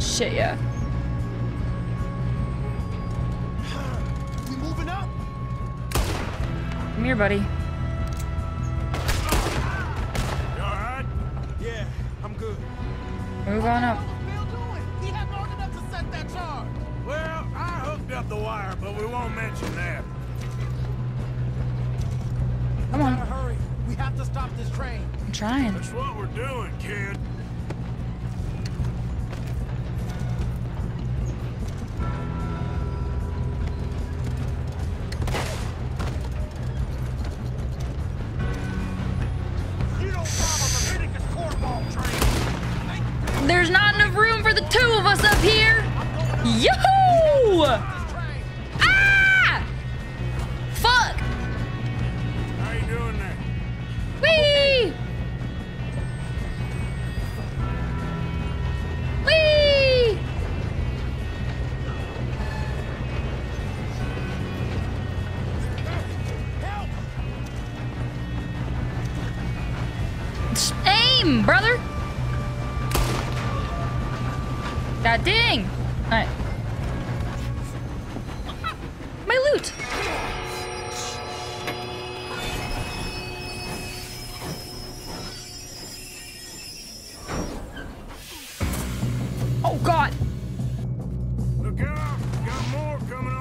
Shit, yeah. We moving up? Come here, buddy. You alright? Yeah, I'm good. Move on up. He had long enough to set that charge. Well, I hooked up the wire, but we won't mention that. Come on. Hurry. We have to stop this train. I'm trying. That's what we're doing, kid.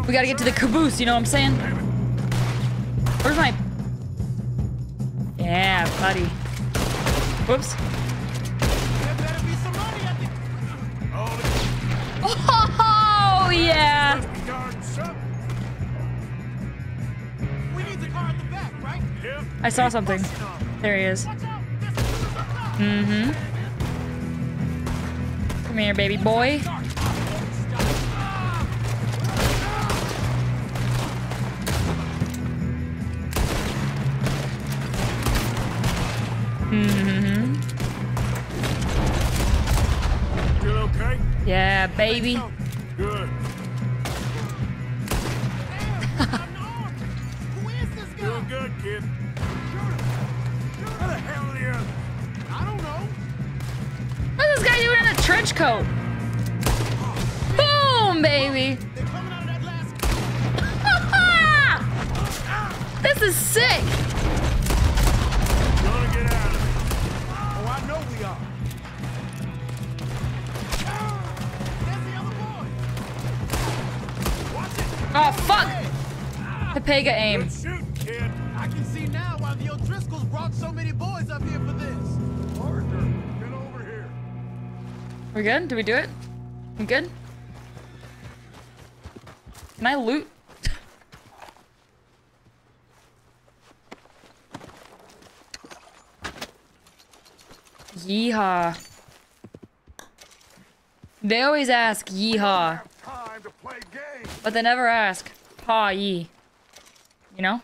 We gotta get to the caboose, you know what I'm saying? Where's my... Yeah, buddy. Whoops. Oh, yeah! I saw something. There he is. Mm-hmm. Come here, baby boy. Mm-hmm. You okay? Yeah, baby. Good. Who is this guy? You're good, kid. Where the hell are you? I don't know. What's this guy doing in a trench coat? Boom, baby. They're coming out of that last. This is sick. Oh fuck! Pepega aim. Good shoot, kid. I can see now why the O'Driscolls brought so many boys up here for this. Arthur, get over here. We're good? Did we do it? I'm good? Can I loot? Yeehaw. They always ask yeehaw. Time to play games. But they never ask, pa-yee. You know?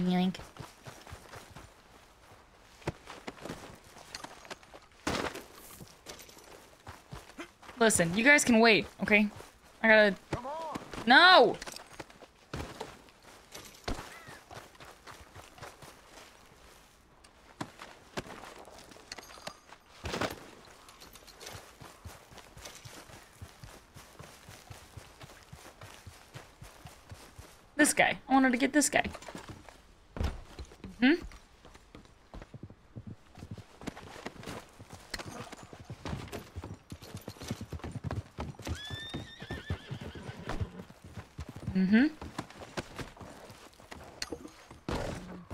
Yoink. Listen, you guys can wait, okay? I gotta... Come on. No! This guy. I wanted to get this guy. Hmm? Mm-hmm.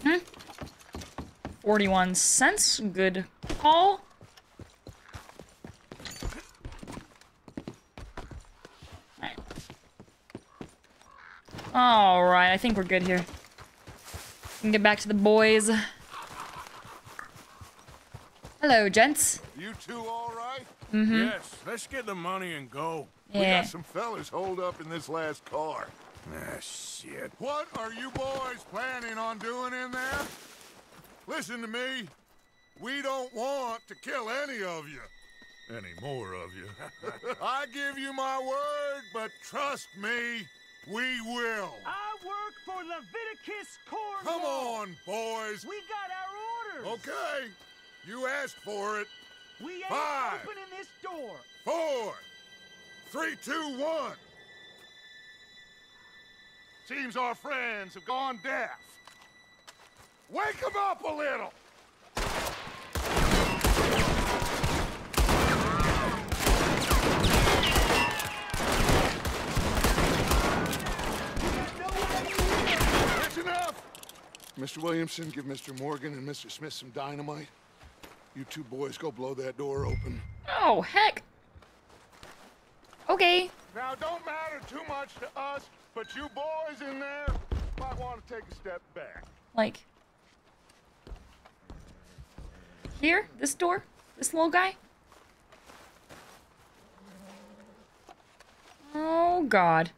Hmm. forty-one cents. Good call. Alright. Alright, I think we're good here. We can get back to the boys. Hello, gents. You two alright? Mm-hmm. Yes, let's get the money and go. Yeah. We got some fellas holed up in this last car. Ah, shit. What are you boys planning on doing in there? Listen to me. We don't want to kill any of you. Any more of you. I give you my word, but trust me, we will. I work for Leviticus Cornwall. Come on, boys. We got our orders. Okay. You asked for it. We ain't Five, opening this door. Four, three, two, one. Seems our friends have gone deaf. Wake them up a little! That's enough! Mister Williamson, give Mister Morgan and Mister Smith some dynamite. You two boys go blow that door open. Oh, heck! Okay. Now, don't matter too much to us. But you boys in there might want to take a step back. Like... Here? This door? This little guy? Oh, God.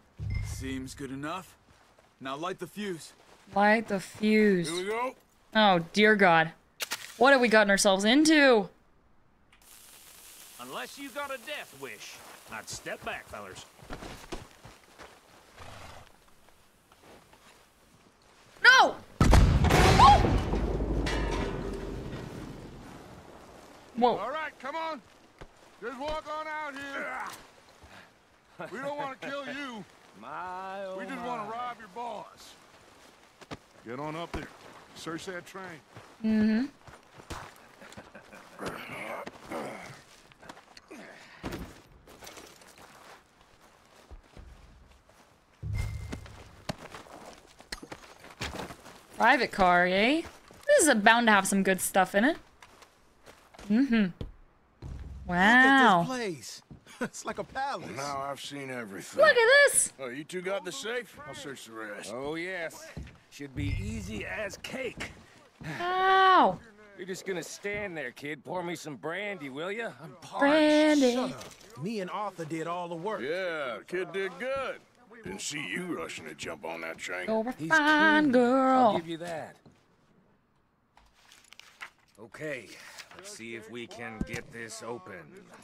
Seems good enough. Now light the fuse. Light the fuse. Here we go. Oh, dear God. What have we gotten ourselves into? Unless you got a death wish. I'd step back, fellas. No! Oh! Whoa. All right, come on. Just walk on out here. We don't want to kill you. My oh we just want to rob your boss. Get on up there. Search that train. Mm-hmm. Private car, eh? This is bound to have some good stuff in it. Mm-hmm. Wow. Look at this place. It's like a palace. Well, now I've seen everything. Look at this. Oh, you two got the safe? I'll search the rest. Oh, yes. Should be easy as cake. Ow. You're just gonna stand there, kid. Pour me some brandy, will ya? I'm parched. Brandy. Shut up. Me and Arthur did all the work. Yeah, kid did good. Didn't see you rushing to jump on that train. Oh, we're fine, girl. I'll give you that. Okay, let's see if we can get this open.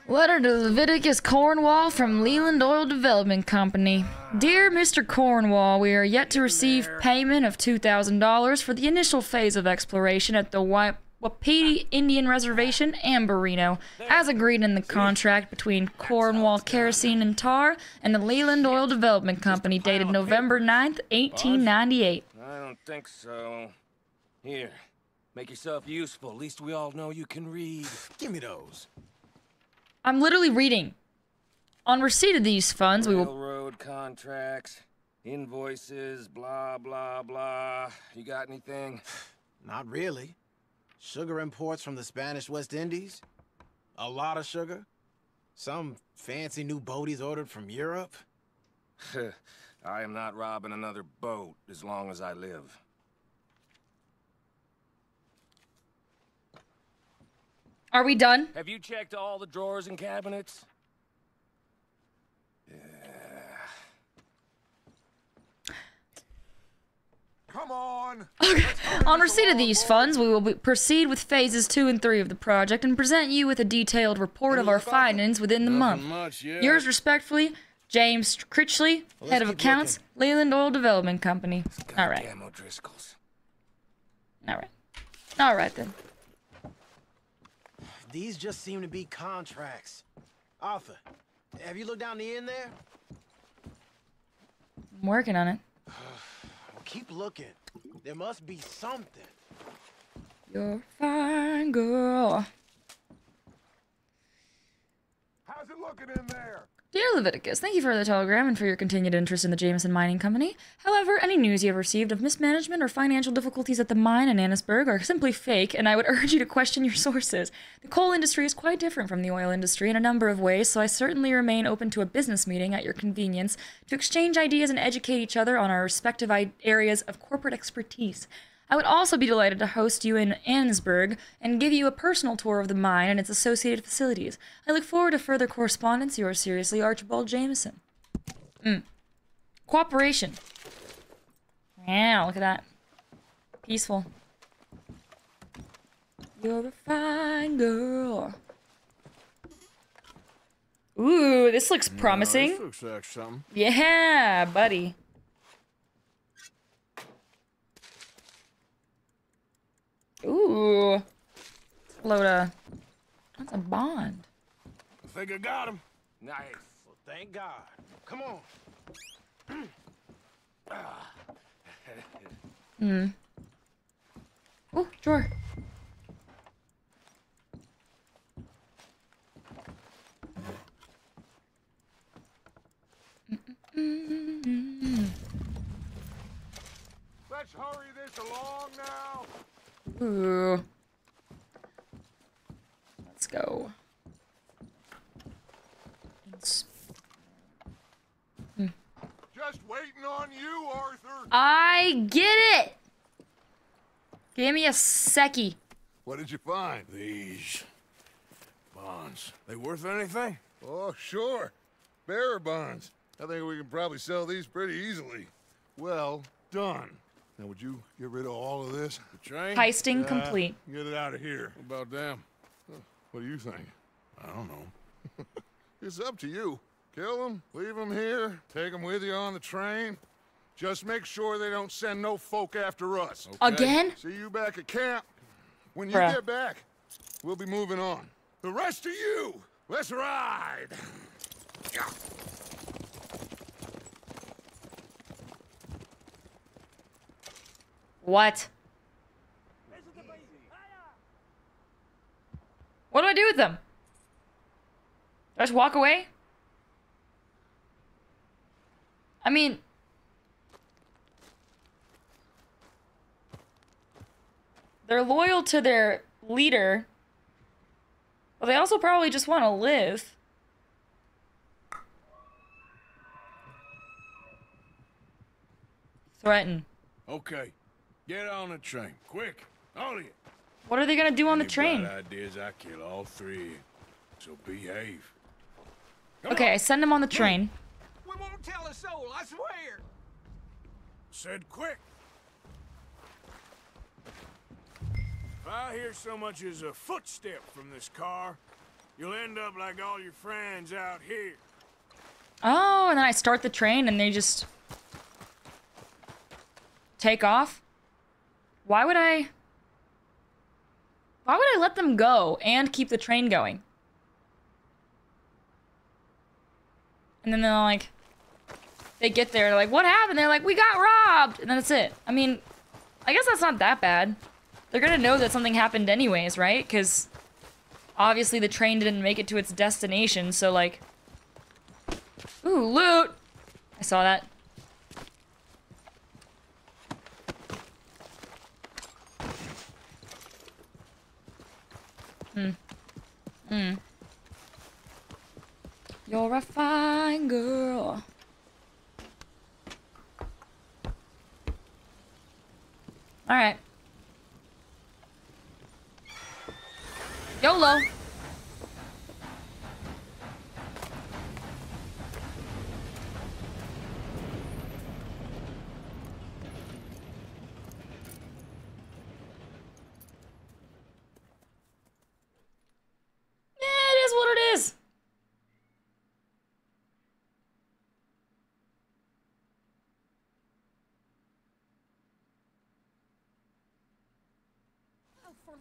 Letter to Leviticus Cornwall from Leland Oil Development Company. Dear Mister Cornwall, we are yet to receive payment of two thousand dollars for the initial phase of exploration at the White... Wapiti Indian Reservation and Burrito, as agreed in the contract between Cornwall Kerosene and Tar and the Leland Oil Development Company dated November ninth, eighteen ninety-eight. I don't think so. Here, make yourself useful. At least we all know you can read. Give me those. I'm literally reading. On receipt of these funds, we will... Railroad contracts, invoices, blah, blah, blah. You got anything? Not really. Sugar imports from the Spanish West Indies? A lot of sugar? Some fancy new boaties ordered from Europe? I am not robbing another boat as long as I live. Are we done? Have you checked all the drawers and cabinets? Yeah. Come on. Okay. On receipt of these funds, we will be proceed with phases two and three of the project and present you with a detailed report of our findings within the month. Much, yeah. Yours respectfully, James Critchley, well, Head of Accounts, looking. Leland Oil Development Company. All right. All right. All right then. These just seem to be contracts. Arthur, have you looked down the end there? I'm working on it. Keep looking. There must be something. You're fine, girl. How's it looking in there? Dear Leviticus, thank you for the telegram and for your continued interest in the Jameson Mining Company. However, any news you have received of mismanagement or financial difficulties at the mine in Annesburg are simply fake, and I would urge you to question your sources. The coal industry is quite different from the oil industry in a number of ways, so I certainly remain open to a business meeting at your convenience to exchange ideas and educate each other on our respective areas of corporate expertise. I would also be delighted to host you in Annesburg and give you a personal tour of the mine and its associated facilities. I look forward to further correspondence. Yours seriously, Archibald Jameson. Mm. Cooperation. Yeah, look at that. Peaceful. You're a fine girl. Ooh, this looks promising. No, this looks like something. Yeah, buddy. Ooh, load a. That's a bond. I think I got him. Nice. Well, thank God. Come on. Hmm. Oh, drawer. Mm-mm-mm-mm-mm. Let's hurry this along now. Ooh. Let's go. Hmm. Just waiting on you, Arthur. I get it. Give me a secchi. What did you find? These bonds. They worth anything? Oh, sure. Bearer bonds. I think we can probably sell these pretty easily. Well done. Now, would you get rid of all of this? The train? Heisting uh, complete. Get it out of here. What about them? What do you think? I don't know. It's up to you. Kill them, leave them here, take them with you on the train. Just make sure they don't send no folk after us. Okay? Again? See you back at camp. When you Bruh. get back, we'll be moving on. The rest of you, let's ride. Yeah. What? What do I do with them? Do I just walk away? I mean... They're loyal to their leader. But they also probably just want to live. Threaten. Okay. Get on the train, quick, all of you. What are they gonna do on the train? Ideas, I kill all three. So behave. Come okay, on. I send them on the train. We won't tell a soul, I swear. Said quick. If I hear so much as a footstep from this car, you'll end up like all your friends out here. Oh, and then I start the train, and they just take off. Why would I... Why would I let them go and keep the train going? And then they're like... They get there, they're like, what happened? They're like, we got robbed! And then that's it. I mean, I guess that's not that bad. They're gonna know that something happened anyways, right? Because obviously the train didn't make it to its destination, so like... Ooh, loot! I saw that. Mm. Mm. You're a fine girl. All right. YOLO.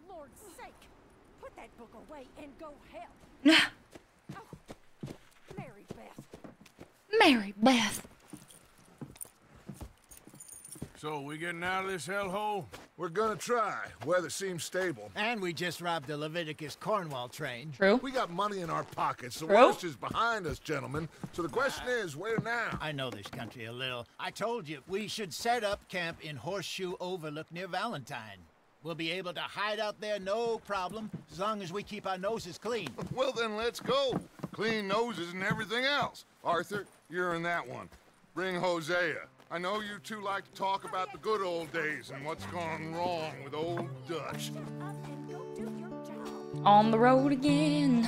Lord's sake, put that book away and go help. Oh, Mary Beth. Mary Beth. So, we getting out of this hellhole? We're gonna try. Weather seems stable. And we just robbed the Leviticus Cornwall train. True. We got money in our pockets. The worst is behind us, gentlemen. So the question uh, is, where now? I know this country a little. I told you, we should set up camp in Horseshoe Overlook near Valentine. We'll be able to hide out there no problem, as long as we keep our noses clean. Well then, let's go. Clean noses and everything else. Arthur, you're in that one. Bring Hosea. I know you two like to talk about the good old days and what's gone wrong with old Dutch. On the road again.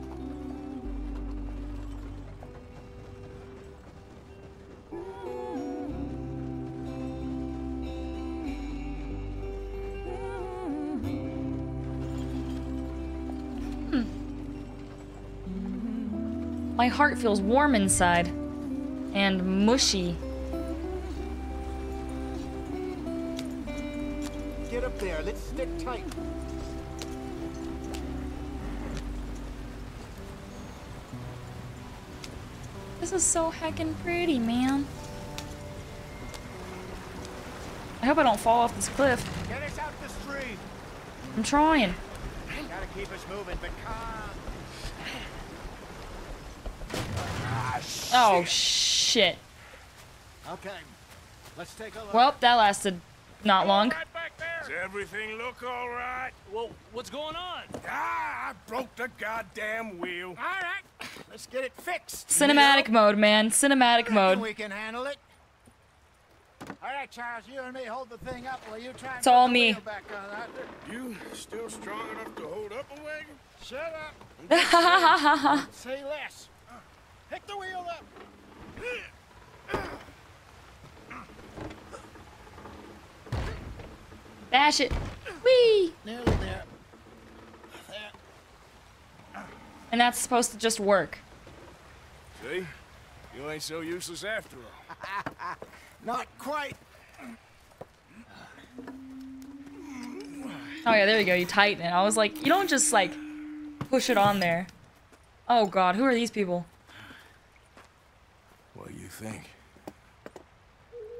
My heart feels warm inside and mushy. Get up there, let's stick tight. This is so heckin' pretty, man. I hope I don't fall off this cliff. Get us out the street. I'm trying. Gotta keep us moving, but calm. Oh, shit. Okay. Let's take a look. Well, that lasted not long. Right back there. Does everything look all right? Well, what's going on? Ah, I broke the goddamn wheel. All right. Let's get it fixed. Cinematic yeah. mode, man. Cinematic mode. We can handle it. All right, Charles, you and me hold the thing up while you try and it's all me. Back on, you still strong enough to hold up a wagon? Shut up. Say less. Pick the wheel up! Bash it! Whee! Nearly there. There. And that's supposed to just work. See? You ain't so useless after all. Not quite. Oh yeah, there you go. You tighten it. I was like, you don't just like push it on there. Oh god, who are these people? What you think?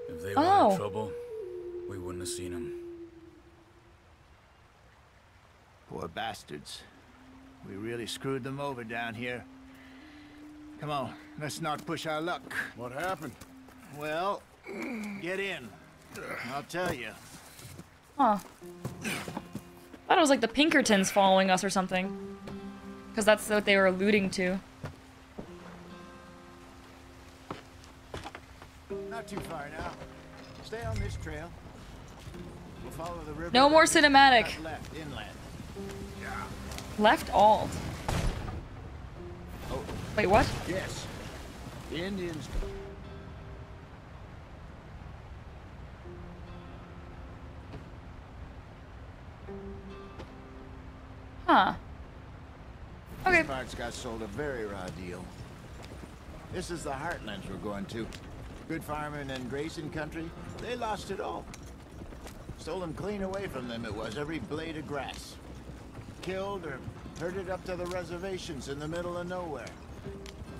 If they oh. were in trouble, we wouldn't have seen them. Poor bastards. We really screwed them over down here. Come on, let's not push our luck. What happened? Well, get in. I'll tell you. Huh. Thought it was like the Pinkertons following us or something. Because that's what they were alluding to. Not too far now. Stay on this trail. We'll follow the river. No more cinematic. Left inland. Yeah. Left alt. Oh. Wait, what? Yes. The Indians. Huh. Okay. These parts got sold a very raw deal. This is the heartlands we're going to. Good farming and grazing country, they lost it all. Stole them clean away from them, it was, every blade of grass. Killed or herded up to the reservations in the middle of nowhere.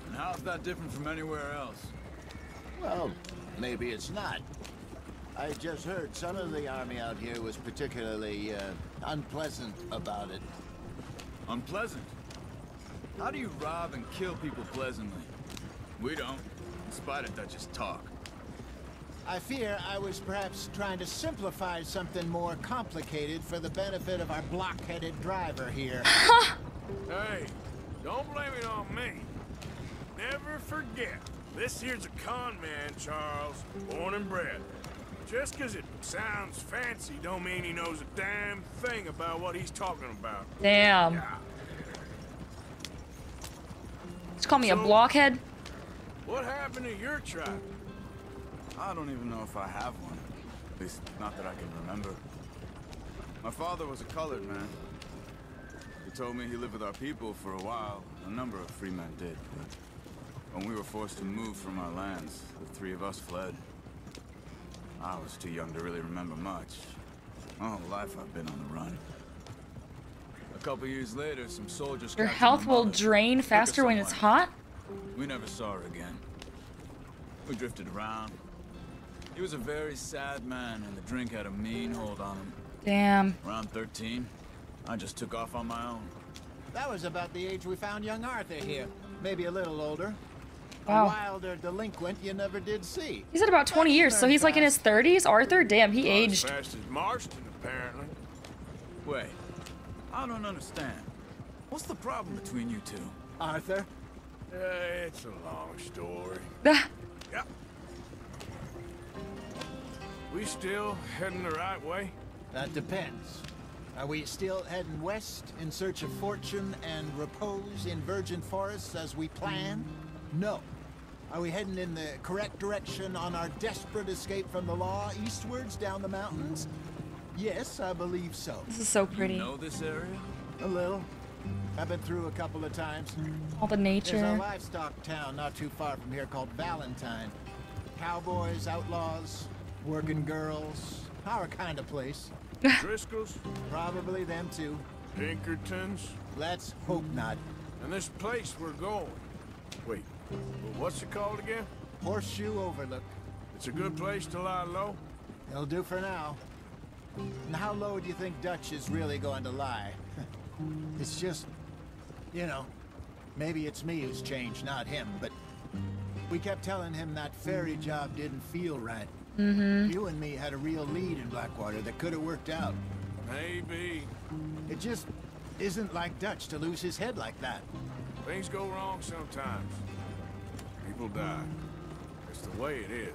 And how's that different from anywhere else? Well, maybe it's not. I just heard some of the army out here was particularly uh, unpleasant about it. Unpleasant? How do you rob and kill people pleasantly? We don't, in spite of Dutch's talk. I fear I was perhaps trying to simplify something more complicated for the benefit of our blockheaded driver here. Hey, don't blame it on me. Never forget, this here's a con man, Charles, born and bred. Just because it sounds fancy don't mean he knows a damn thing about what he's talking about. Damn. Yeah. Just call me so, a blockhead. What happened to your tribe? I don't even know if I have one. At least, not that I can remember. My father was a colored man. He told me he lived with our people for a while. A number of free men did, but when we were forced to move from our lands, the three of us fled. I was too young to really remember much. My whole life I've been on the run. A couple years later, some soldiers... Your health will drain faster when it's hot? We never saw her again. We drifted around. He was a very sad man, and the drink had a mean hold on him. Damn. Around thirteen, I just took off on my own. That was about the age we found young Arthur here. Maybe a little older. Wow. A wilder delinquent you never did see. He's at about twenty years, so he's like in his thirties? Arthur? Damn, he aged. As fast as Marston, apparently. Wait, I don't understand. What's the problem between you two? Arthur? Uh, it's a long story. Yeah. We still heading the right way? That depends. Are we still heading west in search of fortune and repose in virgin forests as we planned? No. Are we heading in the correct direction on our desperate escape from the law eastwards down the mountains? Yes, I believe so. This is so pretty. You know this area? A little. I've been through a couple of times. All the nature. There's a livestock town not too far from here called Valentine. Cowboys, outlaws, working girls. Our kind of place. Driscoll's? Probably them too. Pinkertons? Let's hope not. And this place we're going. Wait, what's it called again? Horseshoe Overlook. It's a good place to lie low? It'll do for now. And how low do you think Dutch is really going to lie? It's just, you know, maybe it's me who's changed, not him, but we kept telling him that ferry job didn't feel right. Mm-hmm. You and me had a real lead in Blackwater that could have worked out. Maybe. It just isn't like Dutch to lose his head like that. Things go wrong sometimes. People die. It's the way it is.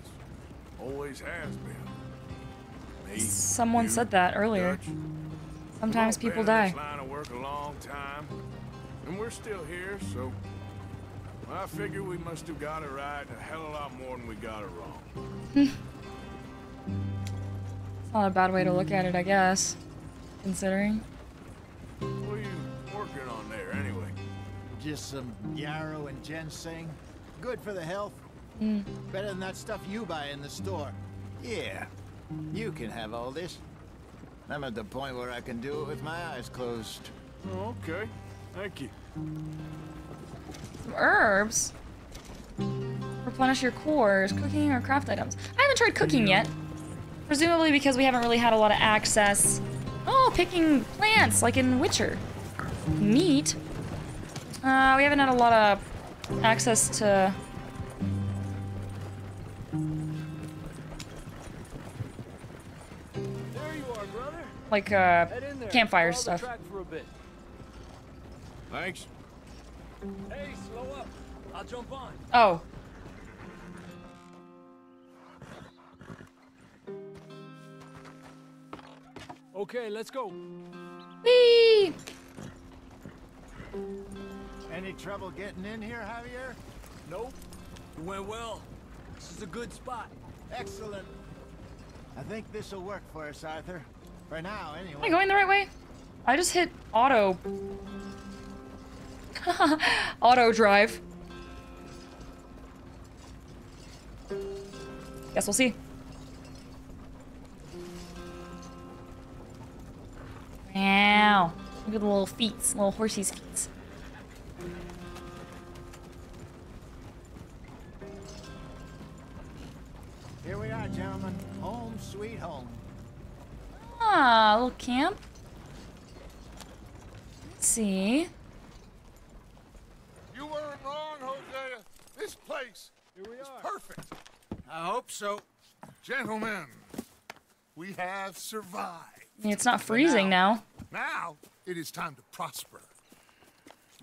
Always has been. Me, Someone you, said that earlier. Dutch, Sometimes people die. Line of work a long time, and we're still here, so I figure we must have got it right a hell of a lot more than we got it wrong. It's not a bad way to look at it, I guess, considering. What are you working on there, anyway? Just some yarrow and ginseng. Good for the health. Mm. Better than that stuff you buy in the store. Yeah, you can have all this. I'm at the point where I can do it with my eyes closed. Oh, okay, thank you. Some herbs. Replenish your cores, cooking or craft items. I haven't tried cooking yet. Presumably because we haven't really had a lot of access. Oh, picking plants like in Witcher. Neat. Uh, we haven't had a lot of access to... like uh campfire stuff. For a bit. Thanks. Hey, slow up. I'll jump on. Oh. Okay, let's go. Whee! Any trouble getting in here, Javier? Nope. It went well. This is a good spot. Excellent. I think this will work for us, Arthur. For now, anyway. Am I going the right way? I just hit auto. Auto drive. Guess we'll see. Ow. Look at the little feet, little horsey's feet. Here we are, gentlemen. Home sweet home. Ah, little camp. Let's see. You weren't wrong, Hosea. This place is perfect. I hope so. Gentlemen, we have survived. It's not freezing now. Now, it is time to prosper.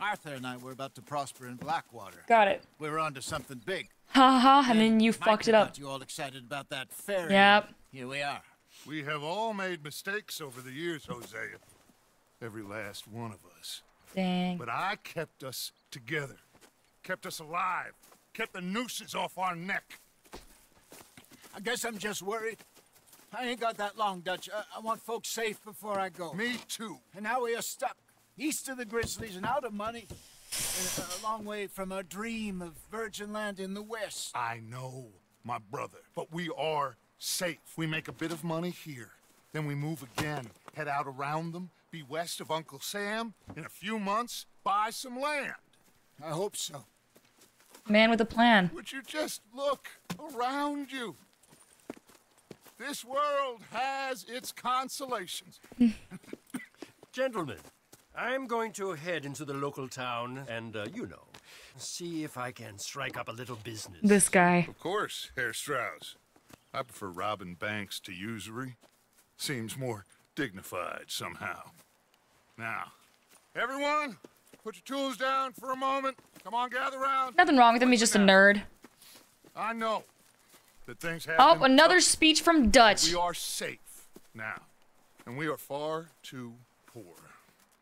Arthur and I were about to prosper in Blackwater. Got it. We were onto something big. Ha ha, and then you fucked it up. You all excited about that ferry. Yep. Here we are. We have all made mistakes over the years, Hosea. Every last one of us. Dang. But I kept us together. Kept us alive. Kept the nooses off our neck. I guess I'm just worried. I ain't got that long, Dutch. I, I want folks safe before I go. Me too. And now we are stuck. East of the Grizzlies and out of money. And a long way from our dream of virgin land in the west. I know, my brother. But we are safe. We make a bit of money here. Then we move again. Head out around them. Be west of Uncle Sam. In a few months, buy some land. I hope so. Man with a plan. Would you just look around you? This world has its consolations. Gentlemen, I'm going to head into the local town and, uh, you know, see if I can strike up a little business. This guy. Of course, Herr Strauss. I prefer robbing banks to usury. Seems more dignified somehow. Now, everyone, put your tools down for a moment. Come on, gather round. Nothing wrong with him. He's just a nerd. I know. That things happen. Oh, another speech from Dutch. We are safe now, and we are far too poor.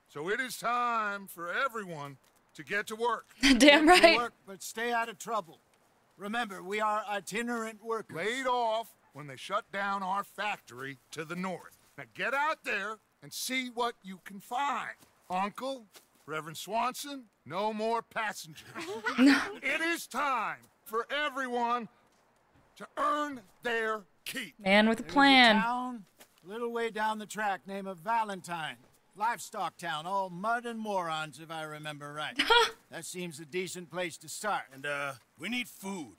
So it is time for everyone to get to work. Damn right. Get to work, but stay out of trouble. Remember, we are itinerant workers. Laid off when they shut down our factory to the north. Now get out there and see what you can find. Uncle, Reverend Swanson, no more passengers. It is time for everyone to earn their keep. Man with a plan. There's a town, little way down the track, name of Valentine. Livestock town, all mud and morons, if I remember right. That seems a decent place to start. And, uh, we need food.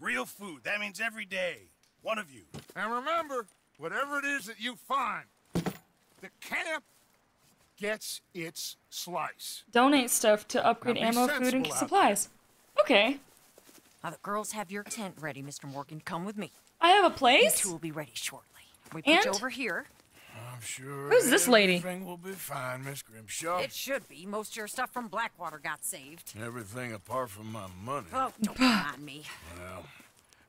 Real food. That means every day. One of you. And remember, whatever it is that you find, the camp gets its slice. Donate stuff to upgrade ammo, food, and supplies. Okay. Now the girls have your tent ready, Mister Morgan. Come with me. I have a place? You two will be ready shortly. We put and? you over here. I'm sure Who's this lady? Everything will be fine, Miss Grimshaw. It should be. Most of your stuff from Blackwater got saved. Everything apart from my money. Oh, don't mind me. Well,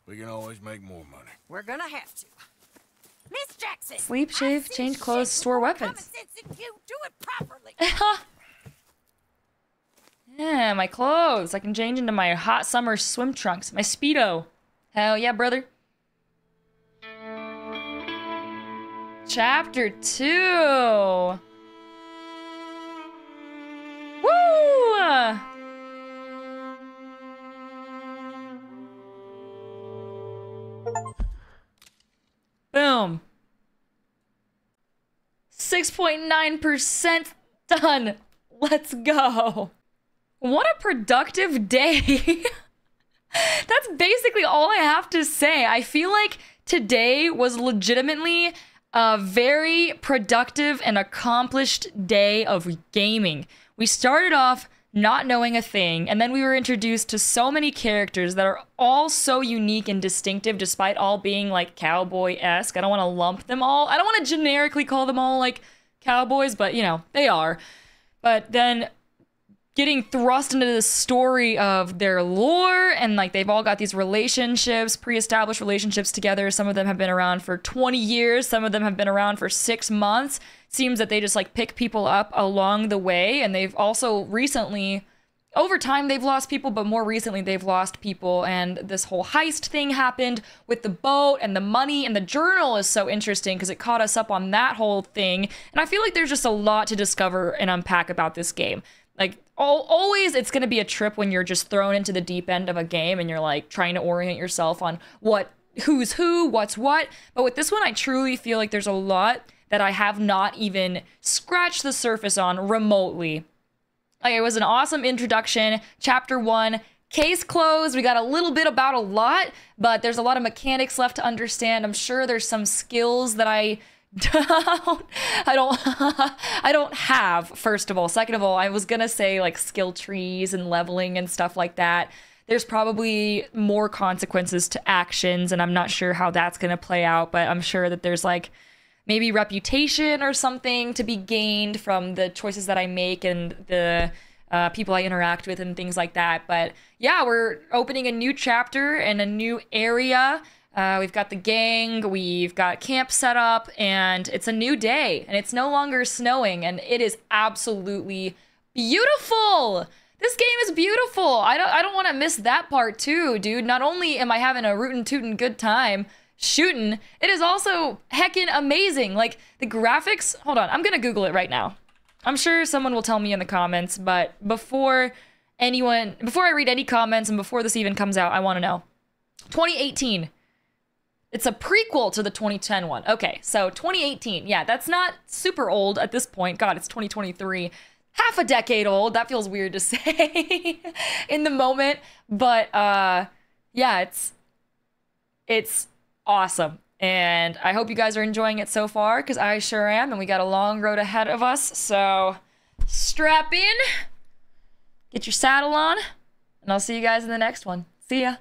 we can always make more money. We're gonna have to. Miss Jackson! Sleep, shave, change clothes, store weapons. You do it properly. Yeah, my clothes. I can change into my hot summer swim trunks. My Speedo. Hell yeah, brother. Chapter two. Woo! Boom. six point nine percent done. Let's go. What a productive day. That's basically all I have to say. I feel like today was legitimately a very productive and accomplished day of gaming. We started off not knowing a thing, and then we were introduced to so many characters that are all so unique and distinctive, despite all being like cowboy-esque. I don't want to lump them all. I don't want to generically call them all like cowboys, but you know, they are. But then getting thrust into the story of their lore, and like they've all got these relationships, pre-established relationships together. Some of them have been around for twenty years. Some of them have been around for six months. Seems that they just like pick people up along the way. And they've also recently, over time, they've lost people, but more recently they've lost people. And this whole heist thing happened with the boat and the money, and the journal is so interesting because it caught us up on that whole thing. And I feel like there's just a lot to discover and unpack about this game. Like, always, it's going to be a trip when you're just thrown into the deep end of a game and you're like trying to orient yourself on what, who's who, what's what. But with this one, I truly feel like there's a lot that I have not even scratched the surface on remotely. Okay, it was an awesome introduction. Chapter one, case closed. We got a little bit about a lot, but there's a lot of mechanics left to understand. I'm sure there's some skills that I don't, I don't, I don't have, first of all. Second of all, I was gonna say like skill trees and leveling and stuff like that. There's probably more consequences to actions, and I'm not sure how that's gonna play out, but I'm sure that there's like maybe reputation or something to be gained from the choices that I make and the uh, people I interact with and things like that. But yeah, we're opening a new chapter in a new area. Uh, we've got the gang, we've got camp set up, and it's a new day, and it's no longer snowing, and it is absolutely beautiful. This game is beautiful. I don't I don't want to miss that part too, dude. Not only am I having a rootin' tootin' good time shooting, it is also heckin' amazing. Like, the graphics... Hold on, I'm gonna Google it right now. I'm sure someone will tell me in the comments, but before anyone... Before I read any comments and before this even comes out, I want to know. twenty eighteen. It's a prequel to the twenty ten one. Okay, so twenty eighteen. Yeah, that's not super old at this point. God, it's twenty twenty-three. Half a decade old. That feels weird to say in the moment, but uh yeah, it's it's awesome, and I hope you guys are enjoying it so far, because I sure am, and we got a long road ahead of us. So strap in, get your saddle on, and I'll see you guys in the next one. See ya.